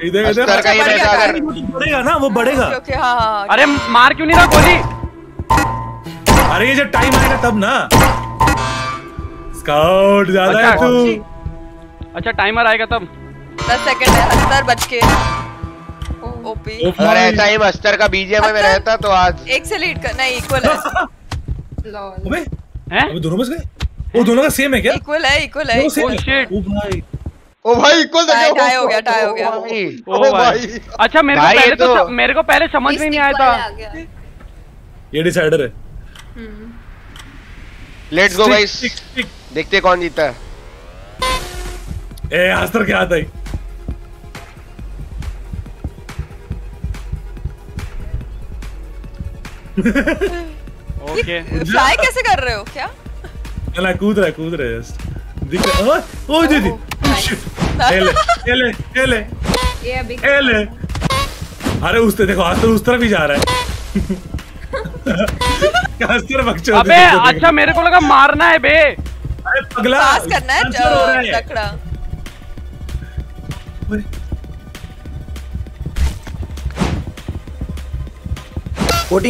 इधर इधर का ये ऐसा अगर बढ़ेगा ना, वो बढ़ेगा। ओके हां हां। अरे मार क्यों नहीं रहा गोली? अरे ये जब टाइम आएगा तब ना। स्काउट ज्यादा है तू। अच्छा टाइमर आएगा तब। दस सेकंड है, अस्तर बच के। ओपी। अरे टाइम अस्तर का बीजेम में रहता तो आज एक से लीड करना इक्वल है। लॉल। अबे हैं? अबे दोनों बच गए? वो दोनों का सेम है क्या? इक्वल है, इक्वल है। ओ शिट। ओ भाई। ओ भाई इक्वल हो गया। टाई हो गया, टाई हो गया। ओ भाई। अच्छा मेरे को पहले तो मेरे को पहले समझ में नहीं आया था। ये डिसाइडर है। हम्म। लेट्स गो गाइस, देखते कौन जीता है। ए अस्तर क्या आता है? ओके फ्लाई कैसे कर रहे हो? क्या चला कूद रहा कूद रहा जस्ट दिख रहा। ओ दीदी एले एले एले ये अभी एले। अरे उस देखो अस्तर उस तरफ ही जा रहा है। अबे अच्छा मेरे को लगा मारना है बे। अरे पगला पास करना है, तकड़ा। चौदह सेकंड, बारह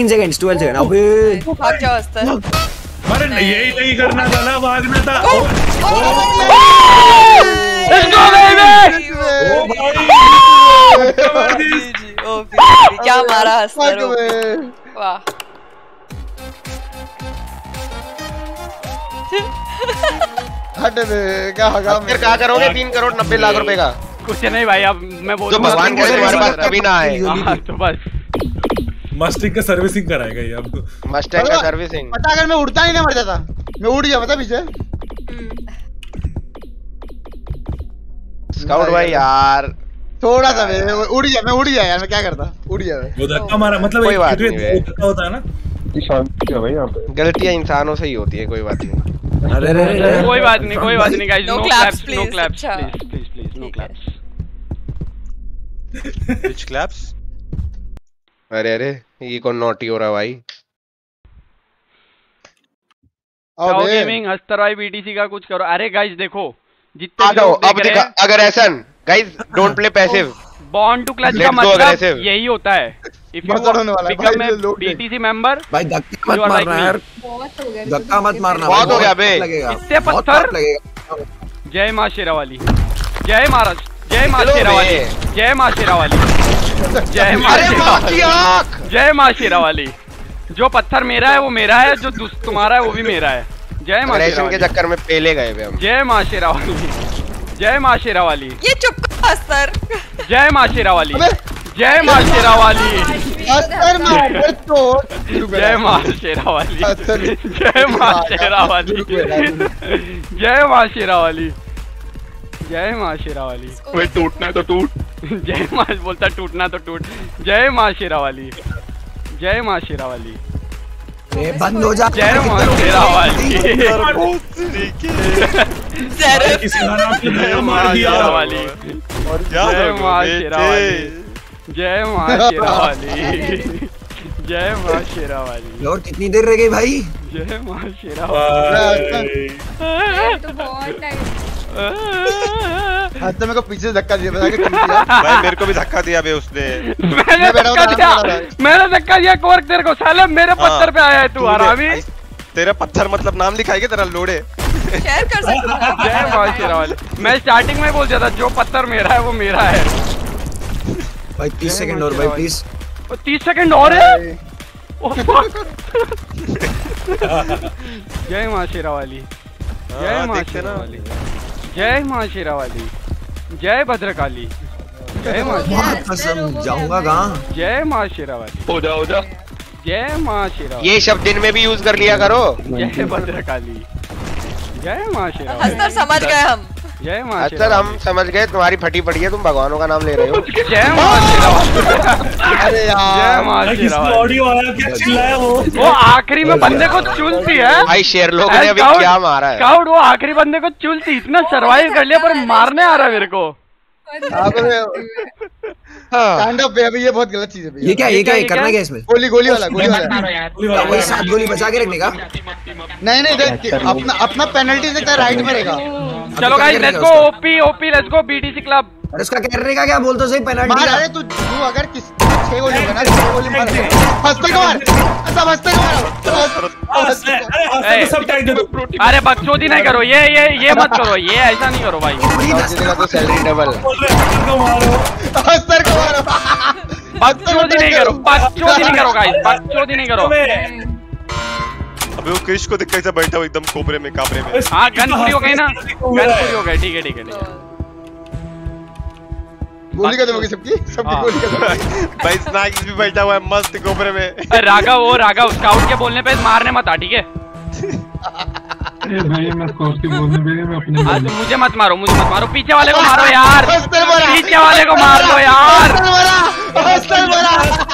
सेकंड। अबे भाग जाओ अस्तर। अरे यही नहीं करना था ना, भागना था। Let's go baby. ओ भाई क्या मारा अस्तर, वाह। क्या करोगे तीन करोड़ नब्बे लाख रुपए का? कुछ नहीं भाई, अब मैं जो भगवान के हमारे पास कभी ना आए तो बस मस्टैंग का सर्विसिंग कराएगा ये आपको। मस्टैंग का सर्विसिंग पता, अगर मैं उड़ता ही ना मर जाता। मैं उड़ गया पता पीछे। स्काउट भाई यार थोड़ा सा उड़ गया, मैं उड़ गया यार, मैं क्या करता, उड़ गया। वो धक्का मारा मतलब होता है ना, गलतियाँ इंसानों से ही होती है, कोई बात नहीं। अरे रे रे कोई बात नहीं, कोई बात नहीं guys. No claps, no claps please please please, no claps. Which claps? अरे अरे ये कौन नॉटी हो रहा भाई? आओ गेमिंग अस्तर भाई बीटीसी का कुछ करो। अरे गाइस देखो जितने लोग देख रहे हैं, अगर एसन guys don't play passive. Born to clutch का मतलब यही होता है। If you become BTC member भाई, धक्का मत मारना यार, बहुत हो गया। धक्का मत मारना, बहुत हो गया बे। इतने पत्थर लगेगा। जय मां शेरावाली, जय महाराज, जय मां शेरावाली, जय मां शेरावाली, जय मां शेरावाली, जय मां शेरावाली। जो पत्थर मेरा है वो मेरा है, जो दुष्ट तुम्हारा है वो भी मेरा है। जय मां शेरावाली के चक्कर में पहले गए बे हम। जय मां शेरावाली, जय मां शेरावाली। ये चुप कर सर। जय मां शेरावाली, जय मां शेरावाली। अस्तर मार तो, जय मां शेरावाली, जय मां शेरावाली, जय मां शेरावाली, जय मां शेरावाली। कोई टूटना है तो टूट। जय मां बोलता, टूटना तो टूट। जय मां शेरावाली, जय मां शेरावाली। बंद हो जा। जय मां शेरावाली, जय मां शेरावाली, जय मां शेरावाली, जय माँ शेरावाली, जय माँ शेरावाली। और कितनी देर रह गई भाई? जय माँ शेरावाली। तो बहुत टाइम। हाथ मेरे को पीछे धक्का दिया भाई, मेरे को भी धक्का दिया बे उसने। मैंने धक्का दिया, मैंने धक्का दिया कोर्क तेरे को साले। मेरे पत्थर पे आया है तू आरामी। तेरा पत्थर मतलब नाम लिखाएगा तेरा लोड़े। शेयर कर सकते हो। जय माँ शेरावाली। मैं स्टार्टिंग में बोल दिया था जो पत्थर मेरा है वो मेरा है भाई। तीस सेकंड और भाई प्लीज। तीस सेकंड और है। जय मां शेरावाली, जय मां शेरावाली, जय मां शेरावाली, जय भद्रकाली, जाऊंगा कहाँ। जय माँ शेरावाली। उदा उदा जय माँ शेरावाली। ये शब्द दिन में भी यूज कर लिया करो। जय भद्रकाली। जय माँ शेरावाली। अस्तर समझ गए हम। जय माँ शेरावाली। हम समझ गए तुम्हारी फटी पड़ी है, तुम भगवानों का नाम ले रहे हो। जय माँ शेरावाली। अरे यार जय माँ शेरावाली। ऑडियो आया क्या चिल्लाया वो। वो आखिरी में बंदे को चूलती है भाई शेरलोक ने अभी क्या मारा है। काउड वो आखिरी बंदे को चूलती, इतना सर्वाइव कर लिया पर मारने आ रहा है मेरे को। स्टैंड अप पे अभी ये बहुत गलत चीज है। ये क्या ये क्या करना क्या इसमें? गोली गोली वाला गोली वाला गोली सात गोली बचा के रखने का। नहीं नहीं अपना अपना पेनल्टी से राइट में रहेगा। चलो guys let's go OP OP let's go BTC club. अरे उसका करने का क्या बोल तो सही पेनल्टी। अरे तू तू अगर किस छह गोली बना छह गोली मार हंसते को मार सब हंसते को मार। अरे सब टाइट दे दो। अरे बकचोदी नहीं करो, ये ये ये मत करो, ये ऐसा नहीं करो भाई। जीतेगा तो सैलरी डबल। हंसते को मारो। बकचोदी नहीं करो, बकचोदी नहीं करो गाइस, बकचोदी नहीं करो। अबे वो क्रिश को दिक्कत से बैठा हुआ एकदम कोबरे में काबरे में। हाँ गन पूरी हो गई ना, गन पूरी हो गई। ठीक है ठीक है गोली खत्म हो गई सबकी सबकी गोली खत्म। भाई स्नैक्स भी बैठा हुआ है मस्त कोबरे में। राघव वो राघव स्काउट के बोलने पे मारने मत आ ठीक है। भाई मैं स्काउट के बोलने पे मैं अपने आज मुझे मत मारो, मुझे मत मारो, पीछे वाले को मारो यार, पीछे वाले को मार दो यार। अस्तर मरा,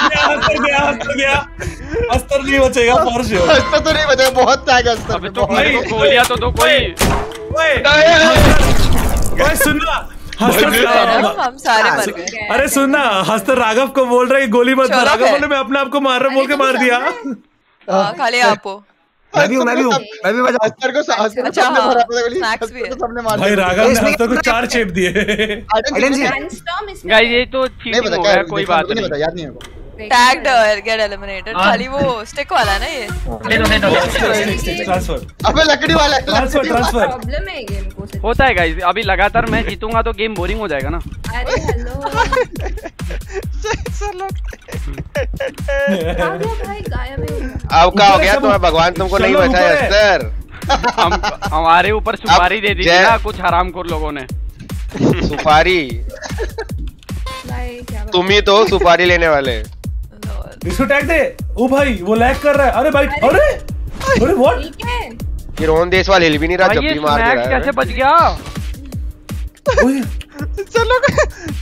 अस्तर गया, अस्तर गया, अस्तर नहीं बचेगा फॉर श्योर। अस्तर तो नहीं बचेगा, बहुत टैग अस्तर पे। तो मेरे को गोलियां तो दो कोई। ओए सुनना हम सारे मर गए। अरे सुनना हस्तर राघव को बोल रहा है गोली मत मार। राघव बोले मैं अपने आप को मार रहा हूँ बोल के मार दिया। हां खाली आपको मैं भी मैं भी मैं भी बचा हस्तर को। अच्छा स्नैक्स भी है सबने मार दिया। भाई राघव ने हस्तर को चार चेप दिए। गाइस ये तो चीटिंग हो गया, कोई बात नहीं पता याद नहीं है। Tagged get eliminated. खाली वो स्टिक वाला है ना ये। ले लो ले लो ट्रांसफर। अबे लकड़ी वाला ट्रांसफर ट्रांसफर। प्रॉब्लम है गेम को होता है गाइस। अभी लगातार मैं जीतूंगा तो गेम बोरिंग हो जाएगा ना। अरे हेलो भाई गायब है। अब का हो गया तुम्हारा भगवान तुमको नहीं बचाया अस्तर। हम हमारे ऊपर सुपारी दे दी ना कुछ हरामखोर लोगों ने। सुपारी तुम ही तो सुपारी लेने वाले। इसको टैग दे। ओ भाई वो लैग कर रहा है। अरे भाई अरे अरे व्हाट ये रोहन देशवाल हिल भी नहीं रहा। जब भी मार दे रहा है कैसे बच गया। ओए चलो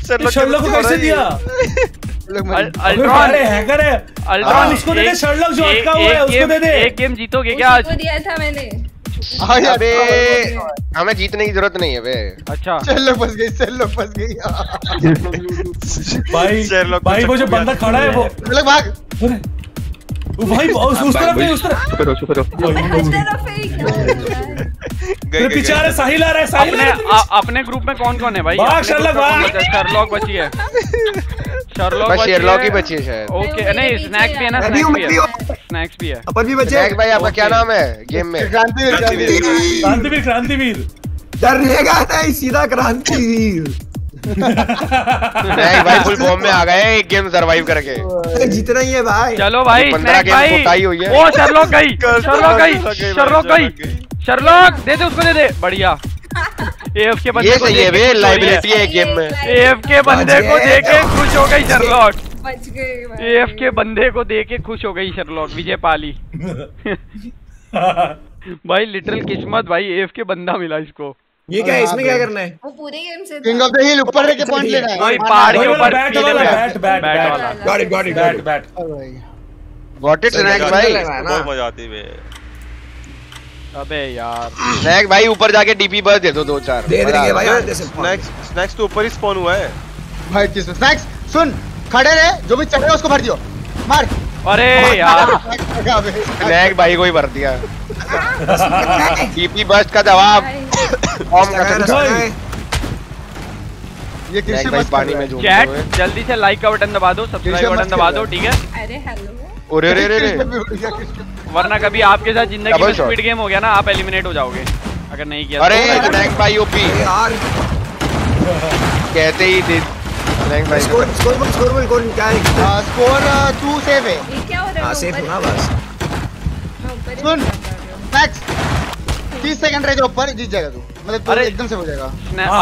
चलो चलो को कैसे दिया। अल्ट्रॉन हैकर है अल्ट्रॉन, इसको दे दे। शर्लक जो अटका हुआ है उसको दे दे। एक गेम जीतोगे क्या आज? दिया था मैंने। अबे हमें जीतने की जरूरत नहीं है बे। अच्छा चलो फंस गई, चलो फंस गई। भाई भाई वो जो बंदा खड़ा है वो अलग भाग। वो भाई उस तरफ नहीं, उस तरफ करो करो। गए बेचारा साहिल आ रहा है। साहिल अपने अपने ग्रुप में कौन कौन है भाई? भाग शर्लक, भाग शर्लक बची है। शर्लक शर्लक ही बची है शायद। ओके नहीं स्नैक भी है ना। स्नैक्स भी है। अपन भी बचे भाई। आपका क्या नाम है गेम में? क्रांतिवीर। क्रांतिवीर क्रांतिवीर डरने का था सीधा क्रांतिवीर। नहीं भाई फुल फॉर्म में आ गए एक गेम सरवाइव करके। जीतना ही है भाई। चलो भाई पंद्रह गेम कोटाई हुई है। ओ शर्लक गई शर्लक गई शर्लक गई शर्लक दे दे उसको दे दे। बढ़िया एएफ के बंदे को ये बे लाइबिलिटी है गेम में। एएफ के बंदे को देके खुश हो गई शर्लक। बच गए। एएफ के बंदे को देके खुश हो गई शर्लक। विजय पाली भाई लिटरल किस्मत भाई। एएफ के बंदा मिला इसको। ये क्या है इसमें क्या करना है? वो पूरे गेम से किंग ऑफ द हिल ऊपर लेके पॉइंट लेना है। भाई पहाड़ के ऊपर बैट वाला बैट बैट वाला। Got it got it bat bat got it. Snack भाई बहुत मजा आती है। अबे यार स्नैक भाई ऊपर जाके डीपी बस दे दो दो चार दे देंगे भाई। स्नैक्स स्नैक्स तो ऊपर ही स्पॉन हुआ है भाई। किस स्नैक्स सुन खड़े रहे, जो भी चढ़े उसको भर दियो मार। अरे यार स्नैक भाई को ही भर दिया। डीपी बस्ट का जवाब बॉम्ब का। ये किसी बस पानी में झूम रहे हैं। जल्दी से लाइक का बटन दबा दो, सब्सक्राइब का बटन दबा दो ठीक है। अरे हेलो अरे रे रे वरना कभी आपके साथ जिंदगी में स्पीड गेम हो गया ना आप एलिमिनेट हो जाओगे अगर नहीं किया। अरे रैंक भाई ओपी यार कहते ही थे। रैंक भाई स्कोर स्कोर स्कोर गोल क्या है? स्कोर टू सेव है। ये क्या हो रहा है? हां सेव होना बस। सुन मैक्स तीस सेकंड रह जाओ पर जीत जाएगा तू, मतलब अरे एकदम से हो जाएगा।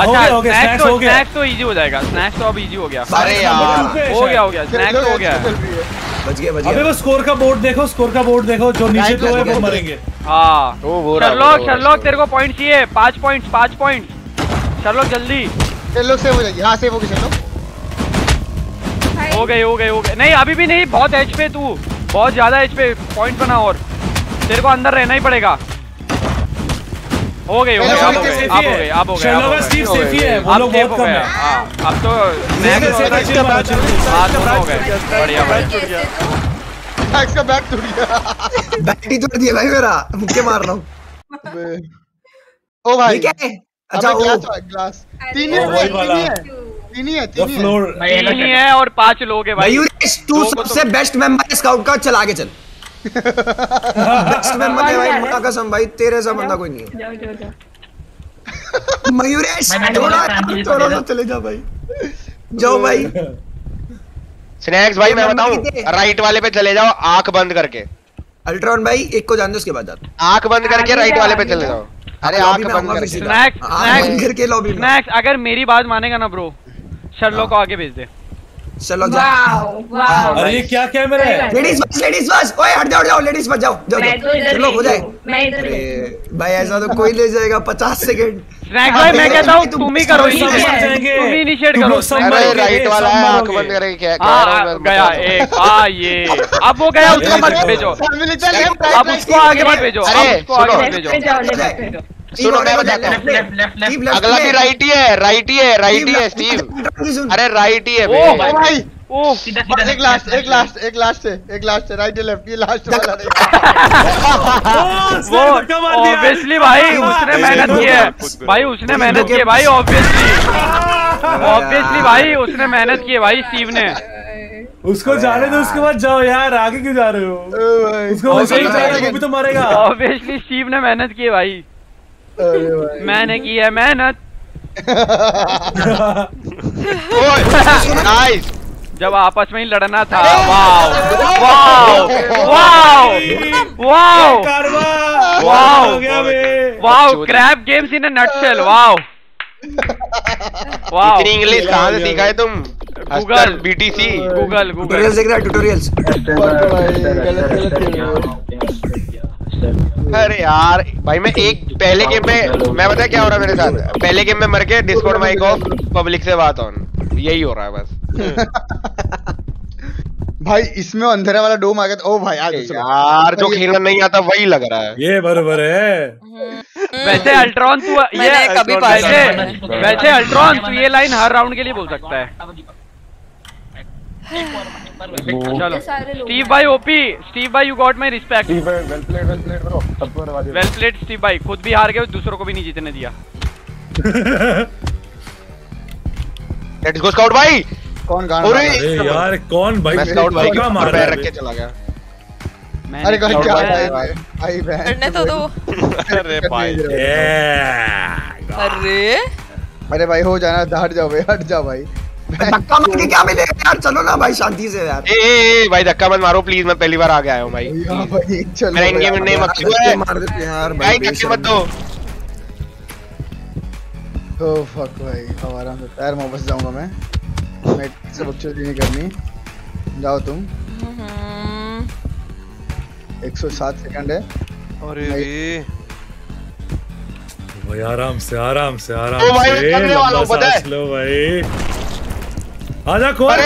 अच्छा स्नैक्स हो गया, स्नैक्स तो इजी हो जाएगा, स्नैक्स तो अब इजी हो गया। अरे यार हो गया हो गया स्नैक्स हो गया, बच गया बच गया। अबे वो स्कोर का बोर्ड देखो, स्कोर का बोर्ड देखो, जो नीचे तो है वो मरेंगे। हां वो हो रहा है। शर्लॉक शर्लॉक तेरे को पॉइंट चाहिए, पाँच पॉइंट्स पाँच पॉइंट्स शर्लॉक जल्दी। शर्लॉक सेव हो जाएगी। हां सेव हो गई शर्लॉक, हो गई हो गई हो गई। नहीं अभी भी नहीं, बहुत एच पे तू, बहुत ज्यादा एच पे, पॉइंट बना और तेरे को अंदर रहना ही पड़ेगा। हो गई हो गई आप हो गए आप हो गए आप हो गए आप हो गए आप हो गए आप तो हो गए। बढ़िया बढ़िया इसका बैक टूट गया, बैक ही टूट दिया भाई मेरा, मुक्के मार रहा हूँ। ओ भाई क्या है? अच्छा ग्लास तीन ही है तीन ही है तीन ही है और पांच लोग हैं भाई। तू सबसे बेस्ट मेंबर स्काउट का, चल आगे चल। नेक्स्ट में मत भाई, मुका कसम भाई तेरे सा बंदा कोई नहीं है। जाओ जाओ मयूरेश थोड़ा थोड़ा तो चले जा भाई, जाओ भाई। स्नैक्स भाई मैं बताऊं, राइट वाले पे चले जाओ आंख बंद करके। अल्ट्रॉन भाई एक को जान दो, उसके बाद आंख बंद करके राइट वाले पे चले जाओ। अरे आंख बंद करके स्नैक्स स्नैक्स करके लॉबी। स्नैक्स अगर मेरी बात मानेगा ना ब्रो, शर्लॉक को आगे भेज दे। चलो जाओ। अरे ये क्या कैमरा है? लेडीज बस लेडीज बस, ओए हट जाओ जाओ लेडीज बस जाओ जाओ। चलो हो जाए भाई, ऐसा तो कोई ले जाएगा पचास सेकंड। स्नैक्स भाई मैं कहता हूं तुम ही करो, तुम ही इनिशिएट करो। अरे राइट वाला आंख बंद करके क्या कह रहा है? गया एक आ ये, अब वो गया उसको मत भेजो, अब उसको आगे मत भेजो, उसको आगे मत भेजो। सुनो मैं बताता हूँ, अगला भी राइट ही है, राइट ही है, राइट ही है स्टीव। अरे राइट ही है भाई। ओह एक लास्ट एक लास्ट एक लास्ट है, एक लास्ट है, राइट लेफ्ट ये लास्ट वाला नहीं। वो ऑब्वियसली भाई उसने मेहनत की है भाई, उसने मेहनत की है भाई, ऑब्वियसली ऑब्वियसली भाई उसने मेहनत की है भाई स्टीव ने। उसको जाने दो, उसके बाद जाओ यार, आगे क्यों जा रहे हो? उसको तो मरेगा ऑब्वियसली, स्टीव ने मेहनत की है भाई। मैंने की है मेहनत। नाइस। जब आपस में ही लड़ना था। Wow wow wow wow wow wow crap games in a nutshell. Wow wow इतनी इंग्लिश कहाँ से सीखा है तुम? गूगल बीटीसी गूगल गूगल देख रहा है ट्यूटोरियल्स। अरे यार भाई मैं एक पहले गेम में, मैं पता क्या हो रहा है मेरे साथ, पहले गेम में मर के डिस्कॉर्ड माइक ऑफ, पब्लिक से बात ऑन, यही हो रहा है बस। भाई इसमें अंधेरा वाला डोम आ गया था। ओ भाई आज यार जो खेलना नहीं आता वही लग रहा है, ये बराबर है। वैसे अल्ट्रॉन तू ये कभी पाए, वैसे अल्ट्रॉन तू ये लाइन हर राउंड के लिए बोल सकता है। चलो स्टीव भाई ओपी, स्टीव भाई you got my respect. Steve भाई well played well played bro, सबको करवा दिया वेल प्लेड। स्टीव भाई खुद भी हार गए, दूसरों को भी नहीं जीतने दिया। लेट्स गो स्काउट भाई। कौन गाना? अरे यार कौन भाई? स्काउट भाई का मार पैर रख के चला गया। अरे क्या भाई करने तो दो। अरे भाई अरे अरे भाई हो जाना, हट जाओ भाई, हट जाओ भाई। धक्का मार के क्या मिलेगा यार, चलो ना भाई शांति से यार। ए, ए, ए भाई धक्का मत मारो प्लीज, मैं पहली बार आगे आया हूँ भाई। भाई चलो मेरा इनगेम नहीं मकसद है, मार देते यार भाई, धक्के मत दो। ओह फक भाई अब आराम से पैर में बस जाऊंगा मैं, मैं सब बकचोदी नहीं करनी। जाओ तुम। एक सौ सात सेकंड है। अरे भाई आराम से आराम से आराम से। आजा कौन?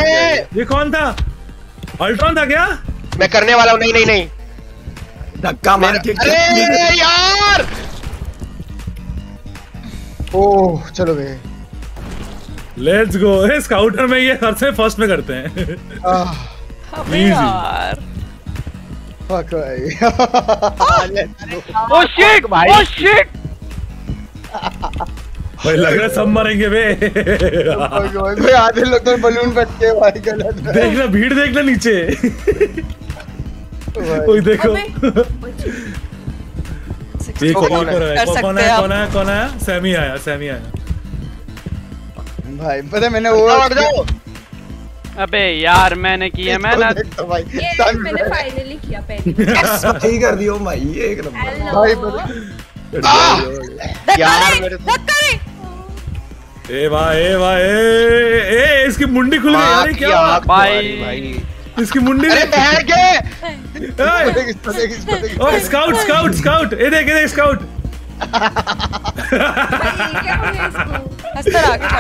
ये कौन था? अल्ट्रॉन था क्या? मैं करने वाला हूँ। नहीं नहीं नहीं धक्का मार के। अरे यार ओह चलो भाई लेट्स गो। इस काउंटर में ये हर से फर्स्ट में करते हैं। यार फक भाई। ओ शिट भाई ओ शिट भाई लग रहा सब मरेंगे बे। भाई आधे लोग तो बलून फटके भाई, गलत देख ले, भीड़ देख ले नीचे। कोई देखो ये कौन है कौन है कौन है कौन है? सैमी आया सैमी आया भाई, पता मैंने वो हट जाओ। अबे यार मैंने किया मेहनत भाई, मैंने फाइनली किया, पहली बार ठीक कर दियो भाई, एक नंबर भाई। यार मेरे ए भाई ए भाई ए इसकी मुंडी खुल गई यार क्या भाई भाई इसकी मुंडी ठहर के ओए स्काउट स्काउट स्काउट ए देख ए देख स्काउट क्या हो गया इसको हंसता आ के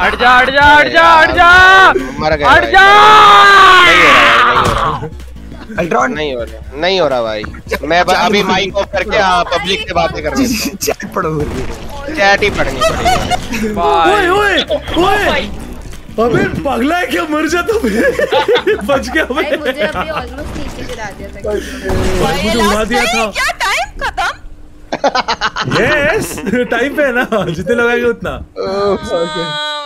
हट जा हट जा हट जा हट जा हट जा अल्ट्रॉन नहीं हो रहा नहीं हो रहा भाई मैं अभी माइक ऑफ करके पब्लिक से बातें कर रहा हूं चैट पढ़ो चैट ही पढ़नी पड़ेगी ओए ओए ओए अबे पगला है क्या मर जा तुम बच गया मैं मुझे अभी ऑलमोस्ट नीचे गिरा दिया था भाई मुझे उड़ा दिया था क्या टाइम खत्म यस टाइम पे है ना जितने लगाएगा उतना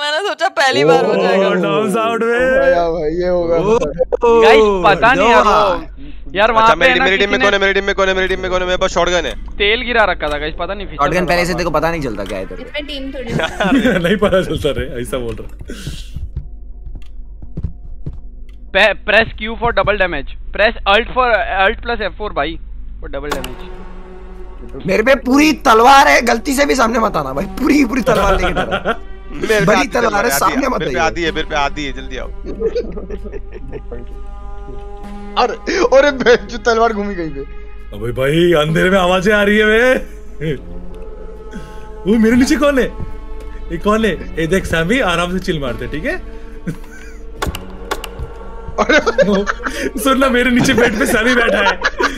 मैंने सोचा पहली बार हो जाएगा डाउन साउंड में भाई ये होगा गाइस पता नहीं यार यार वहां पे मेरी टीम में कौन है मेरी टीम में कौन है मेरी टीम में कौन है मेरे पास शॉटगन है तेल गिरा रखा था गाइस पता नहीं शॉटगन पहले से देखो पता नहीं चलता क्या है इधर इसमें टीम थोड़ी नहीं पता चलता रे ऐसा बोल रहा press Q for double damage press alt for alt plus F four भाई फॉर डबल डैमेज मेरे पे पूरी तलवार है गलती से भी सामने मत आना भाई पूरी पूरी तलवार लेके डरा मेरे पे तलवार है सामने मत आइए आती है मेरे पे आती है जल्दी आओ अरे अरे बेंच तलवार घूम गई बे अबे भाई अंधेरे में आवाजें आ रही है बे वो मेरे नीचे कौन है ये कौन है ये देख सामी आराम से चिल मारते ठीक है सुनना मेरे नीचे बेड पे सामी बैठा है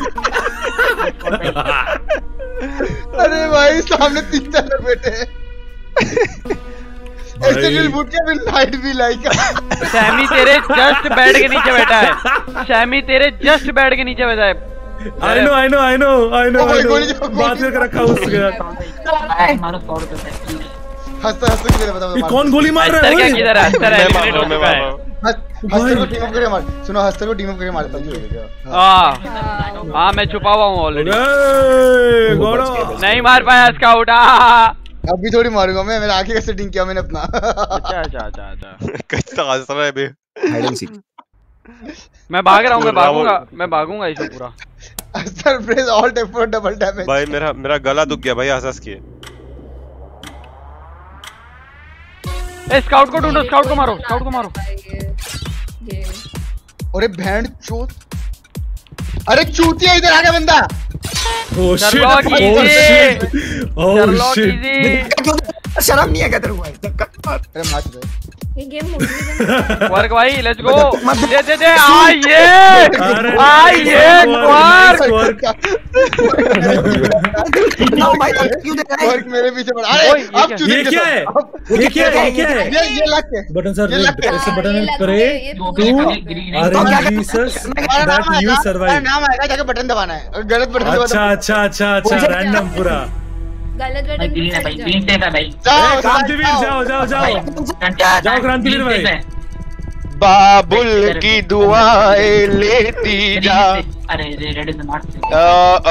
अरे भाई सामने तीन चार बैठे हैं लाइट भी लाइक सामी तेरे जस्ट बेड के नीचे बैठा है सामी तेरे जस्ट बेड के नीचे बैठा है I know I know I know I know बात करके रखा उसके साथ हंसता हंसता किधर बता बता कौन गोली मार रहा है किधर है हंसता है मैं मार हंसता को टीम अप करके मार सुनो हंसता को टीम अप करके मारता हूं हां हां मैं छुपा हुआ हूं ऑलरेडी गोड़ो नहीं मार पाया स्काउट अभी थोड़ी मारूंगा मैं मेरा आगे का सेटिंग किया मैंने अपना अच्छा अच्छा अच्छा अच्छा कैसा हंस रहा है बे हाइड एंड सीक मैं भाग रहा हूं मैं भागूंगा मैं भागूंगा इसको पूरा हंसता press alt F four double damage भाई मेरा मेरा गला दुख गया भाई हंस के ए स्काउट को ढूंढो स्काउट को मारो स्काउट को मारो अरे भैंड चोत अरे चूतिया इधर आ गया बंदा oh shit oh shit oh shit शर्म नहीं है क्या तेरे को अरे मार दे ये गेम मुझे वर्क भाई लेट्स गो दे दे दे आ ये आ ये वर्क वर्क मेरे पीछे पड़ा अरे अब ये क्या है ये क्या है ये क्या है ये ये लक है बटन सर ऐसे बटन करे अरे जीसस दैट यू सर्वाइव नाम आएगा जाके बटन दबाना है गलत बटन दबाना अच्छा अच्छा अच्छा अच्छा रैंडम पूरा गलत बैठे ग्रीन है भाई ग्रीन टेप है भाई जाओ क्रांतिवीर जाओ जाओ जाओ जाओ क्रांतिवीर भाई बाबुल की दुआएं लेती जा अरे रेड इज नॉट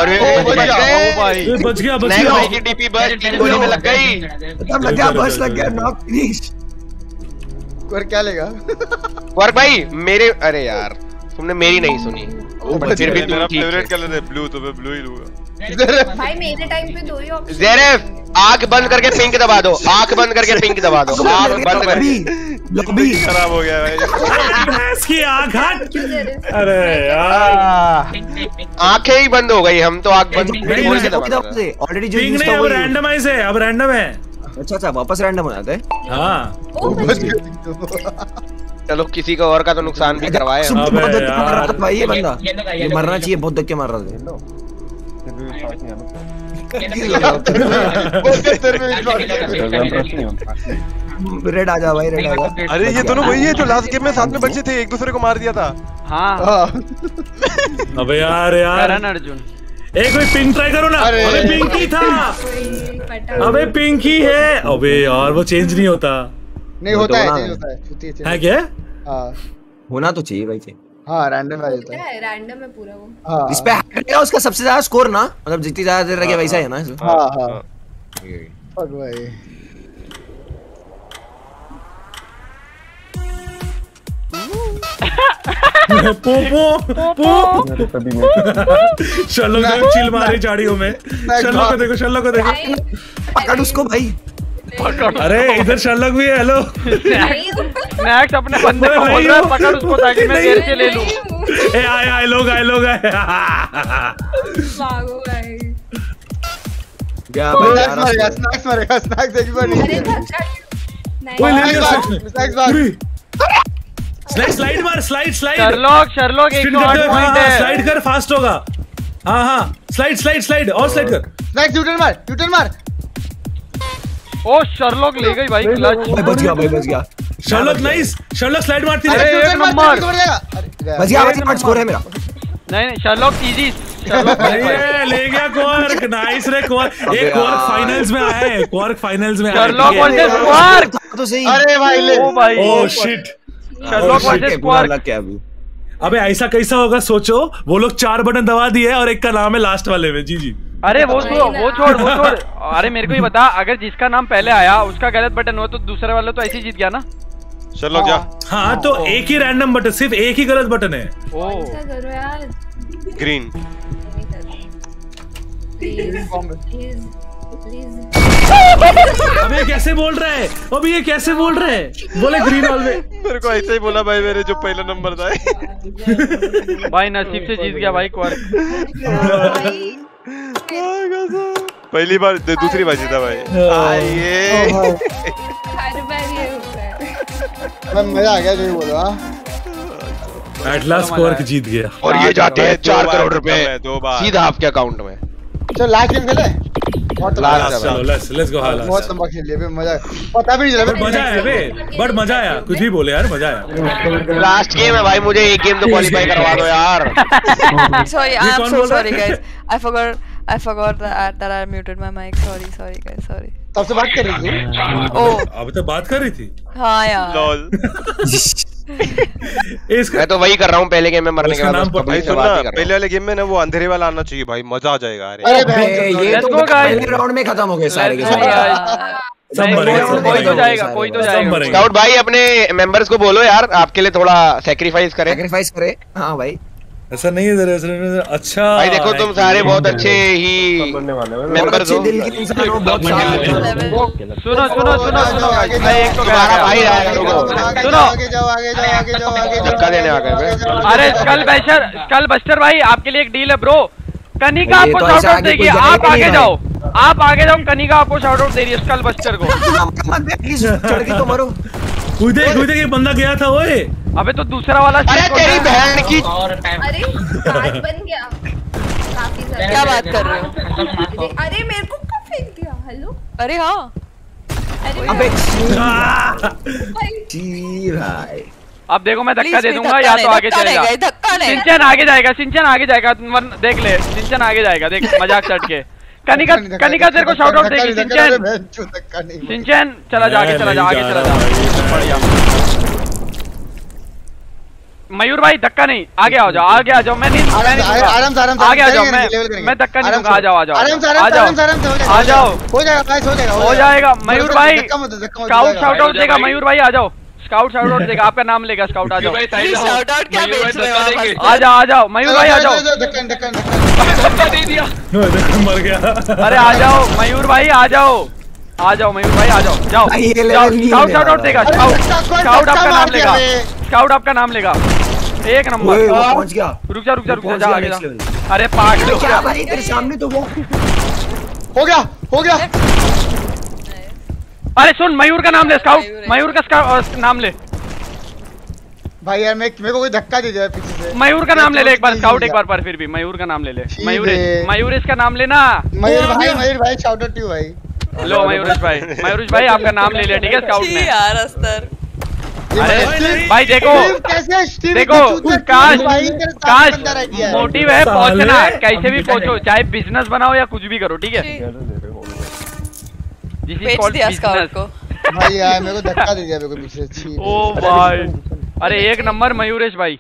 अरे बच गया भाई बच गया बच गया भाई की डीपी बस तीन गोली में लग गई मतलब लग गया बस लग गया नॉक फिनिश और क्या लेगा और भाई मेरे अरे यार तुमने मेरी नहीं सुनी फिर भी मेरा फेवरेट कलर है ब्लू तो मैं ब्लू ही लूंगा भाई मेरे टाइम पे दो ही ऑप्शन ज़ेरेफ आंख बंद करके पिंक दबा दो आंख बंद करके पिंक दबा दो आंख बंद करके लकबी खराब हो गया भाई इसकी आंख हट अरे यार आंखें ही बंद हो गई हम तो आंख बंद ऑलरेडी जो पिंक नहीं अब रैंडमाइज है अब रैंडम है अच्छा अच्छा वापस रैंडम हो जाता है हां चलो किसी का और का तो नुकसान भी करवाए भाई ये बंदा ये मरना चाहिए बहुत धक्के मार रहा है रेड आ जा भाई रेड आ जा अरे ये दोनों वही है जो लास्ट गेम में साथ में बच्चे थे एक दूसरे को मार दिया था हाँ अबे यार यार अर्जुन एक कोई पिंक ट्राई करो ना अबे पिंकी था अबे पिंकी है अबे यार वो चेंज नहीं होता नहीं होता है चेंज होता है छुट्टी है है क्या हां होना तो चाहिए भाई चाहिए हां रैंडम वाला होता है रैंडम है पूरा वो हां इस पे है उसका सबसे ज्यादा स्कोर ना मतलब जितनी ज्यादा देर लगे वैसा है ना हां हां फक भाई शर्लो को चिल मारे झाड़ियों में। शर्लो को देखो, शर्लो को देखो, पकड़ उसको भाई। अरे इधर शर्लक भी है। हेलो नेक्स्ट अपने बंदे को बोल रहा है पकड़ उसको ताकि मैं देर से ले लूं। ए आए आए लोग आए लोग आए भागो भाई। क्या भाई यार स्नैक्स मारेगा, स्नैक्स एक बार नहीं। कोई नहीं स्नैक्स स्नैक्स मार स्नैक्स स्लाइड मार स्लाइड स्लाइड शर्लक शर्लक एक और पॉइंट है। स्लाइड कर फास्ट होगा। हां हां स्लाइड स्लाइड स्लाइड और स्लाइड कर। स्नैक्स यूटर्न मार यूटर्न मार। ओ शर्लक ले गई भाई क्लच। बच गया भाई बच गया शर्लक। नाइस शर्लक स्लाइड मारती है। अरे एक नंबर बच गया बच गया। स्कोर है मेरा। नहीं नहीं शर्लक इजी। शर्लक ले गया क्वार्क। नाइस रे क्वार्क। एक क्वार्क फाइनल्स में आया है। क्वार्क फाइनल्स में आया है शर्लक वर्सेस क्वार्क तो सही। अरे भाई ले ओ भाई oh shit Sherlock versus Quark. अबे ऐसा कैसा होगा सोचो। वो लोग चार बटन दबा दिए और एक का नाम है लास्ट वाले में। जी जी अरे वो तो वो छोड़ वो छोड़। अरे मेरे को ही बता अगर जिसका नाम पहले आया उसका गलत बटन हो तो दूसरे वाला तो ऐसे जीत गया ना। चलो जा। हाँ तो एक ही रैंडम बटन सिर्फ एक ही गलत बटन है। ओ ग्रीन अबे कैसे बोल रहा है अबे ये कैसे बोल रहा है। बोले ग्रीन वाले मेरे को ऐसे ही बोला भाई। मेरे जो पहला नंबर था भाई नसीब से जीत गया भाई क्वार्क। पहली बार दूसरी बार जीता भाई। आइए मैं मजा आ गया। बोला एट लास्ट क्वार्क जीत गया और ये जाते हैं चार करोड़ रुपए सीधा आपके अकाउंट में। चलो लास्ट गेम खेले। बहुत लंबा खेल लिया। मजा पता भी नहीं चला। मजा है बे बट मजा आया। कुछ भी बोले यार मजा आया। लास्ट गेम है भाई मुझे एक गेम तो क्वालीफाई करवा दो यार। Sorry I am so sorry guys. I forgot I forgot that that I muted my mic. Sorry, sorry guys, sorry. तब से बात कर रही थी। ओ अब तो बात कर रही थी। हाँ यार। इसका मैं तो वही कर रहा हूँ पहले गेम में मरने के बाद। पहले वाले गेम में ना वो अंधेरे वाला आना चाहिए भाई। मजा आ जाएगा। अरे ये तो पहले राउंड में खत्म हो गए सारे के सारे। कोई तो जाएगा कोई तो जाएगा। स्काउट भाई अपने मेंबर्स को बोलो यार आपके लिए थोड़ा सैक्रिफाइस करें। सैक्रिफाइस करें। हाँ भाई ऐसा नहीं है जरा जरा। अच्छा भाई देखो तुम सारे बहुत अच्छे ही मेंबर्स हो। सुनो सुनो सुनो सुनो मैं एक तो तुम्हारा भाई आएगा। सुनो आगे जाओ आगे जाओ आगे जाओ आगे धक्का देने आ गए। अरे स्कल बस्टर स्कल बस्टर भाई आपके लिए एक डील है ब्रो। कनिका आपको शॉट आउट देगी। आप आगे जाओ आप आगे जाओ। कनिका आपको शॉट आउट दे रही है स्कल बस्टर को। चढ़ के तो मरो। कूदे कूदे के बंदा गया था ओए। अबे तो दूसरा वाला। अरे तेरी बहन की। अरे बात बन गया। काफी सारा क्या बात कर रहे हो। अरे मेरे को कब फेंक दिया। हेलो अरे हाँ। अबे भाई अब देखो मैं धक्का दे दूंगा या तो आगे जाएगा। सिंचन आगे जाएगा सिंचन आगे जाएगा देख ले। सिंचन आगे जाएगा देख। मजाक चढ़ के कनिका कनिका तेरे को शॉट आउट देगी। सिंचन सिंचन चला जा आगे चला जा आगे चला जा। मयूर भाई धक्का नहीं। आगे आ जाओ आगे आ जाओ। मैं नहीं आराम से आराम से आगे आ जाओ। मैं मैं धक्का नहीं दूंगा। आ जाओ आ जाओ आ जाओ आ जाओ। हो जाएगा हो जाएगा। मयूर भाई स्काउट शॉट आउट देगा। मयूर भाई आ जाओ स्काउट शॉट आउट देगा। आपका नाम लेगा स्काउट। आ जाओ शॉट आउट क्या बेच रहे हो। आ जाओ आ जाओ मयूर भाई आ जाओ। मर गया। अरे आ जाओ मयूर भाई आ जाओ आ जाओ मयूर भाई आ जाओ जाओ। स्काउट शॉट आउट देगा। स्काउट आपका नाम लेगा। स्काउट आपका नाम लेगा। एक नंबर पहुंच गया। रुक जा रुक जा रुक जा आगे जा। अरे पागल क्या भाई तेरे सामने तो वो हो गया हो गया। अरे सुन मयूर का नाम ले स्काउट। मयूर का नाम ले भाई यार। मैं मेरे को कोई धक्का दे जाए पीछे से। मयूर का नाम ले ले एक बार स्काउट। एक बार पर फिर भी मयूर का नाम ले ले। मयूरेश मयूरेश का नाम लेना। मयूर भाई मयूर भाई शाउट आउट टू भाई। लो मयूरेश भाई मयूरेश भाई आपका नाम ले लिया ठीक है स्काउट ने यार। अस्तर अरे भाई देखो देखो काश काश मोटिव है पहुंचना। कैसे भी पहुंचो चाहे बिजनेस बनाओ या कुछ भी करो ठीक है। दिया स्काउट को भाई यार मेरे को धक्का दे दिया मेरे को पीछे से। ओ भाई अरे एक नंबर मयूरेश भाई।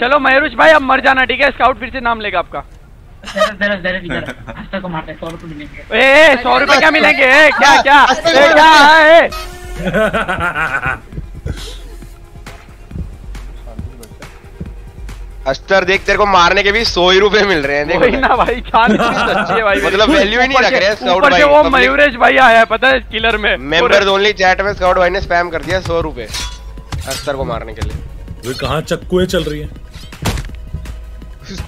चलो मयूरेश भाई अब मर जाना ठीक है। स्काउट फिर से नाम लेगा आपका। सौ रुपए क्या मिलेंगे क्या क्या क्या है अस्तर देख तेरे को मारने के भी सौ ही रुपए मिल रहे हैं। देखो वही ना भाई, चांद अच्छी है भाई, मतलब वैल्यू ही नहीं रख रहे हैं स्काउट भाई। वो मयूरेश भाई आया है पता है किलर में, मेंबर्स ओनली चैट में स्काउट भाई ने स्पैम कर दिया सौ रुपए अस्तर को मारने के लिए। वे कहां चक्कुएं चल रही है,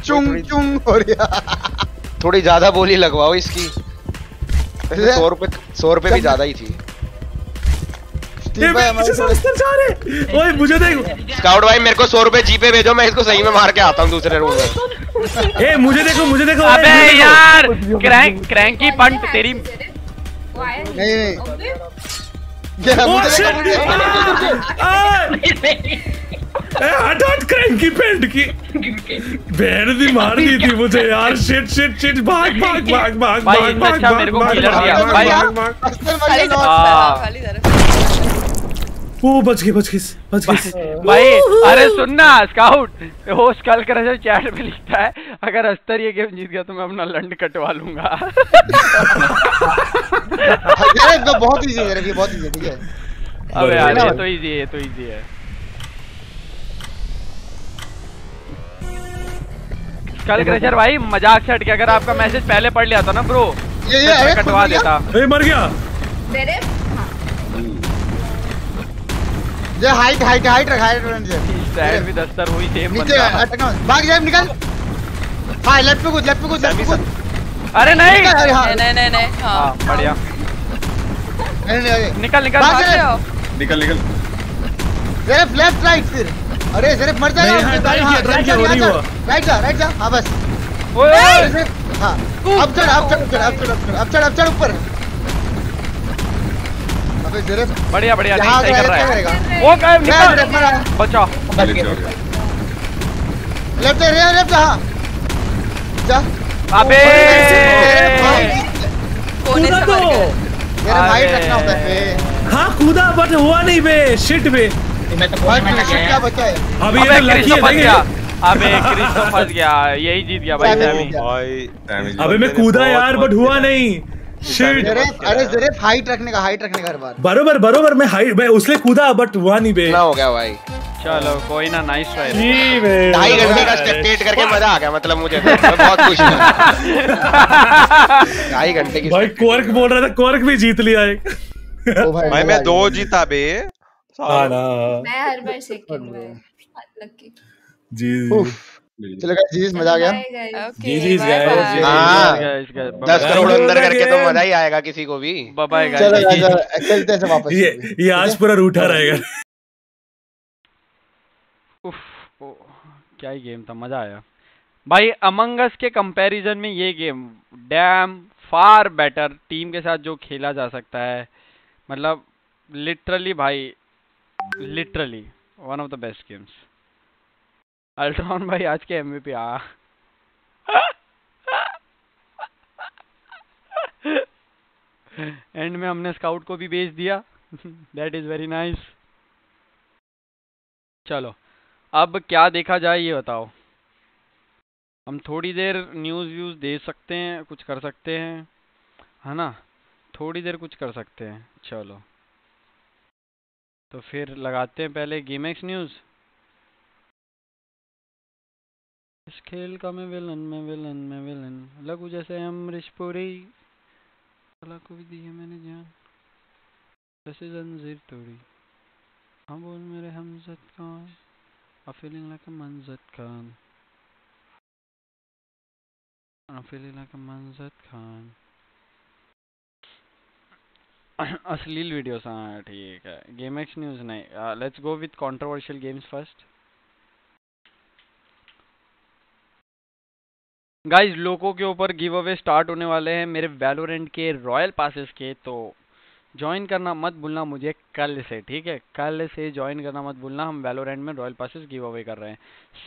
चुंग चुंग हो रहा है। थोड़ी ज्यादा बोली लगवाओ इसकी, सौ रुपए सौ रुपए भी ज्यादा ही थी। ओए मुझे देखो स्काउट भाई, मेरे को सौ रुपए जीपे भेजो, मैं इसको सही में मार के आता हूँ दूसरे रूम में। ए मुझे देखो मुझे देखो, अबे यार क्रैंक क्रैंकी पंट तेरी। नहीं नहीं हट हट, क्रैंकी पेंट की बहन दी मार दी थी मुझे यार। शिट शिट शिट, भाग भाग भाग भाग भाग भाग भाग। वो बच गई बच गई बच गई भाई। अरे सुनना स्काउट, वो स्कल क्रशर चैट में लिखता है अगर अस्तर ये गेम जीत गया तो मैं अपना लंड कटवा लूंगा। ये तो बहुत इजी है, ये बहुत इजी है ठीक है। अबे यार ये तो इजी है, ये तो इजी है। स्कल क्रशर भाई मजाक से हट के अगर आपका मैसेज पहले पढ़ लिया था ना ब्रो, ये ये कटवा देता। ए मर गया मेरे, ये हाइट हाइट हाइट रखा है फ्रेंड्स। साइड में दस्तर हुई सेम नीचे अटकना, भाग जा निकल। हां लेफ्ट पे कूद, लेफ्ट पे कूद, लेफ्ट पे कूद। अरे नहीं नहीं नहीं नहीं, हां बढ़िया। नहीं नहीं निकल निकल भाग जा, निकल निकल सिर्फ लेफ्ट राइट फिर। अरे सिर्फ मर जाएगा, राइट जा राइट जा राइट जा। हां बस ओए हां, अब चढ़ अब चढ़ अब चढ़ अब चढ़ अब चढ़ ऊपर। बढ़िया बढ़िया नहीं सही कर रहा है वो, गायब निकल बचा। लेफ्ट रे लेफ्ट हां जा। अबे कोने से मार गया मेरा भाई, रखना होता है। हां कूदा बट हुआ नहीं बे, शिट बे मैं तो बहुत में शिट का बचा है। अभी ये लकी है देखिए, अबे क्रिस्टो फंस गया, यही जीत गया भाई डैमेज भाई। अबे मैं कूदा यार बट हुआ नहीं। अरे जरे हाइट रखने का, हाइट रखने का हर बार। बरोबर बरोबर मैं हाइट मैं उसने कूदा बट हुआ नहीं बे, ना हो गया भाई। चलो कोई ना, नाइस ट्राई। ढाई घंटे का स्पेक्टेट करके मजा आ गया, मतलब मुझे मैं बहुत खुश हूं। ढाई घंटे की भाई। कोर्क बोल रहा था, कोर्क भी जीत लिया एक। भाई मैं दो जीता बे, मैं हर बार सेकंड में लकी। जी चलो गाइस मजा आ गया। गाइस गाइस दस करोड़ अंदर करके तो मजा ही आएगा किसी को भी। बाय बाय गाइस, चलो गाइस खेलते हैं वापस। ये ये आज पूरा रूठा रहेगा। उफ क्या ही गेम था, मजा आया भाई। अमंग अस के कंपैरिजन में ये game damn far better, team के साथ जो खेला जा सकता है, मतलब लिटरली भाई, literally one of the best games. Ultron भाई आज के एमवीपी। आ एंड में हमने स्काउट को भी बेच दिया, दैट इज वेरी नाइस। चलो अब क्या देखा जाए ये बताओ। हम थोड़ी देर न्यूज़ व्यूज़ दे सकते हैं, कुछ कर सकते हैं है ना, थोड़ी देर कुछ कर सकते हैं। चलो तो फिर लगाते हैं पहले गेमेक्स न्यूज़। इस खेल का मैं विलन मैं विलन मैं विलन लगू जैसे अमरीश पुरी, कला को भी दी है मैंने जान जैसे जंजीर तोड़ी। हाँ बोल मेरे Hamjad Khan, I feeling like a Manjad Khan, I feeling like a Manjad Khan. अश्लील वीडियोस हाँ ठीक है। गेम एक्स न्यूज़ नहीं, let's go with controversial games first. Guys लोगों के ऊपर गिव अवे स्टार्ट होने वाले हैं मेरे वैलोरेंट के रॉयल पासेस के, तो ज्वाइन करना मत भूलना मुझे कल से, ठीक है। कल से ज्वाइन करना मत भूलना, हम वैलोरेंट में रॉयल पासेस गिव अवे कर रहे हैं।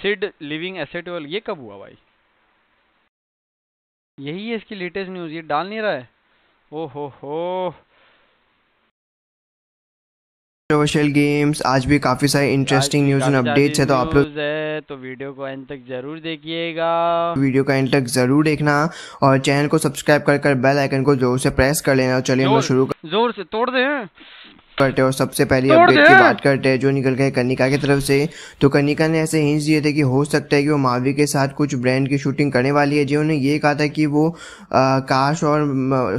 सिड लिविंग एसेट वेल ये कब हुआ भाई? यही है इसकी लेटेस्ट न्यूज़, ये डाल नहीं रहा है। ओ हो हो कंट्रोवर्शियल गेम्स आज भी काफी सारे इंटरेस्टिंग न्यूज एंड अपडेट्स है, तो आप लोग है तो वीडियो को एंड तक जरूर देखिएगा, वीडियो का एंड तक जरूर देखना और चैनल को सब्सक्राइब कर कर बेल आइकन को जोर से प्रेस कर लेना। चलिए हम लोग शुरू कर, जोर से तोड़ दे। करते हैं और सबसे पहले अपडेट की बात करते हैं जो निकल गए कनिका की तरफ से। तो कनिका ने ऐसे हिंस दिए थे कि हो सकता है कि वो मावी के साथ कुछ ब्रांड की शूटिंग करने वाली है। जिन्होंने ये कहा था कि वो आ, काश और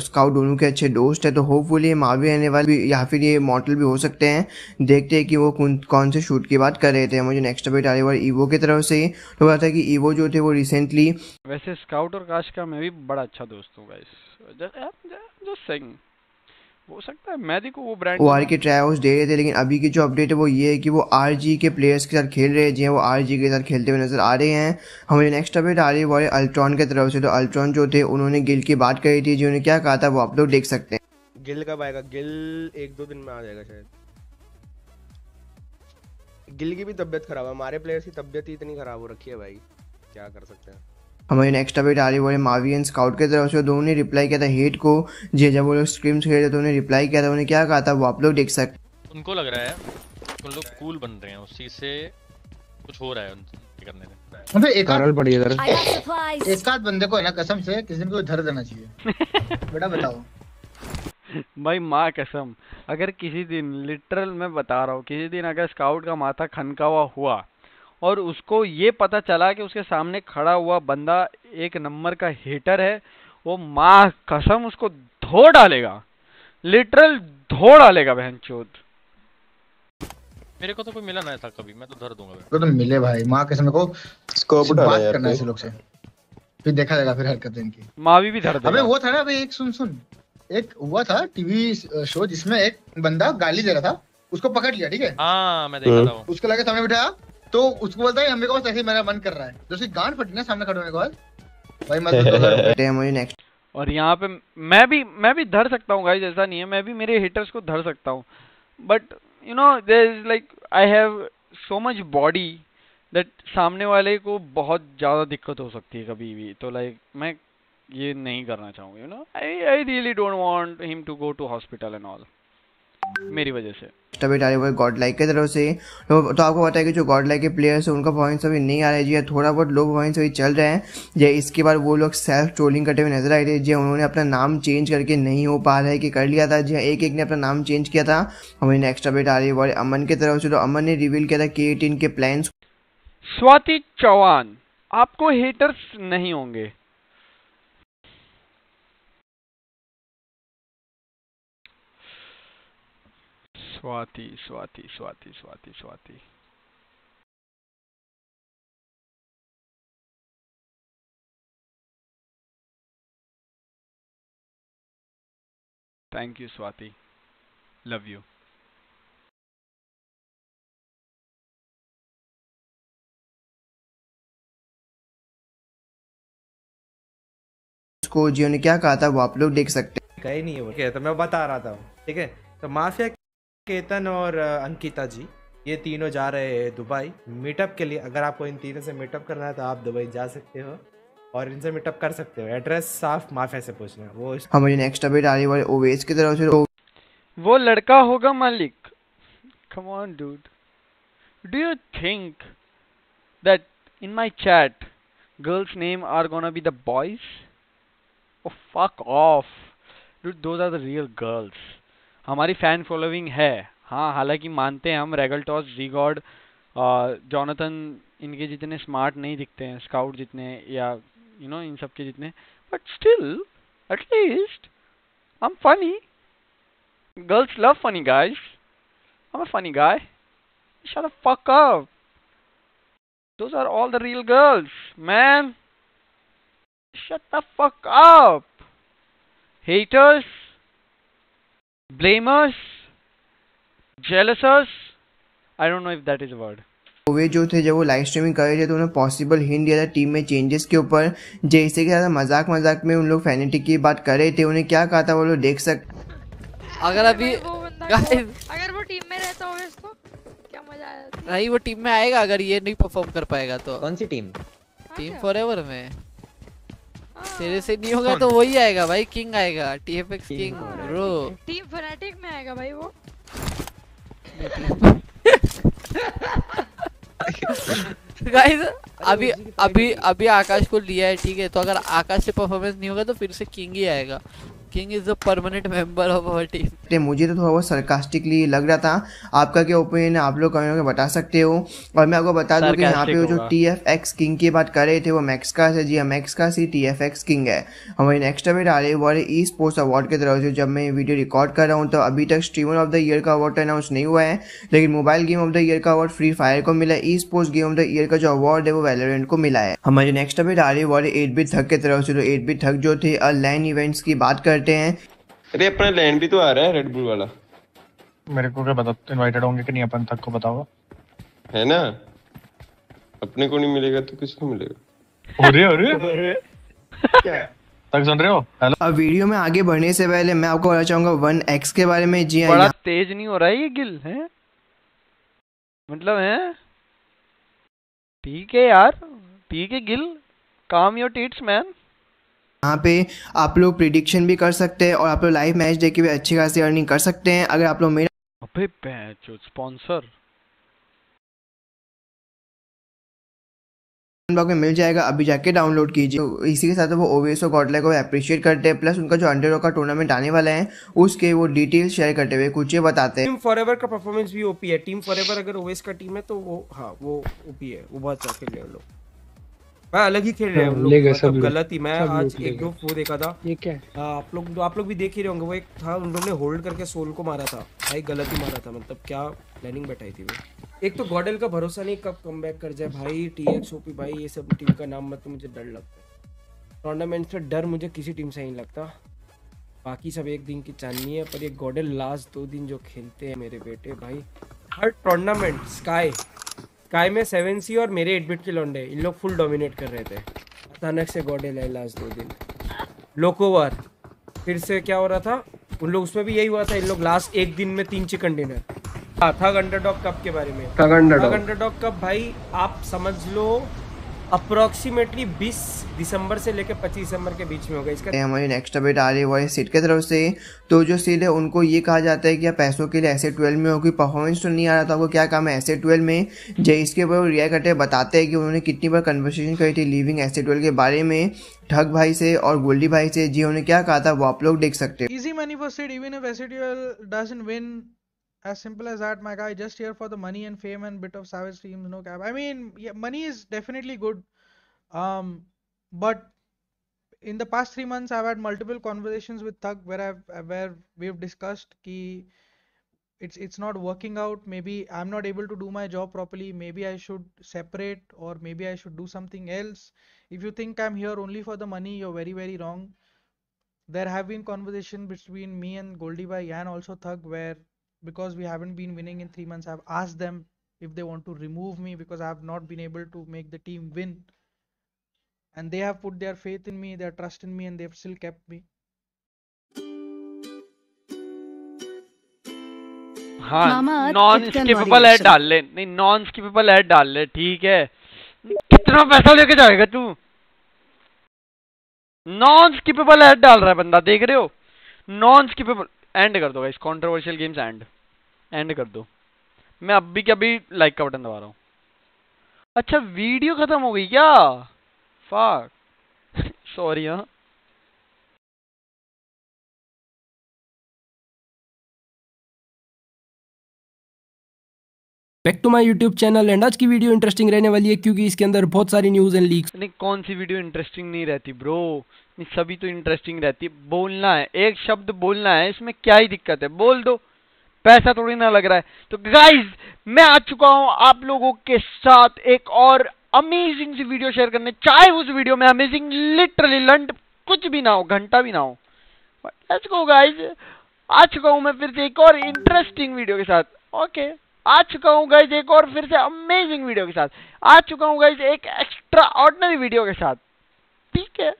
स्काउट दोनों के अच्छे दोस्त है। तो होपफुली ये मावी आने वाली या फिर ये मॉडल भी हो सकते हैं, देखते हैं कि वो कौन से शूट की बात कर रहे थे। मुझे नेक्स्ट अपडेट आ रही है ईवो की तरफ से। तो पता था कि ईवो जो थे वो रिसेंटली, वैसे स्काउट और काश का मैं भी बड़ा अच्छा दोस्त हूँ गाइस, हो सकता है मैदी को वो ब्रांड आर के ट्राई आउट दे रहे थे। लेकिन अभी की जो अपडेट है वो ये है कि वो आरजी के प्लेयर्स के साथ खेल रहे हैं, जो वो आरजी के साथ खेलते हुए नजर आ रहे हैं। हमारी नेक्स्ट अपडेट आ रही है वो है अल्ट्रॉन की तरफ से। तो अल्ट्रॉन जो थे उन्होंने गिल की बात करी थी, जिन्होंने क्या कहा था वो आप लोग देख सकते हैं। गिल कब आएगा? गिल एक दो दिन में आ जाएगा शायद। गिल की भी तबीयत खराब है, हमारे प्लेयर्स की तबीयत ही इतनी खराब हो रखी है भाई, क्या कर सकते हैं। हमारी नेक्स्ट अपडेट आ रही है वो है मावी एंड स्काउट के तरफ से। दोनों ने रिप्लाई किया था हेट को जी, जब वो लोग स्क्रीम्स खेल रहे थे तो उन्होंने रिप्लाई किया था। उन्होंने क्या कहा था वो आप लोग देख सकते हैं। उनको लग रहा है उन लोग कूल बन रहे हैं, उसी से कुछ हो रहा है उनके करने में। मतलब एक आरल पड़ी है इधर, एक आध बंदे को है ना कसम से किसी दिन को धर देना चाहिए। बेटा बताओ भाई, माँ कसम अगर किसी दिन, लिटरल मैं बता रहा हूँ, किसी दिन अगर स्काउट का माथा खनकावा हुआ और उसको ये पता चला कि उसके सामने खड़ा हुआ बंदा एक नंबर का हेटर है, वो माँ कसम उसको धो डालेगा, लिटरल धो डालेगा बहनचोद। मेरे को तो कोई मिला ना था कभी, मैं तो धर दूंगा भाई। तो, तो मिले भाई, माँ कसम को स्कोप बात करना है इस लोग से, फिर देखा जाएगा फिर हरकत इनकी। मावी भी धर देगा। अबे वो था ना भाई, एक सुन सुन एक हुआ था टीवी शो जिसमें एक बंदा गाली दे रहा था, उसको पकड़ लिया, ठीक है, उसको लगे सामने बिठाया तो उसको बोलता है हमें को ऐसे मेरा मन कर रहा है, जैसे गांड फटी ना सामने खड़े होने के बाद भाई मत करो मुझे नेक्स्ट। और यहाँ पे मैं भी मैं भी धर सकता हूँ गाइस, ऐसा नहीं है, मैं भी मेरे हिटर्स को धर सकता हूँ, but you know there is like I have so much body that सामने वाले को बहुत ज्यादा दिक्कत हो सकती है कभी भी। तो लाइक मैं ये नहीं करना चाहूँगा, you know I I really don't want him to go to hospital and all मेरी वजह से। तभी आए हुए गॉड लाइक की तरफ से। तो, तो आपको पता है कि जो गॉड लाइक के प्लेयर्स हैं उनका पॉइंट्स अभी नहीं आ रहा है जी, थोड़ा बहुत लोग पॉइंट्स अभी चल रहे हैं जी। इसके बाद वो लोग सेल्फ ट्रोलिंग करते हुए नजर आए थे जी, उन्होंने अपना नाम चेंज करके नहीं हो पा रहा है कि कर लिया था जी, एक एक ने अपना नाम चेंज किया था। हमें नेक्स्ट अपडेट आ रही है वाले अमन की तरफ से। तो अमन ने रिवील किया था के एटीन के प्लान। स्वाति चौहान, आपको हेटर्स नहीं होंगे, Swati Swati Swati Swati Swati thank you Swati, love you. उसको जियो ने क्या कहा था वो आप लोग देख सकते हैं। कहीं नहीं है वो, ठीक है तो मैं बता रहा था, ठीक है तो माफिया केतन और अंकिता जी ये तीनों जा रहे हैं दुबई मीटअप के लिए। अगर आपको इन तीनों से मीटअप करना है तो आप दुबई जा सकते हो और इनसे मीटअप कर सकते हो। एड्रेस साफ माफिया से पूछना है वो। हमारी नेक्स्ट अपडेट आ रही है ओवेस की तरफ से। वो लड़का होगा मालिक। Come on dude, do you think that in my chat girls name are gonna be the boys? Oh fuck off dude, those are the real girls. हमारी फैन फॉलोइंग है हाँ, हालांकि मानते हैं हम रेगलटॉस, जी गॉड, जॉनथन, इनके जितने स्मार्ट नहीं दिखते हैं स्काउट जितने या यू नो इन सब के जितने, but still at least I am funny. Girls love funny guys, I am a funny guy, shut the fuck up, those are all the real girls man, shut the fuck up. Haters, blamers, jealouses, I don't know if that is a word. वे जो थे जब वो live streaming कर रहे थे तो उन्हें पॉसिबल हिंट दिया था टीम में चेंजेस के ऊपर। जैसे कि मजाक मजाक में उन लोग फैनेटिक की बात कर रहे थे, उन्हें क्या कहा था वो लोग देख सकते। अगर अभी वो अगर वो टीम में रहता हो इसको क्या मजा आएगा। नहीं वो टीम में आएगा अगर ये नहीं परफॉर्म कर पाएगा तो। कौन सी टीम? टीम फॉरएवर में तेरे से नहीं होगा तो वही आएगा भाई, किंग आएगा, TFX king bro. Team fanatic में आएगा भाई वो। गाइस अभी अभी अभी आकाश को लिया है, ठीक है तो अगर आकाश से परफॉर्मेंस नहीं होगा तो फिर से किंग ही आएगा। King is a permanent member of our team. मुझे तो थोड़ा बहुत सरकास्टिकली लग रहा था, आपका क्या ओपिनियन आप लोग कमेंट में बता सकते हो। और मैं आपको बता दूं कि यहाँ पे जो टी एफ एक्स किंग की बात कर रहे थे वो मैक्स का है, जी हाँ मैक्स का C T F X king है। हमारे नेक्स्ट अपडेट आ रही है वो ई स्पोर्ट्स अवार्ड की तरफ से। जब मैं ये वीडियो रिकॉर्ड कर रहा हूँ तो अभी तक स्ट्रीमर ऑफ द ईयर का अवार्ड अनाउंस नहीं हुआ है, लेकिन mobile game of the year का अवार्ड फ्री फायर को मिला है। Esports game of the year का जो अवार्ड है वो वैलोरेंट को मिला है। हमारे नेक्स्ट अपडेट आ रही है वो एट बिट थक की तरफ से। तो एट बिट थक जो थे लैन इवेंट्स की बात करते हैं। अरे अपना लैन भी तो आ रहा है रेड बुल वाला, मेरे को क्या पता इनवाइटेड होंगे कि नहीं, अपन थक को बताओ है ना। अपने को नहीं मिलेगा तो किसको मिलेगा। अरे अरे अरे क्या तक सुन रहे हो। हेलो, अब वीडियो में आगे बढ़ने से पहले मैं आपको बताना चाहूंगा वन एक्स के बारे में। जी हां, बड़ा तेज नहीं हो रहा है ये गिल है मतलब है। ठीक है यार, ठीक है गिल, काम योर टीट्स मैन। यहाँ पे आप लोग प्रिडिक्शन भी कर सकते हैं और आप लोग लाइव मैच देख के भी अच्छी खासी अर्निंग कर सकते हैं। अगर आप लोग मेरा अबे पैच स्पॉन्सर ब्लॉग में मिल जाएगा, अभी जाके डाउनलोड कीजिए। इसी के साथ वो ओवेस और गॉडलाइक को अप्रिशिएट करते हैं, प्लस उनका जो अंडरडॉग का टूर्नामेंट आने वाला है उसके वो डिटेल शेयर करते हुए कुछ ये बताते हैं। टीम फॉरएवर का परफॉर्मेंस भी ओपी है। टीम फॉरएवर अगर ओवेस का टीम है तो वो हाँ वो ओपी है, वो बहुत अच्छा खेल रहे हैं लोग, अलग ही खेल रहे हैं लोग, सब गलत ही। मैं आज एक दो वो देखा था, ये क्या है आप लोग आप लोग भी देख ही रहे होंगे, वो एक था उन लोगों ने होल्ड करके सोल को मारा था भाई, गलत ही मारा था, मतलब क्या प्लानिंग बैठाई थी वो। एक तो गॉडल का भरोसा नहीं कब कमबैक कर जाए भाई। टीएक्सओपी भाई ये सब टीम का नाम मत, मुझे डर लगता है टूर्नामेंट से, डर मुझे किसी टीम से नहीं लगता। बाकी सब एक दिन की चांदनी है, पर ये गॉडल लास्ट दो दिन जो खेलते हैं मेरे बेटे भाई, हर टूर्नामेंट स्काई स्काई में सेवन सी और मेरे एट बिट के लौंडे इन लोग फुल डोमिनेट कर रहे थे। अचानक से गॉडे लाए लास्ट दो दिन, लोकोवार फिर से क्या हो रहा था उन लोग, उसमें भी यही हुआ था इन लोग लास्ट एक दिन में तीन चिकन डिनर। हाँ थग अंडरडॉग कप के बारे में, थग अंडरडॉग कप भाई आप समझ लो अप्रोक्सीमेटली बीस दिसंबर से लेकर पच्चीस दिसंबर के बीच में होगा इसका। हमारी नेक्स्ट अपडेट आ रही है सीट की तरफ से। तो जो सीट है उनको ये कहा जाता है कि आप पैसों के लिए ऐसे ट्वेल्व में होगी, परफॉर्मेंस तो नहीं आ रहा था, आपको क्या काम है ऐसे ट्वेल्व में। जय इसके ऊपर रिएक्ट करते बताते हैं कि उन्होंने कितनी बार कन्वर्सेशन करी थी लिविंग ऐसे ट्वेल्व के बारे में ठग भाई से और गोल्डी भाई से। जी उन्होंने क्या कहा था वो आप लोग देख सकते हैं। Easy money for seat even if ऐसे twelve doesn't win, as simple as that my guy, just here for the money and fame and bit of savage teams, no cap. I mean yeah, money is definitely good, um but in the past three months I've had multiple conversations with Thug where I've where we've discussed ki it's it's not working out, maybe I'm not able to do my job properly, maybe I should separate or maybe I should do something else. If you think I'm here only for the money you're very very wrong. There have been conversation between me and Goldie Bhai and also Thug where because we haven't been winning in three months I've asked them if they want to remove me because I have not been able to make the team win, and they have put their faith in me, their trust in me, and they've still kept me. हाँ non skippable ad डाल ले, नहीं non skippable ad डाल ले ठीक है। कितना पैसा लेके जाएगा तू, नॉन स्किपेबल ऐड डाल रहा है बंदा, देख रहे हो नॉन स्किपेबल। एंड कर दो guys controversial games, end end कर दो। मैं अब भी क्या भी लाइक का बटन दबा रहा हूँ। अच्छा वीडियो खत्म हो गई क्या, फक सॉरी। हाँ back to my YouTube channel and आज की वीडियो इंटरेस्टिंग रहने वाली है क्योंकि इसके अंदर बहुत सारी न्यूज एंड लीक्स। नहीं कौन सी वीडियो इंटरेस्टिंग नहीं रहती ब्रो, नहीं सभी तो इंटरेस्टिंग रहती है। बोलना है एक शब्द बोलना है, इसमें क्या ही दिक्कत है, बोल दो, पैसा थोड़ी ना लग रहा है। तो गाइज मैं आ चुका हूँ आप लोगों के साथ एक और अमेजिंग सी वीडियो शेयर करने, चाहे उस वीडियो में अमेजिंग लिटरली लंट कुछ भी ना हो, घंटा भी ना हो। लेट्स गो गाइज, आ चुका हूँ मैं फिर से एक और इंटरेस्टिंग वीडियो के साथ। Okay okay. आ चुका हूँ गाइज एक और फिर से अमेजिंग वीडियो के साथ, आ चुका हूँ गाइज एक एक्स्ट्रा ऑर्डिनरी वीडियो के साथ ठीक है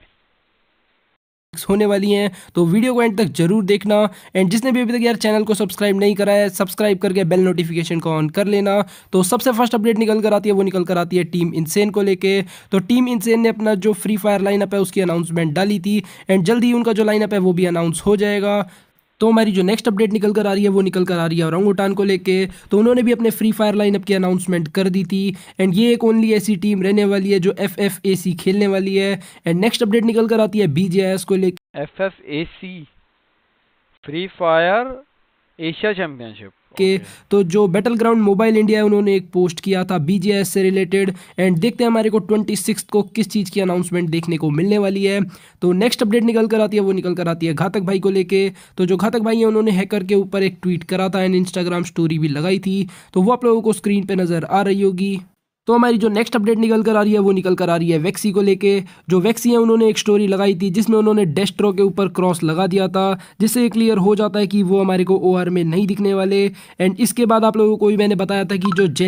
होने वाली हैं। तो वीडियो को एंड तक जरूर देखना एंड जिसने भी अभी तक यार चैनल को सब्सक्राइब नहीं करा है सब्सक्राइब करके बेल नोटिफिकेशन को ऑन कर लेना। तो सबसे फर्स्ट अपडेट निकल कर आती है वो निकल कर आती है टीम इंसेन को लेके। तो टीम इंसेन ने अपना जो फ्री फायर लाइनअप है उसकी अनाउंसमेंट डाली थी एंड जल्दी ही उनका जो लाइनअप है वो भी अनाउंस हो जाएगा। तो हमारी जो नेक्स्ट अपडेट निकल कर आ रही है वो निकल कर आ रही है ओरंगुटान को लेके। तो उन्होंने भी अपने फ्री फायर लाइनअप की अनाउंसमेंट कर दी थी एंड ये एक ओनली ऐसी टीम रहने वाली है जो एफ एफ ए सी खेलने वाली है। एंड नेक्स्ट अपडेट निकल कर आती है बी जे आई एस को लेके। F F A C free fire Asia championship के okay. तो जो बैटल ग्राउंड मोबाइल इंडिया है उन्होंने एक पोस्ट किया था बीजीएस से रिलेटेड। एंड देखते हैं हमारे को ट्वेंटी सिक्स को किस चीज़ की अनाउंसमेंट देखने को मिलने वाली है। तो नेक्स्ट अपडेट निकल कर आती है, वो निकल कर आती है घातक भाई को लेके। तो जो घातक भाई है उन्होंने हैकर के ऊपर एक ट्वीट करा था एंड इंस्टाग्राम स्टोरी भी लगाई थी, तो वो आप लोगों को स्क्रीन पर नज़र आ रही होगी। तो हमारी जो नेक्स्ट अपडेट निकल कर आ रही है वो निकल कर आ रही है वैक्सी को लेके। जो वैक्सी है उन्होंने एक स्टोरी लगाई थी जिसमें उन्होंने डेस्ट्रो के ऊपर क्रॉस लगा दिया था, जिससे क्लियर हो जाता है कि वो हमारे को ओआर में नहीं दिखने वाले। एंड इसके बाद आप लोगों को भी मैंने बताया था कि जो जे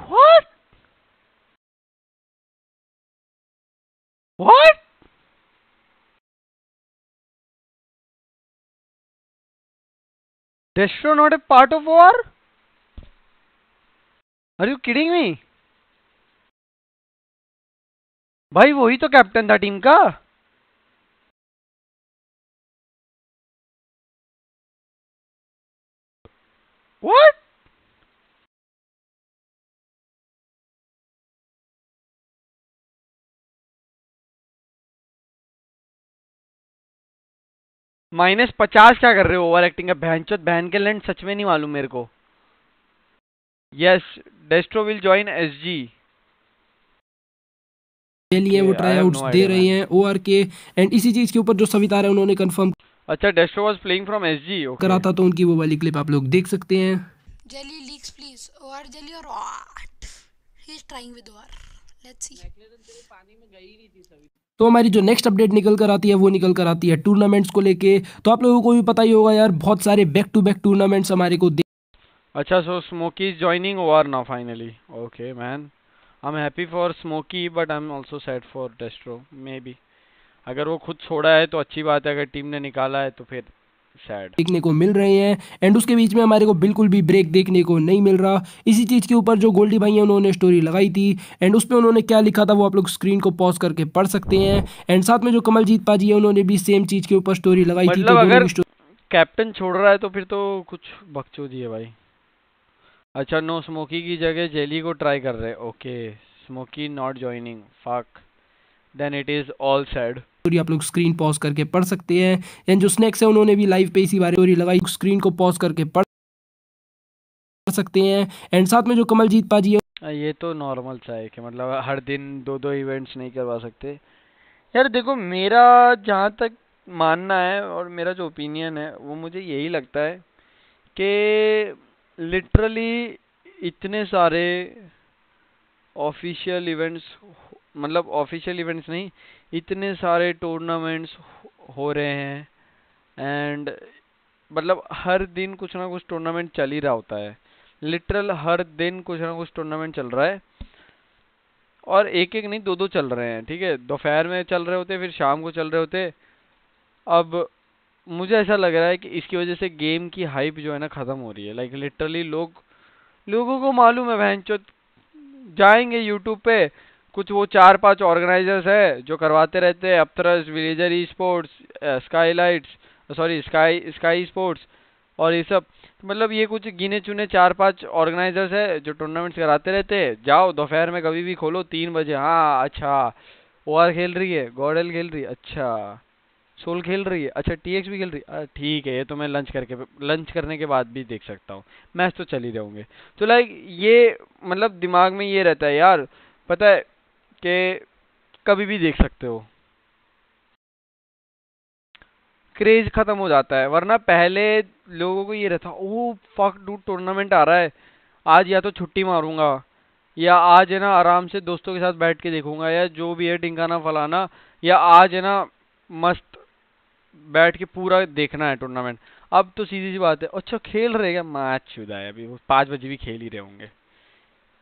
What? What? Destro not a part of or? Are you kidding me? भाई वही तो कैप्टन था टीम का। What? माइनस पचास क्या कर रहे हो ओवर एक्टिंग का बहनचोद बहन के लैंड। सच में नहीं मालूम मेरे को। Yes, Destro will join S G. लिए वो ट्राई आउट्स दे रहे हैं ओआर के। एंड इसी चीज के ऊपर जो सविता है उन्होंने कंफर्म अच्छा Destro was playing from SG करा था, तो उनकी वो वाली क्लिप आप लोग देख सकते हैं। Jelly leaks please or jelly और what he is trying with or let's see. पानी में गई नहीं थी सविता। तो हमारी जो नेक्स्ट अपडेट निकल कर आती है वो निकल कर आती है टूर्नामेंट्स को लेके। तो आप लोगों को भी पता ही होगा यार, बहुत सारे बैक टू बैक टूर्नामेंट्स हमारे को। अच्छा so smoky is joining over now finally. Okay man, I am happy for smoky but I am also sad for Destro maybe. अगर वो खुद छोड़ा है तो अच्छी बात है, अगर टीम ने निकाला है तो फिर सैड देखने को मिल रहे हैं। एंड उसके बीच में हमारे को बिल्कुल भी ब्रेक देखने को नहीं मिल रहा। इसी चीज़ के ऊपर जो गोल्डी भाई हैं उन्होंने स्टोरी लगाई थी एंड उस पर उन्होंने क्या लिखा था वो आप लोग स्क्रीन को पॉज करके पढ़ सकते हैं। एंड साथ में जो कमलजीत पाजी है उन्होंने भी सेम चीज़ के ऊपर स्टोरी लगाई थी। अगर कैप्टन छोड़ रहा है तो फिर तो कुछ बकचोदी है भाई। अच्छा नो स्मोकी की जगह जेली को ट्राई कर रहे। Okay smoky not joining fuck then it is all sad. Story आप लोग स्क्रीन पॉज करके पढ़ सकते हैं। एंड जो स्नैक्स है उन्होंने भी लाइव पे इसी बारे स्टोरी लगाई, स्क्रीन को पॉज करके पढ़ सकते हैं। एंड साथ में जो कमलजीत पाजी है ये तो नॉर्मल सा है कि मतलब हर दिन दो दो इवेंट्स नहीं करवा सकते यार। देखो मेरा जहाँ तक मानना है और मेरा जो ओपिनियन है वो मुझे यही लगता है कि लिटरली इतने सारे ऑफिशियल इवेंट्स मतलब ऑफिशियल इवेंट्स नहीं इतने सारे टूर्नामेंट्स हो रहे हैं एंड मतलब हर दिन कुछ ना कुछ टूर्नामेंट चल ही रहा होता है। लिटरल हर दिन कुछ ना कुछ टूर्नामेंट चल रहा है और एक एक नहीं दो दो चल रहे हैं। ठीक है, दोपहर में चल रहे होते फिर शाम को चल रहे होते। अब मुझे ऐसा लग रहा है कि इसकी वजह से गेम की हाइप जो है ना ख़त्म हो रही है। लाइक like, लिटरली लोग लोगों को मालूम है बहनचोद जाएंगे यूट्यूब पे कुछ वो चार पांच ऑर्गेनाइजर्स है जो करवाते रहते हैं अपथरस villager esports skylights sorry sky sky sports और ये सब। मतलब ये कुछ गिने चुने चार पांच ऑर्गेनाइजर्स है जो टूर्नामेंट्स कराते रहते हैं। जाओ दोपहर में कभी भी खोलो तीन बजे, हाँ अच्छा ओआर खेल रही है, गॉडल खेल रही है, अच्छा सोल खेल रही है, अच्छा टीएक्स भी खेल रही है, ठीक है ये तो मैं लंच करके लंच करने के बाद भी देख सकता हूँ, मैच तो चल ही रहेंगे। तो लाइक ये मतलब दिमाग में ये रहता है यार, पता है कि कभी भी देख सकते हो, क्रेज ख़त्म हो जाता है। वरना पहले लोगों को ये रहता ओ फक डूड टूर्नामेंट आ रहा है, आज या तो छुट्टी मारूंगा या आज है ना आराम से दोस्तों के साथ बैठ के देखूंगा या जो भी है टिंगाना फलाना, या आज है ना मस्त बैठ के पूरा देखना है टूर्नामेंट। अब तो सीधी सी बात है, अच्छा खेल रहेगा मैच शुदा है, अभी वो पाँच बजे भी खेल ही रहे होंगे,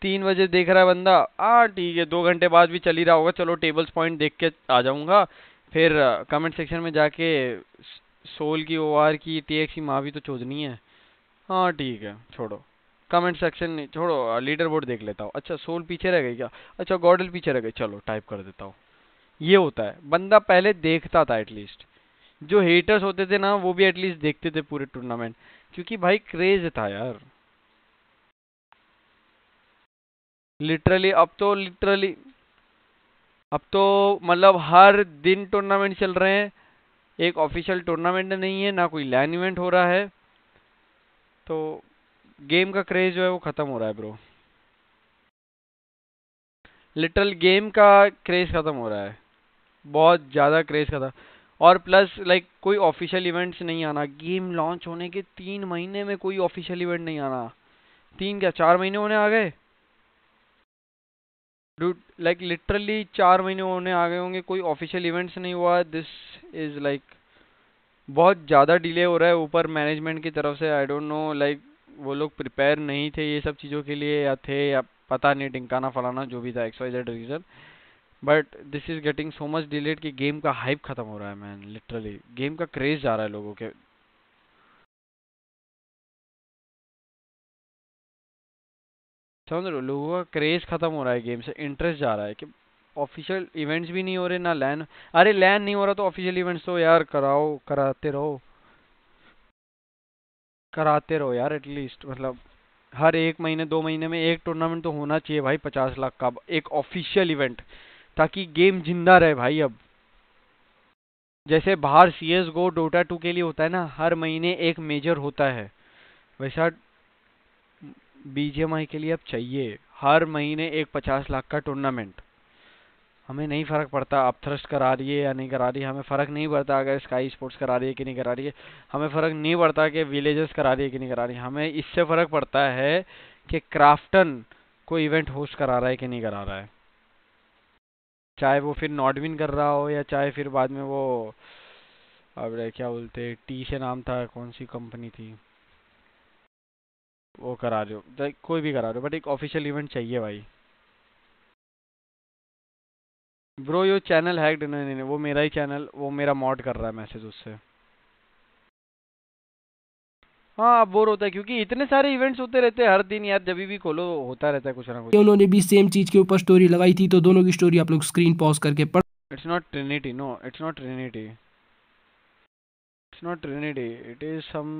तीन बजे देख रहा है बंदा, हाँ ठीक है दो घंटे बाद भी चल ही रहा होगा, चलो टेबल्स पॉइंट देख के आ जाऊँगा। फिर कमेंट सेक्शन में जाके सोल की ओआर की टीएक्स की माँ भी तो चोदनी है, हाँ ठीक है छोड़ो कमेंट सेक्शन नहीं छोड़ो लीडर बोर्ड देख लेता हूँ, अच्छा सोल पीछे रह गई क्या, अच्छा गॉडल पीछे रह गई चलो टाइप कर देता हूँ। ये होता है, बंदा पहले देखता था एटलीस्ट, जो हेटर्स होते थे ना वो भी एटलीस्ट देखते थे पूरे टूर्नामेंट, क्योंकि भाई क्रेज था यार लिटरली। अब तो लिटरली अब तो मतलब हर दिन टूर्नामेंट चल रहे हैं एक ऑफिशियल टूर्नामेंट नहीं है, ना कोई लैन इवेंट हो रहा है, तो गेम का क्रेज जो है वो ख़त्म हो रहा है ब्रो। लिटरल गेम का क्रेज ख़त्म हो रहा है, बहुत ज़्यादा क्रेज ख़त्म। और प्लस लाइक कोई ऑफिशियल इवेंट्स नहीं आना, गेम लॉन्च होने के तीन महीने में कोई ऑफिशियल इवेंट नहीं आना। तीन क्या चार महीने होने आ गए डूड, लाइक लिटरली चार महीने होने आ गए होंगे, कोई ऑफिशियल इवेंट्स नहीं हुआ। दिस इज़ लाइक बहुत ज़्यादा डिले हो रहा है, ऊपर मैनेजमेंट की तरफ से आई डोंट नो लाइक वो लोग प्रिपेयर नहीं थे ये सब चीज़ों के लिए, या थे या पता नहीं, टिंकाना फलाना जो भी था X Y Z reason, but this is getting so much delayed कि गेम का हाइप ख़त्म हो रहा है मैन। लिटरली गेम का क्रेज़ जा रहा है लोगों के। समझ लो लोगों का क्रेज़ ख़त्म हो रहा है गेम से, इंटरेस्ट जा रहा है कि ऑफिशियल इवेंट्स भी नहीं हो रहे ना लैन। अरे लैन नहीं हो रहा तो ऑफिशियल इवेंट्स तो यार कराओ, कराते रहो कराते रहो यार। एटलीस्ट मतलब हर एक महीने दो महीने में एक टूर्नामेंट तो होना चाहिए भाई, पचास लाख का एक ऑफिशियल इवेंट, ताकि गेम जिंदा रहे भाई। अब जैसे बाहर C S GO Dota two के लिए होता है ना, हर महीने एक मेजर होता है, वैसा बीजेएमआई के लिए अब चाहिए हर महीने एक पचास लाख का टूर्नामेंट। हमें नहीं फ़र्क पड़ता आप थ्रस्ट करा रही है या नहीं करा रही है, हमें फ़र्क नहीं पड़ता अगर स्काई स्पोर्ट्स करा रही है कि नहीं करा रही है, हमें फ़र्क नहीं पड़ता कि विलेजर्स करा रही है कि नहीं करा रही है, हमें इससे फ़र्क पड़ता है कि क्राफ्टन को इवेंट होस्ट करा रहा है कि नहीं करा रहा है, चाहे वो फिर नॉडविन कर रहा हो या चाहे फिर बाद में वो अब क्या बोलते टी से नाम था कौन सी कंपनी थी वो करा रहे हो, लाइक कोई भी करा रहे हो, बट एक ऑफिशियल इवेंट चाहिए भाई। ब्रो यो चैनल हैक्ड, नहीं नहीं वो मेरा ही चैनल, वो मेरा मॉड कर रहा है मैसेज उससे। हाँ आप बोर होता है क्योंकि इतने सारे इवेंट्स होते रहते हैं हर दिन यार, जब भी खोलो होता रहता है कुछ ना कुछ। उन्होंने भी सेम चीज के ऊपर स्टोरी लगाई थी, तो दोनों की स्टोरी आप लोग स्क्रीन पॉज करके पढ़। It's not Trinity, no it's not Trinity, not Trinity, it is some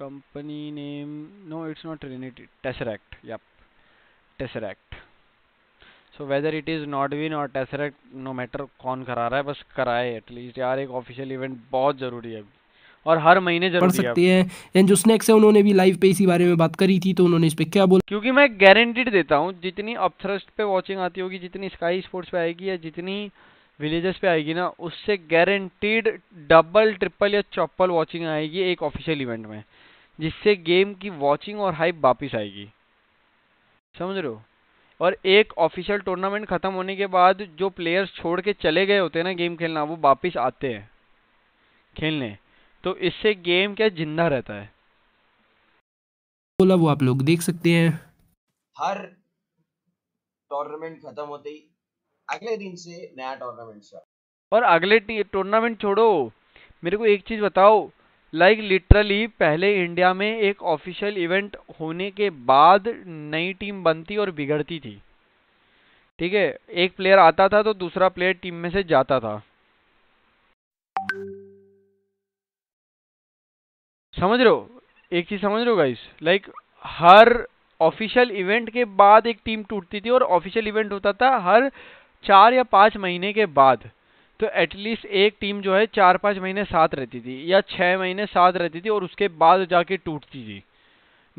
company name, no it's not Trinity, Tesseract, yep, Tesseract, so whether it is Nodwin or Tesseract, no matter कौन करा रहा है बस कराए at least यार, एक official event बहुत ज़रूरी है और हर महीने जरूरी है। पढ़ सकते हैं एंड जो स्नैक्स है उन्होंने भी लाइव पे इसी बारे में बात करी थी, तो उन्होंने इस पर क्या बोला, क्योंकि मैं गारंटीड देता हूँ जितनी अपथ्रस्ट पे वॉचिंग आती होगी, जितनी स्काई स्पोर्ट्स पे आएगी या जितनी विलेजेस पे आएगी ना, उससे गारंटीड डबल ट्रिपल या चौपल वॉचिंग आएगी एक ऑफिशियल इवेंट में, जिससे गेम की वॉचिंग और हाइप वापस आएगी, समझ रहे हो। और एक ऑफिशियल टूर्नामेंट ख़त्म होने के बाद जो प्लेयर्स छोड़ के चले गए होते हैं ना गेम खेलना, वो वापस आते हैं खेलने, तो इससे गेम क्या जिंदा रहता है। बोला वो आप लोग देख सकते हैं, हर टूर्नामेंट खत्म होते ही अगले दिन से नया टूर्नामेंट स्टार्ट। और अगले टूर्नामेंट छोड़ो, मेरे को एक चीज़ बताओ, लाइक लिटरली पहले इंडिया में एक ऑफिशियल इवेंट होने के बाद नई टीम बनती और बिगड़ती थी, ठीक है, एक प्लेयर आता था तो दूसरा प्लेयर टीम में से जाता था, समझ रहे हो, एक चीज़ समझ रहे हो गाइस, लाइक हर ऑफिशियल इवेंट के बाद एक टीम टूटती थी और ऑफिशियल इवेंट होता था हर चार या पाँच महीने के बाद, तो एटलीस्ट एक टीम जो है चार पाँच महीने साथ रहती थी या छः महीने साथ रहती थी और उसके बाद जाके टूटती थी,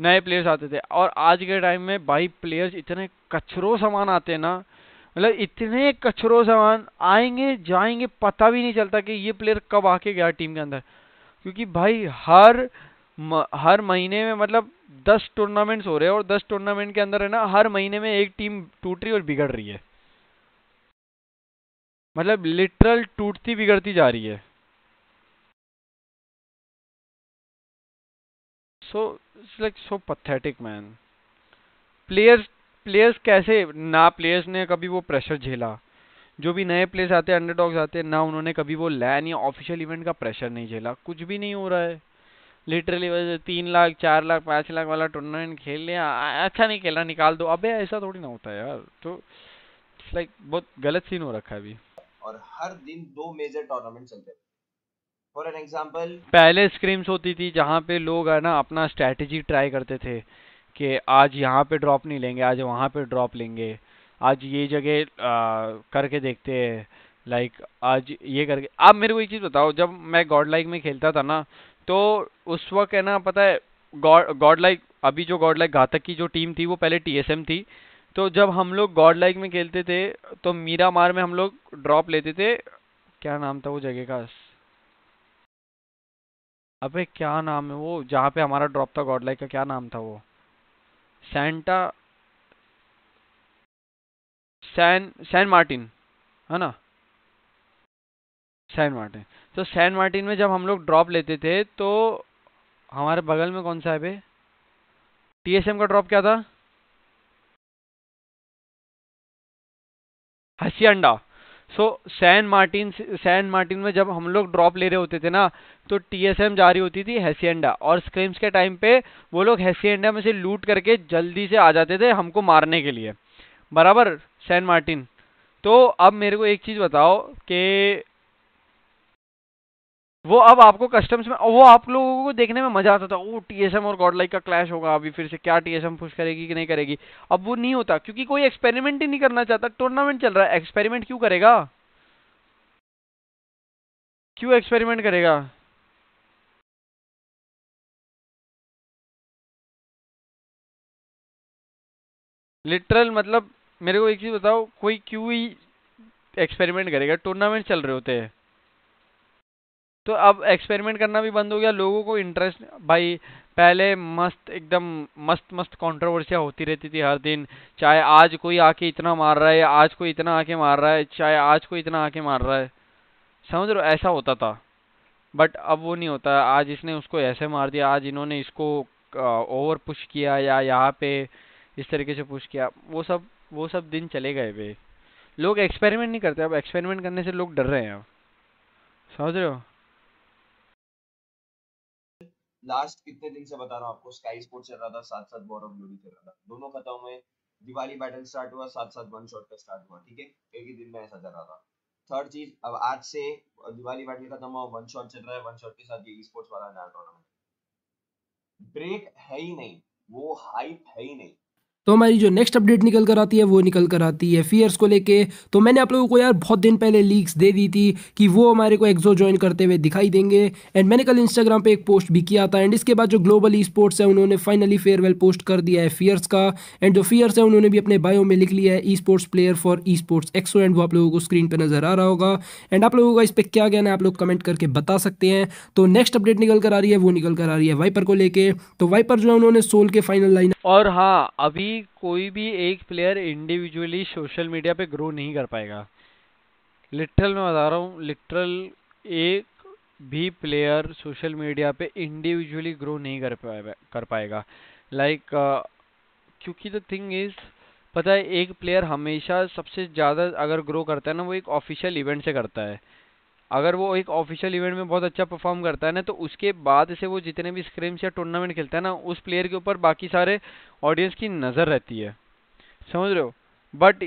नए प्लेयर्स आते थे। और आज के टाइम में भाई प्लेयर्स इतने कचरों सामान आते हैं ना, मतलब इतने कचरों सामान आएंगे जाएंगे, पता भी नहीं चलता कि ये प्लेयर कब आके गया टीम के अंदर, क्योंकि भाई हर म, हर महीने में मतलब दस टूर्नामेंट्स हो रहे हैं और दस टूर्नामेंट के अंदर है ना हर महीने में एक टीम टूट रही और बिगड़ रही है, मतलब लिटरल टूटती बिगड़ती जा रही है। So it's like so pathetic man. Players players कैसे ना, प्लेयर्स ने कभी वो प्रेशर झेला, जो भी नए प्लेयर्स आते हैं अंडरडॉग्स आते हैं ना, उन्होंने कभी वो लैन या ऑफिशियल इवेंट का प्रेशर नहीं झेला, कुछ भी नहीं हो रहा है लिटरली, वजह तीन लाख चार लाख पाँच लाख वाला टूर्नामेंट खेल लिया, अच्छा नहीं खेला निकाल दो, अबे ऐसा थोड़ी ना होता है यार, तो लाइक like, बहुत गलत सीन हो रखा है अभी। और हर दिन दो मेजर टूर्नामेंट चलते हैं। फॉर एन एग्जांपल पहले स्क्रीम्स होती थी जहाँ पे लोग है ना अपना स्ट्रैटेजी ट्राई करते थे कि आज यहाँ पे ड्रॉप नहीं लेंगे, आज वहाँ पे ड्रॉप लेंगे, आज ये जगह करके देखते हैं, लाइक आज ये करके। आप मेरे को एक चीज़ बताओ, जब मैं गॉड लाइक में खेलता था ना, तो उस वक्त है ना, पता है गॉड गॉड लाइक, अभी जो गॉड लाइक घातक की जो टीम थी वो पहले टीएसएम थी। तो जब हम लोग गॉड लाइक में खेलते थे तो मीरा मार में हम लोग ड्रॉप लेते थे। क्या नाम था वो जगह का, अबे क्या नाम है वो जहाँ पे हमारा ड्रॉप था गॉड लाइक का, क्या नाम था वो? सेंटा सैन सैन मार्टिन है ना, सैन मार्टिन। तो सैन मार्टिन में जब हम लोग ड्रॉप लेते थे तो हमारे बगल में कौन सा है बे, टीएसएम का ड्रॉप क्या था? हसी अंडा। So San Martin San Martin में जब हम लोग ड्रॉप ले रहे होते थे ना, तो टीएसएम जा रही होती थी हैसिएंडा, और स्क्रीम्स के टाइम पे वो लोग हैसिएंडा में से लूट करके जल्दी से आ जाते थे हमको मारने के लिए, बराबर, सैन मार्टिन। तो अब मेरे को एक चीज़ बताओ कि वो अब आपको कस्टम्स में, वो आप लोगों को देखने में मज़ा आता था, वो टीएसएम और गॉडलाइक का क्लैश होगा अभी फिर से, क्या टीएसएम पुश करेगी कि नहीं करेगी। अब वो नहीं होता क्योंकि कोई एक्सपेरिमेंट ही नहीं करना चाहता, टूर्नामेंट चल रहा है, एक्सपेरिमेंट क्यों करेगा, क्यों एक्सपेरिमेंट करेगा? लिटरल मतलब मेरे को एक चीज़ बताओ, कोई क्यों ही एक्सपेरिमेंट करेगा, टूर्नामेंट चल रहे होते हैं। तो अब एक्सपेरिमेंट करना भी बंद हो गया, लोगों को इंटरेस्ट, भाई पहले मस्त एकदम मस्त मस्त कंट्रोवर्सिया होती रहती थी हर दिन, चाहे आज कोई आके इतना मार रहा है, आज कोई इतना आके मार रहा है, चाहे आज कोई इतना आके मार रहा है, समझ रहे हो, ऐसा होता था। बट अब वो नहीं होता, आज इसने उसको ऐसे मार दिया, आज इन्होंने इसको ओवर पुश किया या यहाँ पे इस तरीके से पुश किया, वो सब वो सब दिन चले गए भाई। लोग एक्सपेरिमेंट नहीं करते, अब एक्सपेरिमेंट करने से लोग डर रहे हैं, अब समझ रहे हो। लास्ट कितने दिन से बता रहा हूँ आपको, स्काई स्पोर्ट चल रहा था, साथ साथ वॉर ऑफ ग्लोरी चल रहा था, दोनों खत्म हुए, दिवाली बैटल स्टार्ट हुआ, साथ साथ वन शॉट का स्टार्ट हुआ, ठीक है, एक ही दिन में ऐसा चल रहा था। थर्ड चीज, अब आज से दिवाली बैटल खत्म हुआ, वन शॉट चल रहा है, वन शॉट के साथ ये स्पोर्ट्स वाला नया टूर्नामेंट, ब्रेक है ही नहीं, वो हाइप है ही नहीं। तो हमारी जो नेक्स्ट अपडेट निकल कर आती है वो निकल कर आती है फियर्स को लेके। तो मैंने आप लोगों को यार बहुत दिन पहले लीक्स दे दी थी कि वो हमारे को एक्सो ज्वाइन करते हुए दिखाई देंगे, एंड मैंने कल इंस्टाग्राम पे एक पोस्ट भी किया था। एंड इसके बाद जो ग्लोबल ई स्पोर्ट्स है उन्होंने फाइनली फेयरवेल पोस्ट कर दिया है फियर्स का, एंड जो फियर्स है उन्होंने भी अपने बायो में लिख लिया है esports player for esports Exo, and वो आप लोगों को स्क्रीन पर नजर आ रहा होगा। एंड आप लोगों का इस पर क्या कहना है आप लोग कमेंट करके बता सकते हैं। तो नेक्स्ट अपडेट निकल कर आ रही है वो निकल कर आ रही है वाइपर को लेके। तो वाइपर जो है उन्होंने सोल के फाइनल लाइन, और हाँ अभी कोई भी एक प्लेयर इंडिविजुअली सोशल मीडिया पे ग्रो नहीं कर पाएगा, लिटरल मैं बता रहा हूँ, लिटरल एक भी प्लेयर सोशल मीडिया पे इंडिविजुअली ग्रो नहीं कर पाएगा कर पाएगा लाइक like, uh, क्योंकि द थिंग इज़, पता है एक प्लेयर हमेशा सबसे ज़्यादा अगर ग्रो करता है ना, वो एक ऑफिशियल इवेंट से करता है। अगर वो एक ऑफिशियल इवेंट में बहुत अच्छा परफॉर्म करता है ना, तो उसके बाद से वो जितने भी स्क्रीम्स या टूर्नामेंट खेलता है ना, उस प्लेयर के ऊपर बाकी सारे ऑडियंस की नज़र रहती है, समझ रहे हो। बट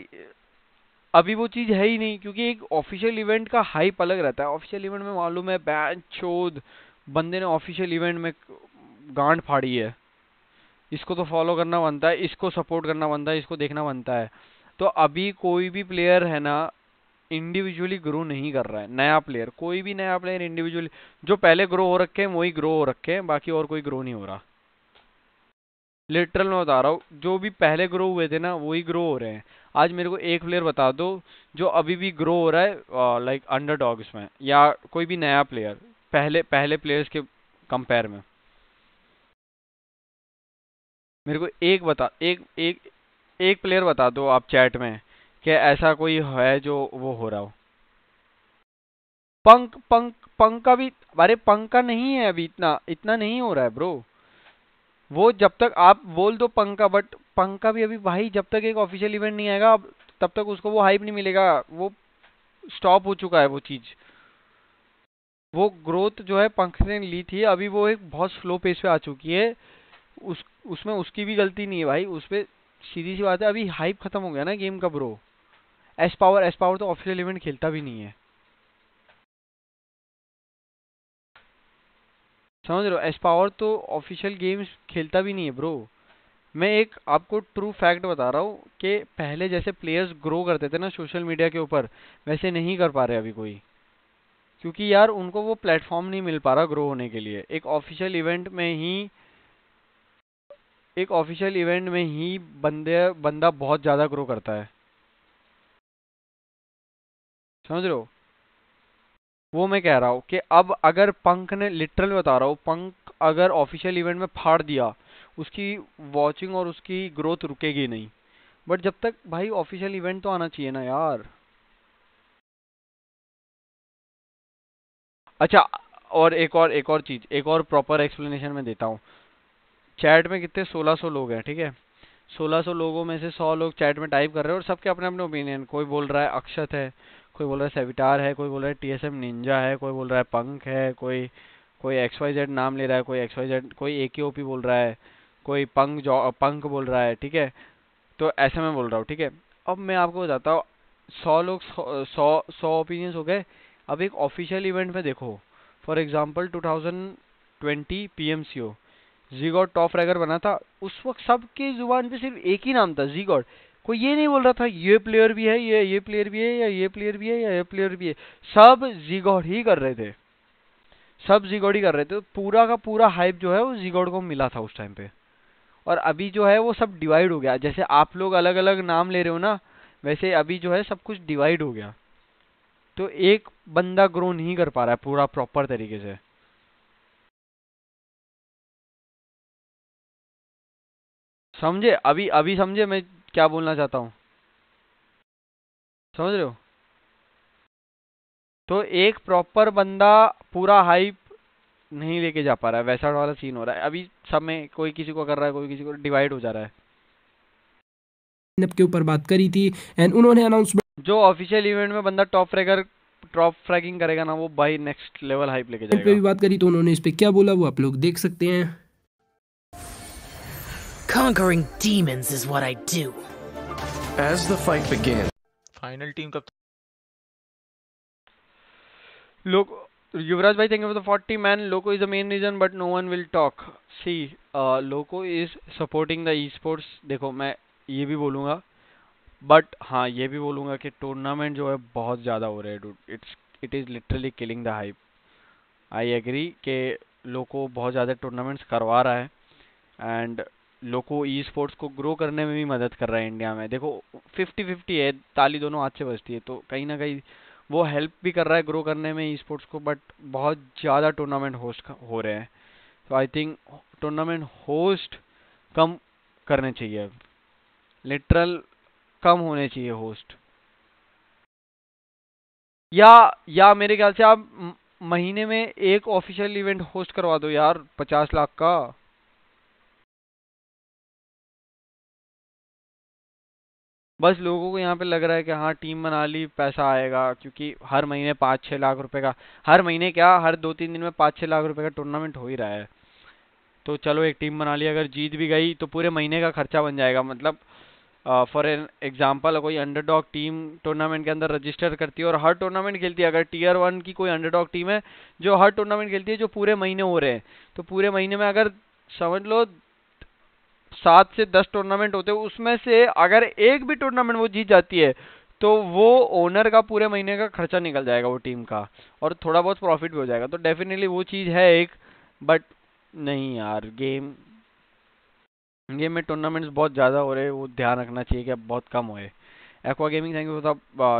अभी वो चीज़ है ही नहीं, क्योंकि एक ऑफिशियल इवेंट का हाइप अलग रहता है। ऑफिशियल इवेंट में मालूम है बैन चोद बंदे ने ऑफिशियल इवेंट में गांड फाड़ी है, इसको तो फॉलो करना बनता है, इसको सपोर्ट करना बनता है, इसको देखना बनता है। तो अभी कोई भी प्लेयर है ना इंडिविजुअली ग्रो नहीं कर रहा है, नया प्लेयर, कोई भी नया प्लेयर इंडिविजुअली, जो पहले ग्रो हो रखे हैं वही ग्रो हो रखे हैं, बाकी और कोई ग्रो नहीं हो रहा, लिटरल मैं बता रहा हूँ। जो भी पहले ग्रो हुए थे ना वही ग्रो हो रहे हैं। आज मेरे को एक प्लेयर बता दो जो अभी भी ग्रो हो रहा है लाइक अंडरडॉग्स में, या कोई भी नया प्लेयर पहले पहले प्लेयर्स के कंपेयर में, मेरे को एक बता एक एक एक प्लेयर बता दो आप चैट में, क्या ऐसा कोई है जो वो हो रहा हो। पंक पंक पंक का भी, अरे पंक का नहीं है अभी, इतना इतना नहीं हो रहा है ब्रो, वो जब तक आप बोल दो पंक का, बट पंक का भी अभी भाई जब तक एक ऑफिशियल इवेंट नहीं आएगा तब तक उसको वो हाइप नहीं मिलेगा, वो स्टॉप हो चुका है वो चीज़, वो ग्रोथ जो है पंक ने ली थी अभी वो एक बहुत स्लो पेस पे आ चुकी है, उस उसमें उसकी भी गलती नहीं है भाई, उस पर सीधी सी बात है अभी हाइप खत्म हो गया ना गेम का bro. S power S power तो ऑफिशियल इवेंट खेलता भी नहीं है, समझ रहे हो, एस पावर तो ऑफिशियल गेम्स खेलता भी नहीं है ब्रो, मैं एक आपको ट्रू फैक्ट बता रहा हूँ कि पहले जैसे प्लेयर्स ग्रो करते थे ना सोशल मीडिया के ऊपर, वैसे नहीं कर पा रहे अभी कोई, क्योंकि यार उनको वो प्लेटफॉर्म नहीं मिल पा रहा ग्रो होने के लिए। एक ऑफिशियल इवेंट में ही एक ऑफिशियल इवेंट में ही बंदे बंदा बहुत ज़्यादा ग्रो करता है, समझ रहे हो? वो मैं कह रहा हूँ कि अब अगर पंख ने, लिटरल बता रहा हूँ, पंख अगर ऑफिशियल इवेंट में फाड़ दिया, उसकी वॉचिंग और उसकी ग्रोथ रुकेगी नहीं। बट जब तक भाई ऑफिशियल इवेंट तो आना चाहिए ना यार। अच्छा, और एक और एक और चीज़, एक और प्रॉपर एक्सप्लेनेशन मैं देता हूँ। चैट में कितने सोलह सौ लोग हैं, ठीक है? सोलह सौ लोगों में से सौ लोग चैट में टाइप कर रहे हैं और सबके अपने अपने ओपिनियन। कोई बोल रहा है अक्षत है, कोई बोल रहा है सेविटार है, कोई बोल रहा है टी एस एम निंजा है, कोई बोल रहा है पंख है, कोई कोई एक्स वाई जेड नाम ले रहा है, कोई एक्स वाई जेड, कोई ए के ओ पी बोल रहा है, कोई पंख जॉ पंख बोल रहा है, ठीक है? तो ऐसे मैं बोल रहा हूँ, ठीक है? अब मैं आपको बताता हूँ, सौ लोग सौ सौ ओपिनियंस हो गए। अब एक ऑफिशियल इवेंट में देखो, for example two thousand twenty P M C O जीगॉड टॉप रैगर बना था। उस वक्त सबके जुबान पे सिर्फ एक ही नाम था, जीगॉड। कोई ये नहीं बोल रहा था ये प्लेयर भी है, ये ये प्लेयर भी है, या ये प्लेयर भी है, या ये प्लेयर भी है। सब जीगॉड ही कर रहे थे, सब जीगॉड ही कर रहे थे। पूरा का पूरा हाइप जो है वो जीगॉड को मिला था उस टाइम पे। और अभी जो है वो सब डिवाइड हो गया। जैसे आप लोग अलग अलग नाम ले रहे हो ना, वैसे अभी जो है सब कुछ डिवाइड हो गया। तो एक बंदा ग्रो नहीं कर पा रहा है पूरा प्रॉपर तरीके से। समझे? अभी अभी समझे मैं क्या बोलना चाहता हूँ, समझ रहे हो? तो एक प्रॉपर बंदा पूरा हाइप नहीं लेके जा पा रहा है, वैसा वाला सीन हो रहा है अभी सब में। कोई किसी को कर रहा है, कोई किसी को, डिवाइड हो जा रहा है। के ऊपर बात करी थी एंड उन्होंने अनाउंसमेंट, जो ऑफिशियल इवेंट में बंदा टॉप फ्रैगर टॉप फ्रैगिंग करेगा ना, वो भाई नेक्स्ट लेवल हाइप लेके जाएगा। पे भी बात करी तो उन्होंने इस पे क्या बोला वो आप लोग देख सकते हैं। Conquering demons is what I do. As the fight begins. Final team कब? Look, युवराज भाई, thank you for the forty man. Loco is the main reason, but no one will talk. See, uh, Loco is supporting the esports. देखो मैं ये भी बोलूँगा, but हाँ ये भी बोलूँगा कि टूर्नामेंट जो है बहुत ज़्यादा हो रहे हैं dude. It's it is literally killing the hype. I agree कि लोगों बहुत ज़्यादा टूर्नामेंट्स करवा रहा है एंड लोगों ई स्पोर्ट्स को ग्रो करने में भी मदद कर रहा है इंडिया में। देखो फिफ्टी फिफ्टी है, ताली दोनों हाथ से बजती है, तो कहीं ना कहीं वो हेल्प भी कर रहा है ग्रो करने में ई स्पोर्ट्स को। बट बहुत ज़्यादा टूर्नामेंट होस्ट हो रहे हैं, तो आई थिंक टूर्नामेंट होस्ट कम करने चाहिए, लिटरल कम होने चाहिए होस्ट। या या मेरे ख्याल से आप महीने में एक ऑफिशियल इवेंट होस्ट करवा दो यार, पचास लाख का। बस लोगों को यहाँ पे लग रहा है कि हाँ टीम बना ली, पैसा आएगा, क्योंकि हर महीने पाँच छः लाख रुपए का, हर महीने क्या हर दो तीन दिन में पाँच छः लाख रुपए का टूर्नामेंट हो ही रहा है। तो चलो एक टीम बना ली, अगर जीत भी गई तो पूरे महीने का खर्चा बन जाएगा। मतलब फॉर एन एग्जांपल, कोई अंडरडॉग टीम टूर्नामेंट के अंदर रजिस्टर करती है और हर टूर्नामेंट खेलती है। अगर टीयर वन की कोई अंडरडॉग टीम है जो हर टूर्नामेंट खेलती है, जो पूरे महीने हो रहे हैं, तो पूरे महीने में अगर समझ लो सात से दस टूर्नामेंट होते हैं, उसमें से अगर एक भी टूर्नामेंट वो जीत जाती है तो वो ओनर का पूरे महीने का खर्चा निकल जाएगा वो टीम का, और थोड़ा बहुत प्रॉफिट भी हो जाएगा। तो डेफिनेटली वो चीज़ है एक। बट नहीं यार, गेम गेम में टूर्नामेंट्स बहुत ज़्यादा हो रहे हैं, वो ध्यान रखना चाहिए कि अब बहुत कम होए। Aqua gaming, thank you for the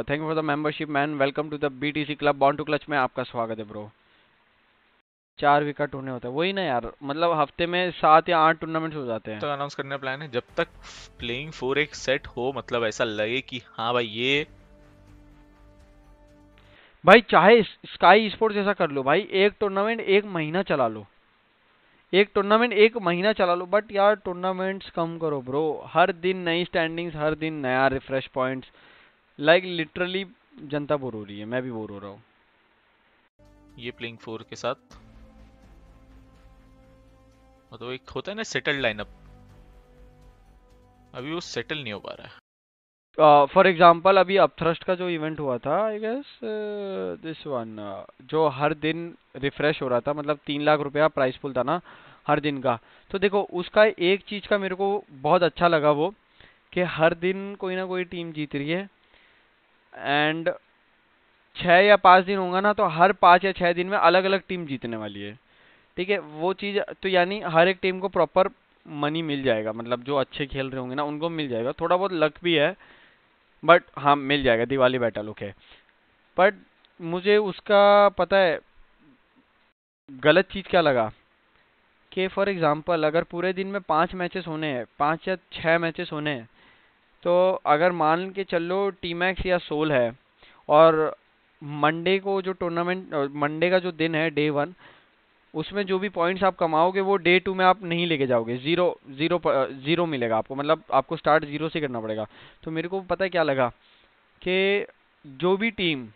thank you for the membership man. Welcome to the BTC club, bond to clutch में आपका स्वागत है ब्रो। चार विकेट होने होता है, वही ना यार, मतलब हफ्ते में सात या आठ टूर्नामेंट्स हो जाते हैं। तो अनाउंस करने का प्लान है जब तक प्लेइंग फोर एक सेट हो, मतलब ऐसा लगे कि हाँ भाई ये भाई चाहे स्काई स्पोर्ट्स जैसा कर लो भाई, एक टूर्नामेंट एक महीना चला लो, एक टूर्नामेंट एक महीना चला लो। बट यार टूर्नामेंट्स कम करो ब्रो, हर दिन नई स्टैंडिंग्स, हर दिन नया रिफ्रेश पॉइंट्स। लाइक लिटरली जनता बोर हो रही है, मैं भी बोर हो रहा हूँ ये प्लेइंग फोर के साथ। मतलब एक होता है ना सेटल लाइनअप, अभी वो सेटल नहीं हो पा रहा है। फॉर एग्जांपल अभी अपथ्रस्ट का जो इवेंट हुआ था, आई गेस दिस वन, जो हर दिन रिफ्रेश हो रहा था, मतलब तीन लाख रुपया प्राइस पूल था ना, हर दिन का। तो देखो उसका एक चीज़ का मेरे को बहुत अच्छा लगा वो कि हर दिन कोई ना कोई टीम जीत रही है, एंड छः या पाँच दिन होगा ना, तो हर पाँच या छः दिन में अलग अलग टीम जीतने वाली है, ठीक है वो चीज़। तो यानी हर एक टीम को प्रॉपर मनी मिल जाएगा, मतलब जो अच्छे खेल रहे होंगे ना उनको मिल जाएगा, थोड़ा बहुत लक भी है बट हाँ मिल जाएगा, दिवाली बैटल ओके। बट मुझे उसका पता है गलत चीज़ क्या लगा कि फॉर एग्ज़ाम्पल अगर पूरे दिन में पांच मैचेस होने हैं, पांच या छः मैचेस होने हैं, तो अगर मान के चलो टीमैक्स या सोल है और मंडे को जो टूर्नामेंट, मंडे का जो दिन है डे वन, उसमें जो भी पॉइंट्स आप कमाओगे वो डे टू में आप नहीं लेके जाओगे, ज़ीरो ज़ीरो ज़ीरो मिलेगा आपको, मतलब आपको स्टार्ट ज़ीरो से करना पड़ेगा। तो मेरे को पता है क्या लगा कि जो भी टीम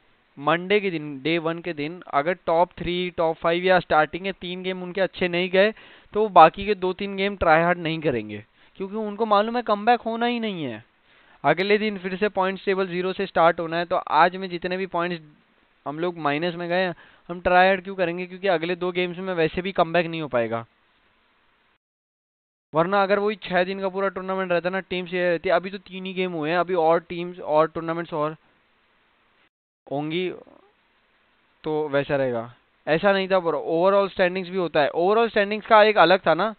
मंडे के दिन डे वन के दिन अगर टॉप थ्री टॉप फाइव या स्टार्टिंग के तीन गेम उनके अच्छे नहीं गए तो बाकी के दो तीन गेम ट्राई हार्ड नहीं करेंगे, क्योंकि उनको मालूम है कम बैक होना ही नहीं है, अगले दिन फिर से पॉइंट्स टेबल ज़ीरो से स्टार्ट होना है। तो आज में जितने भी पॉइंट्स हम लोग माइनस में गए हम ट्राई हार्ड क्यों करेंगे, क्योंकि अगले दो गेम्स में वैसे भी कमबैक नहीं हो पाएगा। वरना अगर वही छः दिन का पूरा टूर्नामेंट रहता ना, टीम्स ये रहती, अभी तो तीन ही गेम हुए हैं, अभी और टीम्स और टूर्नामेंट्स और होंगी तो वैसा रहेगा। ऐसा नहीं था, पर ओवरऑल स्टैंडिंग्स भी होता है, ओवरऑल स्टैंडिंग्स का एक अलग था ना।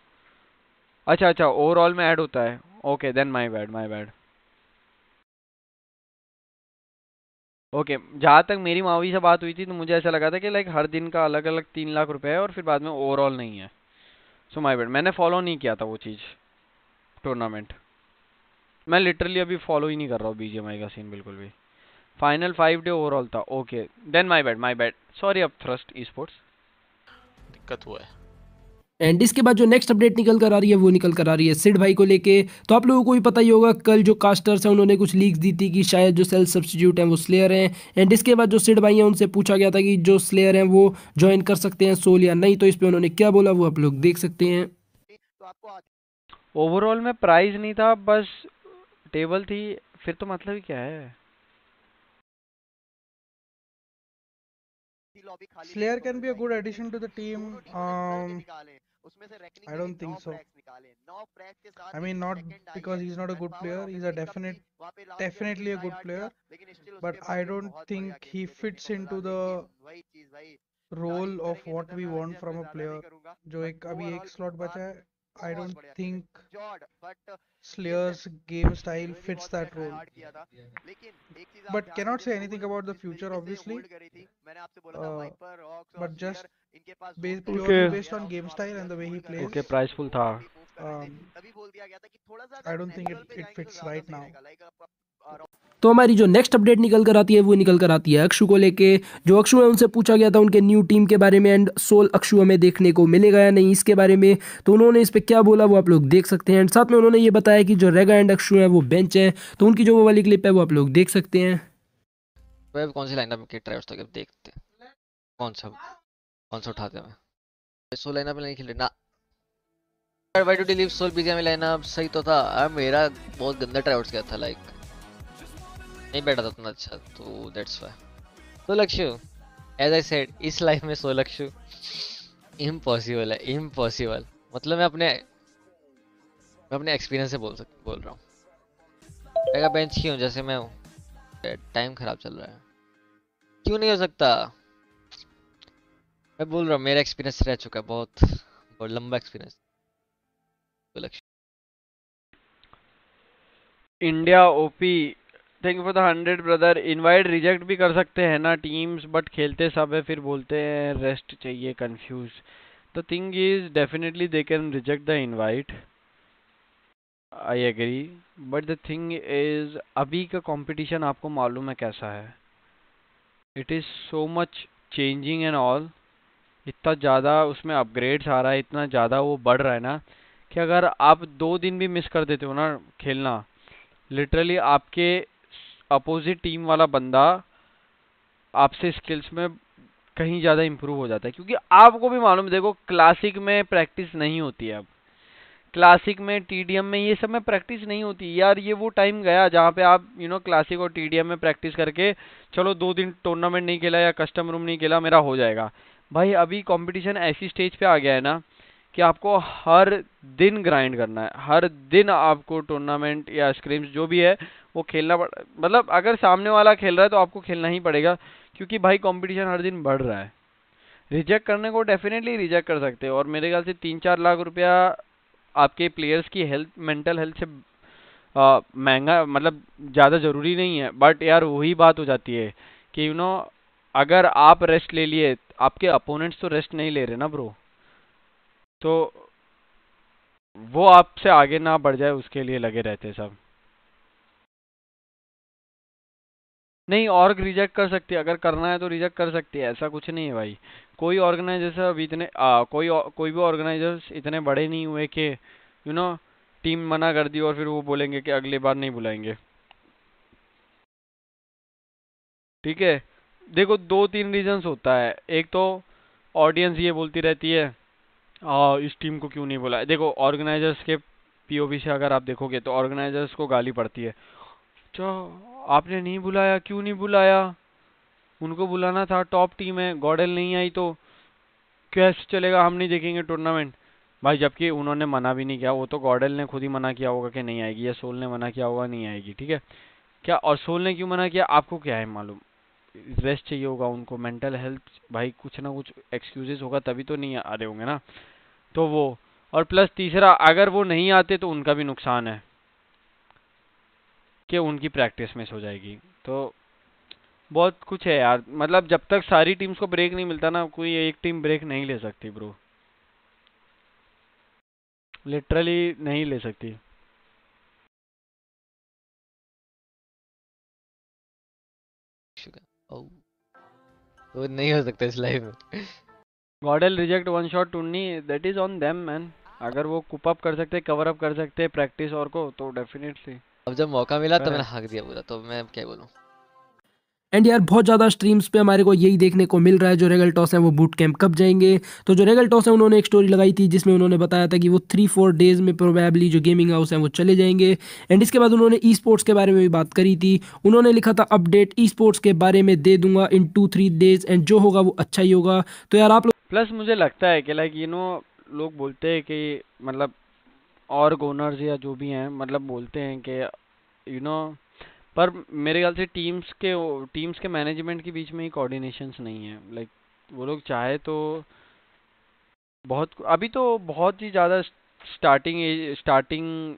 अच्छा अच्छा ओवरऑल में ऐड होता है, okay then my bad my bad okay. जहाँ तक मेरी मावी से बात हुई थी तो मुझे ऐसा लगा था कि लाइक हर दिन का अलग अलग तीन लाख रुपए है और फिर बाद में ओवरऑल नहीं है, सो माय बैड। मैंने फॉलो नहीं किया था वो चीज़ टूर्नामेंट, मैं लिटरली अभी फॉलो ही नहीं कर रहा हूँ बीजीएमआई का सीन बिल्कुल भी। फाइनल फाइव डे ओवरऑल था okay, then my bad my bad sorry. अब थ्रस्ट ई स्पोर्ट्स दिक्कत हुआ है। एंड इसके बाद जो नेक्स्ट अपडेट निकल कर आ रही है वो निकल कर आ रही है सिड भाई को लेके। तो आप लोगों को भी पता ही होगा कल जो कास्टर्स हैं उन्होंने कुछ लीक्स दी थी कि शायद जो सेल्फ सब्सटीट्यूट हैं वो स्लेयर हैं। एंड इसके बाद जो सिड भाई हैं उनसे पूछा गया था कि जो स्लेयर हैं वो ज्वाइन कर सकते हैं सोल या नहीं, तो इस पर उन्होंने क्या बोला वो आप लोग देख सकते हैं। ओवरऑल में प्राइज नहीं था, बस टेबल थी, फिर तो मतलब ही क्या है। Slayer can be a good addition to the team. Um, I don't think so. I mean, not because he's not a good player. He's a definite, definitely a good player. But I don't think he fits into the role of what we want from a player. जो एक अभी एक slot बचा है. I don't think Slayer's game style fits that role, but cannot say anything about the future obviously, uh, but just based, okay. based on game style and the way he plays, okay priceful tha. um, I don't think it, it fits right now. तो हमारी जो next update निकल कर आती है वो निकल कर आती है अक्षु को लेके। जो अक्षु है उनसे पूछा गया था उनके न्यू टीम के बारे में एंड सोल अक्षु हमें देखने को मिलेगा या नहीं इसके बारे में, तो उन्होंने इस पे क्या बोला वो आप लोग देख सकते हैं। एंड साथ में उन्होंने ये बताया कि जो रेगा एंड अक्षु है वो बेंच है, तो उनकी जो वो वाली क्लिप है वो आप लोग देख सकते हैं। कौन सी लाइनअप के ट्राई उसको देखते हैं, कौन सा कौन सा उठाते हैं। सोल लाइनअप में नहीं खेल रहे ना, why do you leave Soul बीजे में लाइनअप सही तो था। मेरा बहुत गंदा ट्राई आउट्स गया था, लाइक नहीं बैठा था उतना अच्छा, तो that's why. So Lakshya as I said इस लाइफ में सो लक्ष्य इम्पॉसिबल है, इम्पॉसिबल मतलब मैं अपने मैं अपने एक्सपीरियंस से बोल सक बोल रहा हूँ। मेरा बेंच क्यों जैसे मैं हूँ, टाइम खराब चल रहा है, क्यों नहीं हो सकता। मैं बोल रहा हूँ मेरा एक्सपीरियंस रह चुका है, बहुत बहुत लंबा experience. So Lakshya India OP thank you for the hundred brother. Invite reject भी कर सकते हैं ना टीम्स, बट खेलते सब है फिर बोलते हैं रेस्ट चाहिए, confuse. The thing is definitely they can reject the invite, I agree, but the thing is अभी का कंपटीशन आपको मालूम है कैसा है, it is so much changing and all, इतना ज़्यादा उसमें अपग्रेड्स आ रहा है, इतना ज़्यादा वो बढ़ रहा है ना कि अगर आप दो दिन भी मिस कर देते हो ना खेलना, लिटरली आपके अपोजिट टीम वाला बंदा आपसे स्किल्स में कहीं ज़्यादा इम्प्रूव हो जाता है, क्योंकि आपको भी मालूम। देखो क्लासिक में प्रैक्टिस नहीं होती है, अब क्लासिक में टीडीएम में ये सब में प्रैक्टिस नहीं होती यार। ये वो टाइम गया जहाँ पे आप यू नो क्लासिक और टीडीएम में प्रैक्टिस करके चलो दो दिन टूर्नामेंट नहीं खेला या कस्टम रूम नहीं खेला मेरा हो जाएगा। भाई अभी कॉम्पिटिशन ऐसी स्टेज पर आ गया है ना कि आपको हर दिन ग्राइंड करना है, हर दिन आपको टूर्नामेंट या स्क्रिम्स जो भी है वो खेलना पड़, मतलब अगर सामने वाला खेल रहा है तो आपको खेलना ही पड़ेगा, क्योंकि भाई कंपटीशन हर दिन बढ़ रहा है। रिजेक्ट करने को डेफिनेटली रिजेक्ट कर सकते हो, और मेरे ख्याल से तीन चार लाख रुपया आपके प्लेयर्स की हेल्थ, मेंटल हेल्थ से आ, महंगा, मतलब ज़्यादा ज़रूरी नहीं है। बट यार वही बात हो जाती है कि यू नो अगर आप रेस्ट ले लिए, आपके अपोनेंट्स तो रेस्ट नहीं ले रहे ना ब्रो, तो वो आपसे आगे ना बढ़ जाए उसके लिए लगे रहते सब। नहीं ऑर्ग रिजेक्ट कर सकती है, अगर करना है तो रिजेक्ट कर सकती है, ऐसा कुछ नहीं है भाई। कोई ऑर्गेनाइजर अभी इतने आ, कोई कोई भी ऑर्गेनाइजर्स इतने बड़े नहीं हुए कि यू नो टीम मना कर दी और फिर वो बोलेंगे कि अगली बार नहीं बुलाएंगे। ठीक है, देखो दो तीन रीजंस होता है। एक तो ऑडियंस ये बोलती रहती है आ, इस टीम को क्यों नहीं बुलाया। देखो ऑर्गेनाइजर्स के पीओवी से अगर आप देखोगे तो ऑर्गेनाइजर्स को गाली पड़ती है, अच्छा आपने नहीं बुलाया, क्यों नहीं बुलाया, उनको बुलाना था, टॉप टीम है, गॉडल नहीं आई तो कैसे चलेगा, हम नहीं देखेंगे टूर्नामेंट भाई। जबकि उन्होंने मना भी नहीं किया, वो तो गॉडल ने खुद ही मना किया होगा कि नहीं आएगी, या सोल ने मना किया होगा नहीं आएगी। ठीक है, क्या और सोल ने क्यों मना किया आपको क्या है मालूम, रेस्ट चाहिए होगा उनको, मेंटल हेल्थ, भाई कुछ ना कुछ एक्सक्यूजेस होगा तभी तो नहीं आ रहे होंगे ना। तो वो, और प्लस तीसरा अगर वो नहीं आते तो उनका भी नुकसान है कि उनकी प्रैक्टिस मिस हो जाएगी। तो बहुत कुछ है यार, मतलब जब तक सारी टीम्स को ब्रेक नहीं मिलता ना, कोई एक टीम ब्रेक नहीं ले सकती ब्रो, लिटरली नहीं ले सकती। Oh. वो नहीं हो सकता इस लाइफ में। GodL reject one shot tourney, that is on them man. अगर वो कुप अप कर सकते, कवर अप कर सकते प्रैक्टिस और को, तो डेफिनेटली। अब जब मौका मिला तो मैंने हाक दिया पूरा, तो मैं क्या बोलूं। एंड यार बहुत ज़्यादा स्ट्रीम्स पे हमारे को यही देखने को मिल रहा है, जो रेगल टॉस हैं वो बूट कैंप कब जाएंगे। तो जो रेगल टॉस हैं उन्होंने एक स्टोरी लगाई थी जिसमें उन्होंने बताया था कि वो थ्री फोर डेज़ में प्रोबेबली जो गेमिंग हाउस हैं वो चले जाएंगे। एंड इसके बाद उन्होंने ई स्पोर्ट्स के बारे में भी बात करी थी, उन्होंने लिखा था अपडेट ई स्पोर्ट्स के बारे में दे दूंगा in two three days and जो होगा वो अच्छा ही होगा। तो यार आप लोग प्लस मुझे लगता है कि लाइक यू नो लोग बोलते हैं कि मतलब और ओनर्स या जो भी हैं मतलब बोलते हैं कि यू नो, पर मेरे ख्याल से टीम्स के टीम्स के मैनेजमेंट के बीच में ही कोऑर्डिनेशंस नहीं है। लाइक वो लोग चाहे तो बहुत, अभी तो बहुत ही ज़्यादा स्टार्टिंग स्टार्टिंग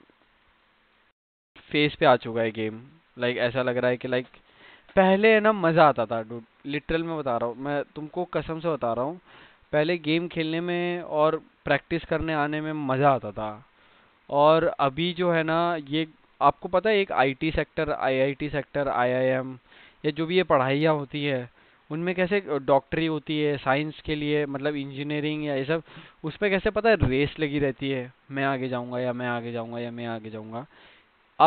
फेज पे आ चुका है गेम। लाइक ऐसा लग रहा है कि लाइक पहले है ना मज़ा आता था डूड, लिटरल में बता रहा हूँ, मैं तुमको कसम से बता रहा हूँ, पहले गेम खेलने में और प्रैक्टिस करने आने में मज़ा आता था। और अभी जो है ना ये आपको पता है एक IT sector, IIT sector, IIM या जो भी ये पढ़ाइयाँ होती है उनमें कैसे डॉक्टरी होती है, साइंस के लिए मतलब इंजीनियरिंग या ये सब, उस पर कैसे पता है रेस लगी रहती है, मैं आगे जाऊँगा या मैं आगे जाऊँगा या मैं आगे जाऊँगा।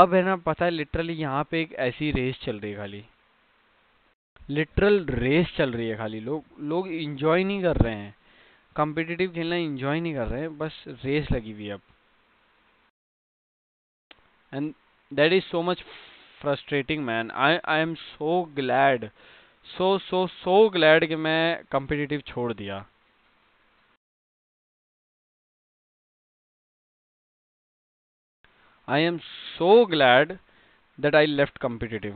अब है ना पता है लिटरली यहाँ पे एक ऐसी रेस चल रही है, खाली लिटरल रेस चल रही है, खाली लोग लोग इन्जॉय नहीं कर रहे हैं, कॉम्पिटिटिव खेलना इन्जॉय नहीं कर रहे हैं, बस रेस लगी हुई है अब। And that is so much frustrating man. I I am so glad, so so so glad कि मैं competitive छोड़ दिया। I am so glad that I left competitive.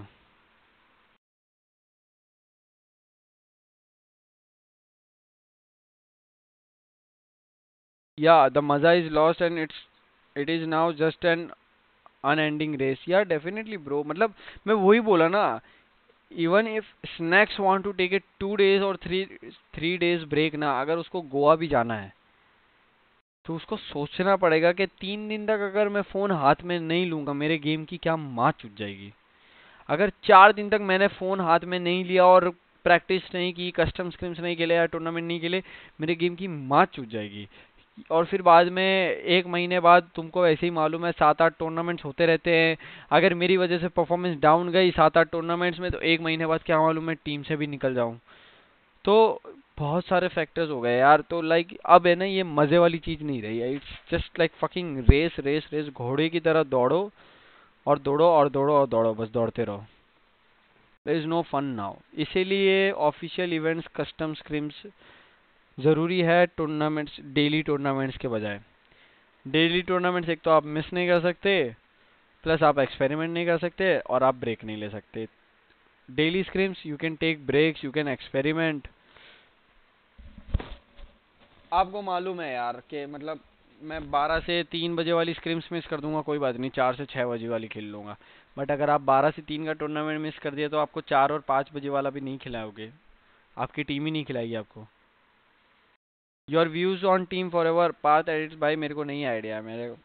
Yeah, the maza is lost and it's it is now just an unending race. यार definitely bro, मतलब मैं वही बोला ना, even if snacks want to take it two days और three three days break ना, अगर उसको गोवा भी जाना है तो उसको सोचना पड़ेगा कि तीन दिन तक अगर मैं फ़ोन हाथ में नहीं लूँगा मेरे गेम की क्या मार चुट जाएगी। अगर चार दिन तक मैंने फ़ोन हाथ में नहीं लिया और प्रैक्टिस नहीं की, कस्टम स्क्रिम्स नहीं खेले या टूर्नामेंट नहीं खेले, मेरे गेम की मार चुट जाएगी। और फिर बाद में एक महीने बाद तुमको ऐसे ही मालूम है सात आठ टूर्नामेंट्स होते रहते हैं, अगर मेरी वजह से परफॉर्मेंस डाउन गई सात आठ टूर्नामेंट्स में तो एक महीने बाद क्या मालूम मैं टीम से भी निकल जाऊं। तो बहुत सारे फैक्टर्स हो गए यार। तो लाइक अब है ना ये मज़े वाली चीज़ नहीं रही है, it's just like fucking race race race, घोड़े की तरह दौड़ो और दौड़ो और दौड़ो और दौड़ो, बस दौड़ते रहो, there is no fun now. इसीलिए ऑफिशियल इवेंट्स, कस्टम स्क्रिम्स ज़रूरी है टूर्नामेंट्स, डेली टूर्नामेंट्स के बजाय। डेली टूर्नामेंट्स एक तो आप मिस नहीं कर सकते, प्लस आप एक्सपेरिमेंट नहीं कर सकते, और आप ब्रेक नहीं ले सकते। Daily scrims you can take breaks, you can experiment. आपको मालूम है यार कि मतलब मैं बारह से तीन बजे वाली स्क्रीम्स मिस कर दूंगा, कोई बात नहीं, चार से छः बजे वाली खेल लूँगा। बट अगर आप बारह से तीन का टूर्नामेंट मिस कर दिया तो आपको चार और पाँच बजे वाला भी नहीं खिलाओगे, आपकी टीम ही नहीं खिलाएगी आपको। Your views on team forever path edits, भाई मेरे को नहीं आइडिया, मेरे को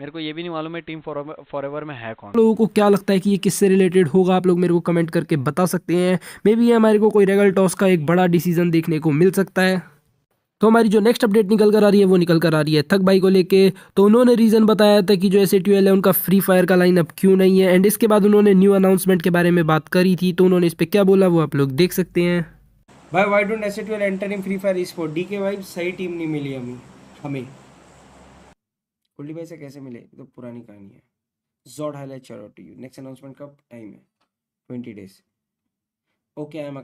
मेरे को ये भी नहीं मालूम है टीम फॉर एवर में है कौन। आप लोगों को क्या लगता है कि ये किससे रिलेटेड होगा, आप लोग मेरे को कमेंट करके बता सकते हैं। मे बी हमारे को कोई रेगल टॉस का एक बड़ा डिसीजन देखने को मिल सकता है। तो हमारी जो नेक्स्ट अपडेट निकल कर आ रही है वो निकल कर आ रही है थक भाई को लेके। तो उन्होंने रीज़न बताया था कि जो एस ए ट्वेल्व है उनका फ्री फायर का लाइन अप क्यों नहीं है, एंड इसके बाद उन्होंने न्यू अनाउंसमेंट के बारे में बात करी थी। तो उन्होंने इस पर क्या बोला वो आप लोग देख सकते हैं। भाई why doesn't A twelve enter in free Fire esport, D K vibe सही टीम नहीं मिली हमें हमें कुल्ली भाई से कैसे मिले, तो पुरानी कहानी है। जॉड highlight shout out to you, next announcement का टाइम है twenty days, okay I am अ।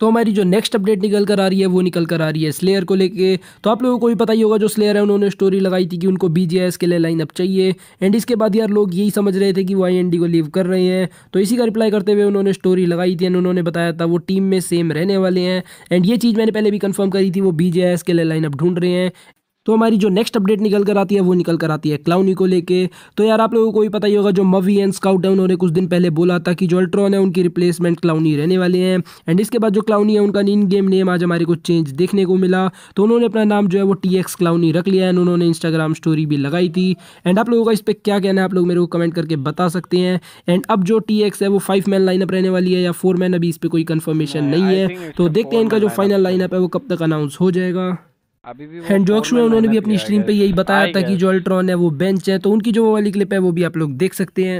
तो हमारी जो नेक्स्ट अपडेट निकल कर आ रही है वो निकल कर आ रही है स्लेयर को लेके। तो आप लोगों को भी पता ही होगा, जो स्लेयर है उन्होंने स्टोरी लगाई थी कि उनको बीजेएस के लिए लाइनअप चाहिए, एंड इसके बाद यार लोग यही समझ रहे थे कि वो आईएनडी को लीव कर रहे हैं। तो इसी का रिप्लाई करते हुए उन्होंने स्टोरी लगाई थी, एंड उन्होंने बताया था वो टीम में सेम रहने वाले हैं, एंड ये चीज़ मैंने पहले भी कन्फर्म करी थी, वो बीजेएस के लिए लाइनअप ढूंढ रहे हैं। तो हमारी जो नेक्स्ट अपडेट निकल कर आती है वो निकल कर आती है क्लाउनी को लेके। तो यार आप लोगों को भी पता ही होगा, जो मवी एंड स्काउट है उन्होंने कुछ दिन पहले बोला था कि जो अल्ट्रॉन है उनकी रिप्लेसमेंट क्लाउनी रहने वाले हैं, एंड इसके बाद जो क्लाउनी है उनका इन गेम नेम आज हमारे को चेंज देखने को मिला। तो उन्होंने अपना नाम जो है वो टी एक्स क्लाउनी रख लिया, एंड उन्होंने इंस्टाग्राम स्टोरी भी लगाई थी। एंड आप लोगों का इस पर क्या कहना है आप लोग मेरे को कमेंट करके बता सकते हैं। एंड अब जो टी एक्स है वो फाइव मैन लाइनअप रहने वाली है या फोर मैन, अभी इस पर कोई कन्फर्मेशन नहीं है। तो देखते हैं इनका जो फाइनल लाइनअप है वो कब तक अनाउंस हो जाएगा। एंड जो अक्षु है उन्होंने भी अपनी स्ट्रीम पे यही बताया था कि जो अल्ट्रॉन है वो बेंच है, तो उनकी जो वाली क्लिप है वो भी आप लोग देख सकते हैं।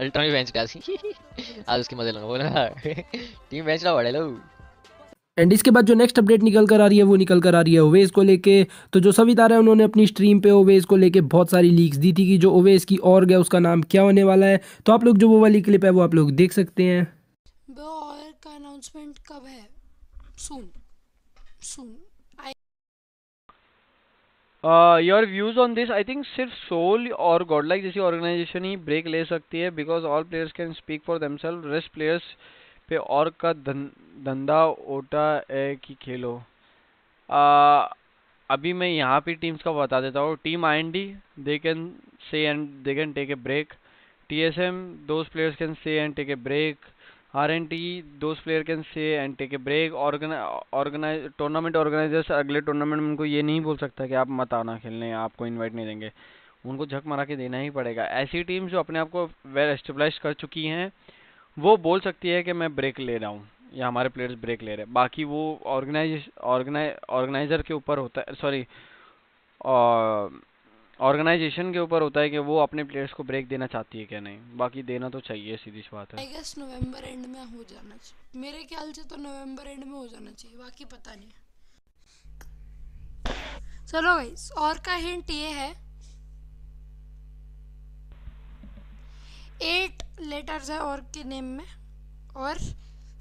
अल्ट्रॉन बेंच आज उसके मजे लगा, टीम बेंच रहा बड़े लोग। एंड इसके बाद जो नेक्स्ट अपडेट निकल कर आ रही है वो निकल कर आ रही है ओवेस को लेके। तो जो सभी तारा है उन्होंने अपनी स्ट्रीम पे ओवेस को लेके बहुत सारी लीक्स दी थी कि जो ओवेस की ऑर्ग है उसका नाम क्या होने वाला है। तो आप लोग जो वो वाली क्लिप है वो आप लोग देख सकते हैं। का अनाउंसमेंट कब है? Soon soon. Your views on this, I think सिर्फ सोल और गॉडलाइक जैसी ऑर्गेनाइजेशन ही ब्रेक ले सकती है, because all players can speak for themselves. Rest players पे और का धंधा ओटा है कि खेलो। uh, अभी मैं यहाँ पे टीम्स का बता देता हूँ। Team I N D they can say and they can take a break. T S M those players can say and take a break. R N T those player can say and take a break. Organize tournament organizers अगले tournament में उनको ये नहीं बोल सकता कि आप मत आना खेलने, आपको इनवाइट नहीं देंगे, उनको झक मारा के देना ही पड़ेगा। ऐसी टीम्स जो अपने आप को वेल एस्टेब्लिश कर चुकी हैं वो बोल सकती है कि मैं ब्रेक ले रहा हूँ या हमारे प्लेयर्स ब्रेक ले रहे हैं। बाकी वो ऑर्गेनाइज ऑर्गेनाइज ऑर्गेनाइज़र के ऊपर होता है, सॉरी ऑर्गेनाइजेशन के ऊपर होता है कि वो अपने प्लेयर्स को ब्रेक देना चाहती है क्या नहीं। बाकी देना तो चाहिए, सीधी सी बात है। आई गेस नवंबर एंड में हो जाना चाहिए, मेरे ख्याल से तो नवंबर एंड में हो जाना चाहिए, बाकी पता नहीं। चलो गाइस, और का हिंट ये है एट लेटर्स है और के नेम में, और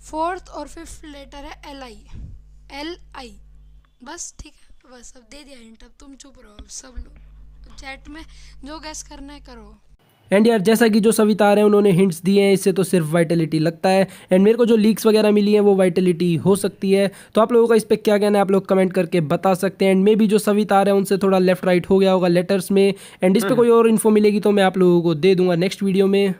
फोर्थ और फिफ्थ लेटर है एल आई एल आई बस ठीक है, बस अब दे दिया हिंट, अब तुम चुप रहो, अब सब लोग चैट में जो गैस करना है करो। एंड यार जैसा कि जो सभी तारे हैं उन्होंने हिंट्स दिए हैं, इससे तो सिर्फ वाइटलिटी लगता है, एंड मेरे को जो लीक्स वगैरह मिली हैं वो वाइटलिटी हो सकती है। तो आप लोगों का इस पर क्या कहना है आप लोग कमेंट करके बता सकते हैं। एंड मे भी जो सभी तारे हैं उनसे थोड़ा लेफ्ट राइट हो गया होगा लेटर्स में, एंड इस पर कोई और इन्फो मिलेगी तो मैं आप लोगों को दे दूंगा नेक्स्ट वीडियो में।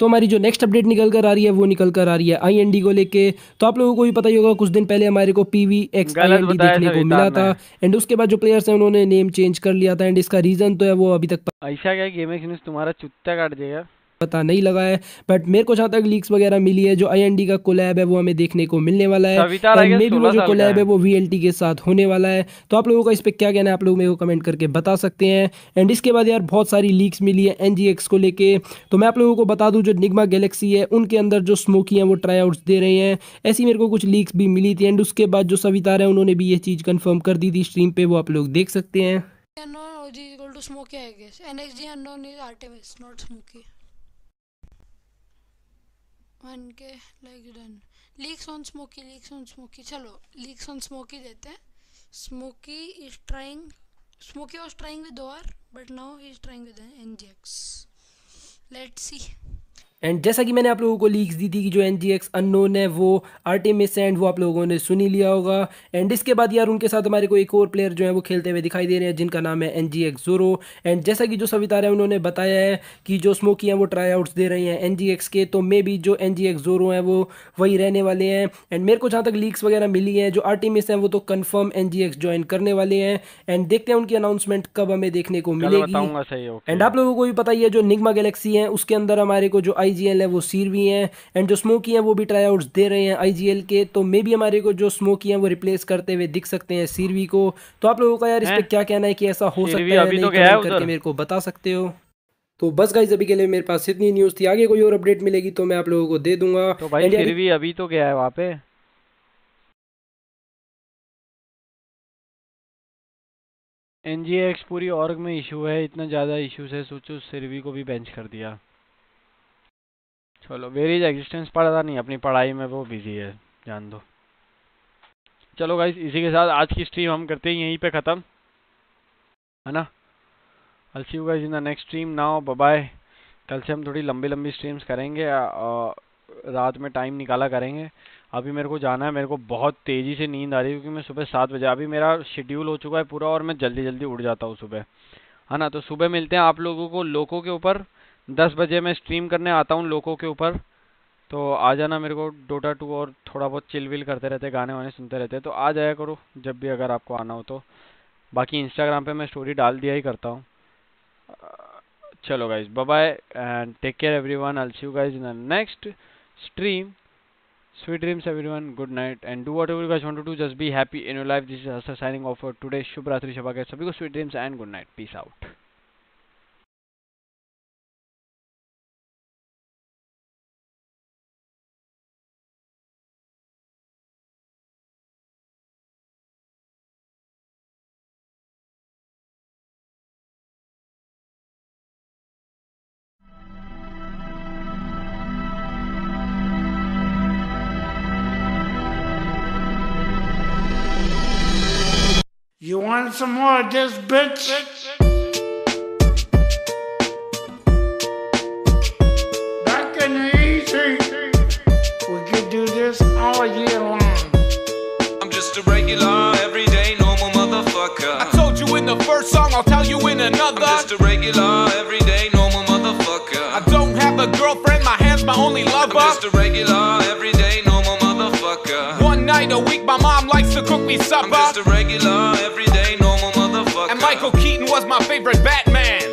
तो हमारी जो नेक्स्ट अपडेट निकल कर आ रही है वो निकल कर आ रही है आईएनडी को लेके। तो आप लोगों को भी पता ही होगा, कुछ दिन पहले हमारे को पीवीएक्स आईएनडी देखने को मिला था, एंड उसके बाद जो प्लेयर्स हैं उन्होंने नेम चेंज कर लिया था, एंड इसका रीजन तो है वो अभी तक ऐसा क्या गेमिंग तुम्हारा चुत्ता काट देगा पता नहीं लगा है। बट मेरे को जहाँ तक लीक्स वगैरह मिली है, जो आईएनडी का कोलैब है वो हमें देखने को मिलने वाला है, एंड मे भी वो जो कोलैब है वो वीएलटी के साथ होने वाला है। तो आप लोगों का इस पर क्या कहना है आप लोग मेरे को कमेंट करके बता सकते हैं। एंड इसके बाद यार बहुत सारी लीक्स मिली है एनजीएक्स को लेके। तो मैं आप लोगों को बता दूँ, जो निगमा गैलेक्सी है उनके अंदर जो स्मोकी हैं वो ट्राई आउट्स दे रहे हैं, ऐसी मेरे को कुछ लीक्स भी मिली थी। एंड उसके बाद जो सवितार है उन्होंने भी ये चीज़ कन्फर्म कर दी थी स्ट्रीम पर, वो आप लोग देख सकते हैं। One K like done leaks on Smoky leaks on smoky चलो लीक्स ऑन स्मोकी देते हैं. Smoky is trying Smoky was trying with over but now he is trying with NGX. Let's see. And जैसा कि मैंने आप लोगों को leaks दी थी कि जो एन जी एक्स अननोन है वो आर्टेमिस एंड वो आप लोगों ने सुनी लिया होगा. एंड इसके बाद यार उनके साथ हमारे को एक और प्लेयर जो है वो खेलते हुए दिखाई दे रहे हैं जिनका नाम है N G X Zoro. And जैसा कि जो सवितारा है उन्होंने बताया है कि जो स्मोकी हैं वो ट्राई आउट्स दे रही हैं एन जी एक्स के, तो मे बी जो एन जी एक्स जोरो हैं वो वही रहने वाले हैं. एंड मेरे को जहाँ तक लीक्स वगैरह मिली हैं जो आर्टेमिस हैं वो तो confirm N G X join करने वाले हैं. एंड देखते हैं उनकी अनाउंसमेंट कब हमें देखने को मिलेगी. एंड आप लोगों को भी पता ही है जो निगमा गैलेक्सी है उसके अंदर हमारे को जो आईजीएल है वो सीर भी हैं एंड जो स्मोकी हैं वो भी ट्राई आउट्स दे रहे हैं आईजीएल के, तो मे भी हमारे को जो स्मोकी हैं वो रिप्लेस करते हुए दिख सकते हैं सीरवी को. तो आप लोगों का यार इस पे क्या कहना है कि ऐसा हो सकता है नहीं, तो कमेंट करके मेरे को बता सकते हो. तो बस गाइस अभी के लिए मेरे पास इतनी न्यूज थी, आगे कोई और अपडेट मिलेगी तो मैं आप लोगों को दे दूंगा. तो भाई सीरवी अभी तो गया है वहां पे. एनजीएक्स पूरी ऑर्ग में इशू है, इतना ज्यादा इश्यूज है, सोचो सीरवी को भी बेंच कर दिया. चलो वेरीज एग्जिस्टेंस पढ़ा नहीं, अपनी पढ़ाई में वो बिजी है, जान दो. चलो गाइस इसी के साथ आज की स्ट्रीम हम करते हैं यहीं पे ख़त्म, है ना. I see you guys in the next stream now, bye bye. कल से हम थोड़ी लंबी लंबी स्ट्रीम्स करेंगे, रात में टाइम निकाला करेंगे. अभी मेरे को जाना है, मेरे को बहुत तेज़ी से नींद आ रही है क्योंकि मैं सुबह सात बजे अभी मेरा शेड्यूल हो चुका है पूरा और मैं जल्दी जल्दी उठ जाता हूँ सुबह, है ना. तो सुबह मिलते हैं आप लोगों को लोगों के ऊपर, दस बजे मैं स्ट्रीम करने आता हूँ लोगों के ऊपर. तो आ जाना, मेरे को डोटा टू और थोड़ा बहुत चिल विल करते रहते, गाने वाने सुनते रहते, तो आ जाया करो जब भी अगर आपको आना हो तो. बाकी इंस्टाग्राम पे मैं स्टोरी डाल दिया ही करता हूँ. चलो guys bye bye and take care everyone. I will see you guys in the next stream. Sweet dreams everyone, good night and do whatever you guys want to do, just be happy in your life. This is Harsh signing off for today. शुभ रात्रि, शबा के सभी को sweet dreams and good night. Peace out. You want some more of this bitch? Back in the eighties, we could do this all year long. I'm just a regular, everyday, normal motherfucker. I told you in the first song, I'll tell you in another. I'm just a regular, everyday, normal motherfucker. I don't have a girlfriend, my hand's my only lover. I'm just a regular, everyday, normal motherfucker. One night a week, my mom likes to cook me supper. I'm just a regular, everyday. And Michael Keaton was my favorite Batman.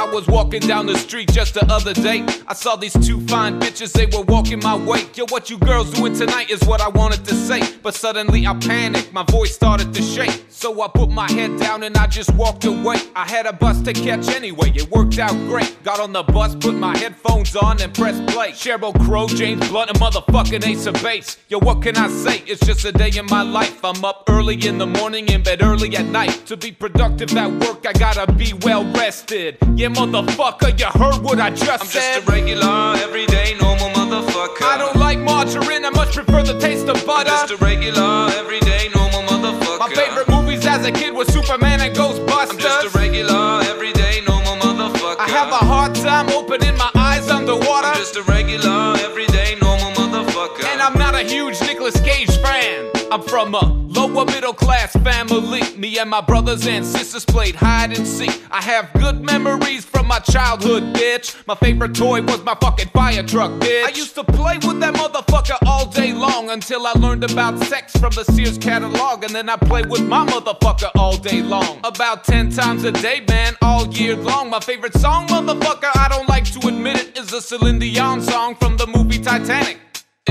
I was walking down the street just the other day. I saw these two fine bitches, they were walking my way. Yo, what you girls doing tonight is what I wanted to say. But suddenly I panicked, my voice started to shake. So I put my head down and I just walked away. I had a bus to catch anyway, it worked out great. Got on the bus, put my headphones on and pressed play. Sheryl Crow, James Blunt, and motherfucking Ace of Base. Yo, what can I say? It's just a day in my life. I'm up early in the morning, in bed early at night. To be productive at work, I gotta be well rested. Yeah, motherfucker, you heard what I just I'm said. I'm just a regular, everyday, normal motherfucker. I don't like margarine, I much prefer the taste of butter. I'm just a regular, everyday, normal motherfucker. My favorite movies as a kid were Superman and Ghostbusters. I'm just a regular, everyday, normal motherfucker. I have a hard time opening my eyes underwater. I'm just a regular, everyday, normal motherfucker. And I'm not a huge Nicolas Cage fan. I'm from a lower middle class family. Me and my brothers and sisters played hide and seek. I have good memories from my childhood, bitch. My favorite toy was my fucking fire truck, bitch. I used to play with that motherfucker all day long until I learned about sex from the Sears catalog. And then I played with my motherfucker all day long. About ten times a day, man, all year long. My favorite song, motherfucker, I don't like to admit it, is a Celine Dion song from the movie Titanic.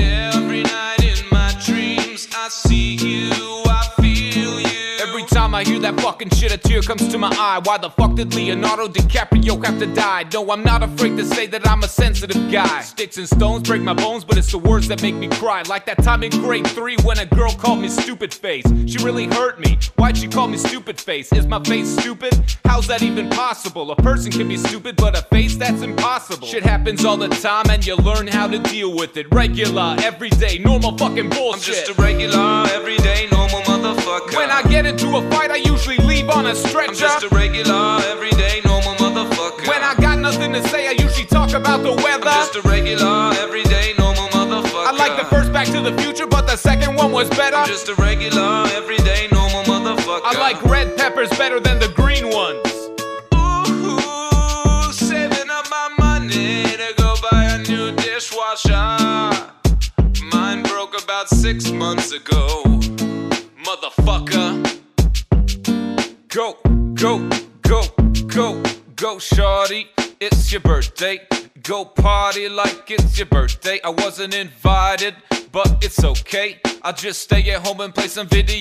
Every night in my dreams I see you, I feel you. Every time I hear that that fucking shit, a tear comes to my eye. Why the fuck did Leonardo DiCaprio have to die? No, I'm not afraid to say that I'm a sensitive guy. Sticks and stones break my bones, but it's the words that make me cry. Like that time in grade three when a girl called me stupid face. She really hurt me. Why'd she call me stupid face? Is my face stupid? How's that even possible? A person can be stupid, but a face, that's impossible. Shit happens all the time and you learn how to deal with it. Regular, everyday, normal fucking bullshit. I'm just a regular, everyday, normal motherfucker. When I get into a fight, I usually leave on a stretcher. I'm just a regular, everyday, normal motherfucker. When I got nothing to say, I usually talk about the weather. I'm just a regular, everyday, normal motherfucker. I like the first Back to the Future, but the second one was better. I'm just a regular, everyday, normal motherfucker. I like red peppers better than the green ones. Ooh, saving up my money to go buy a new dishwasher. Mine broke about six months ago. Motherfucker. Go, go, go, go, go, shawty. It's your birthday. Go party like it's your birthday. I wasn't invited, but it's okay. I'll just stay at home and play some video.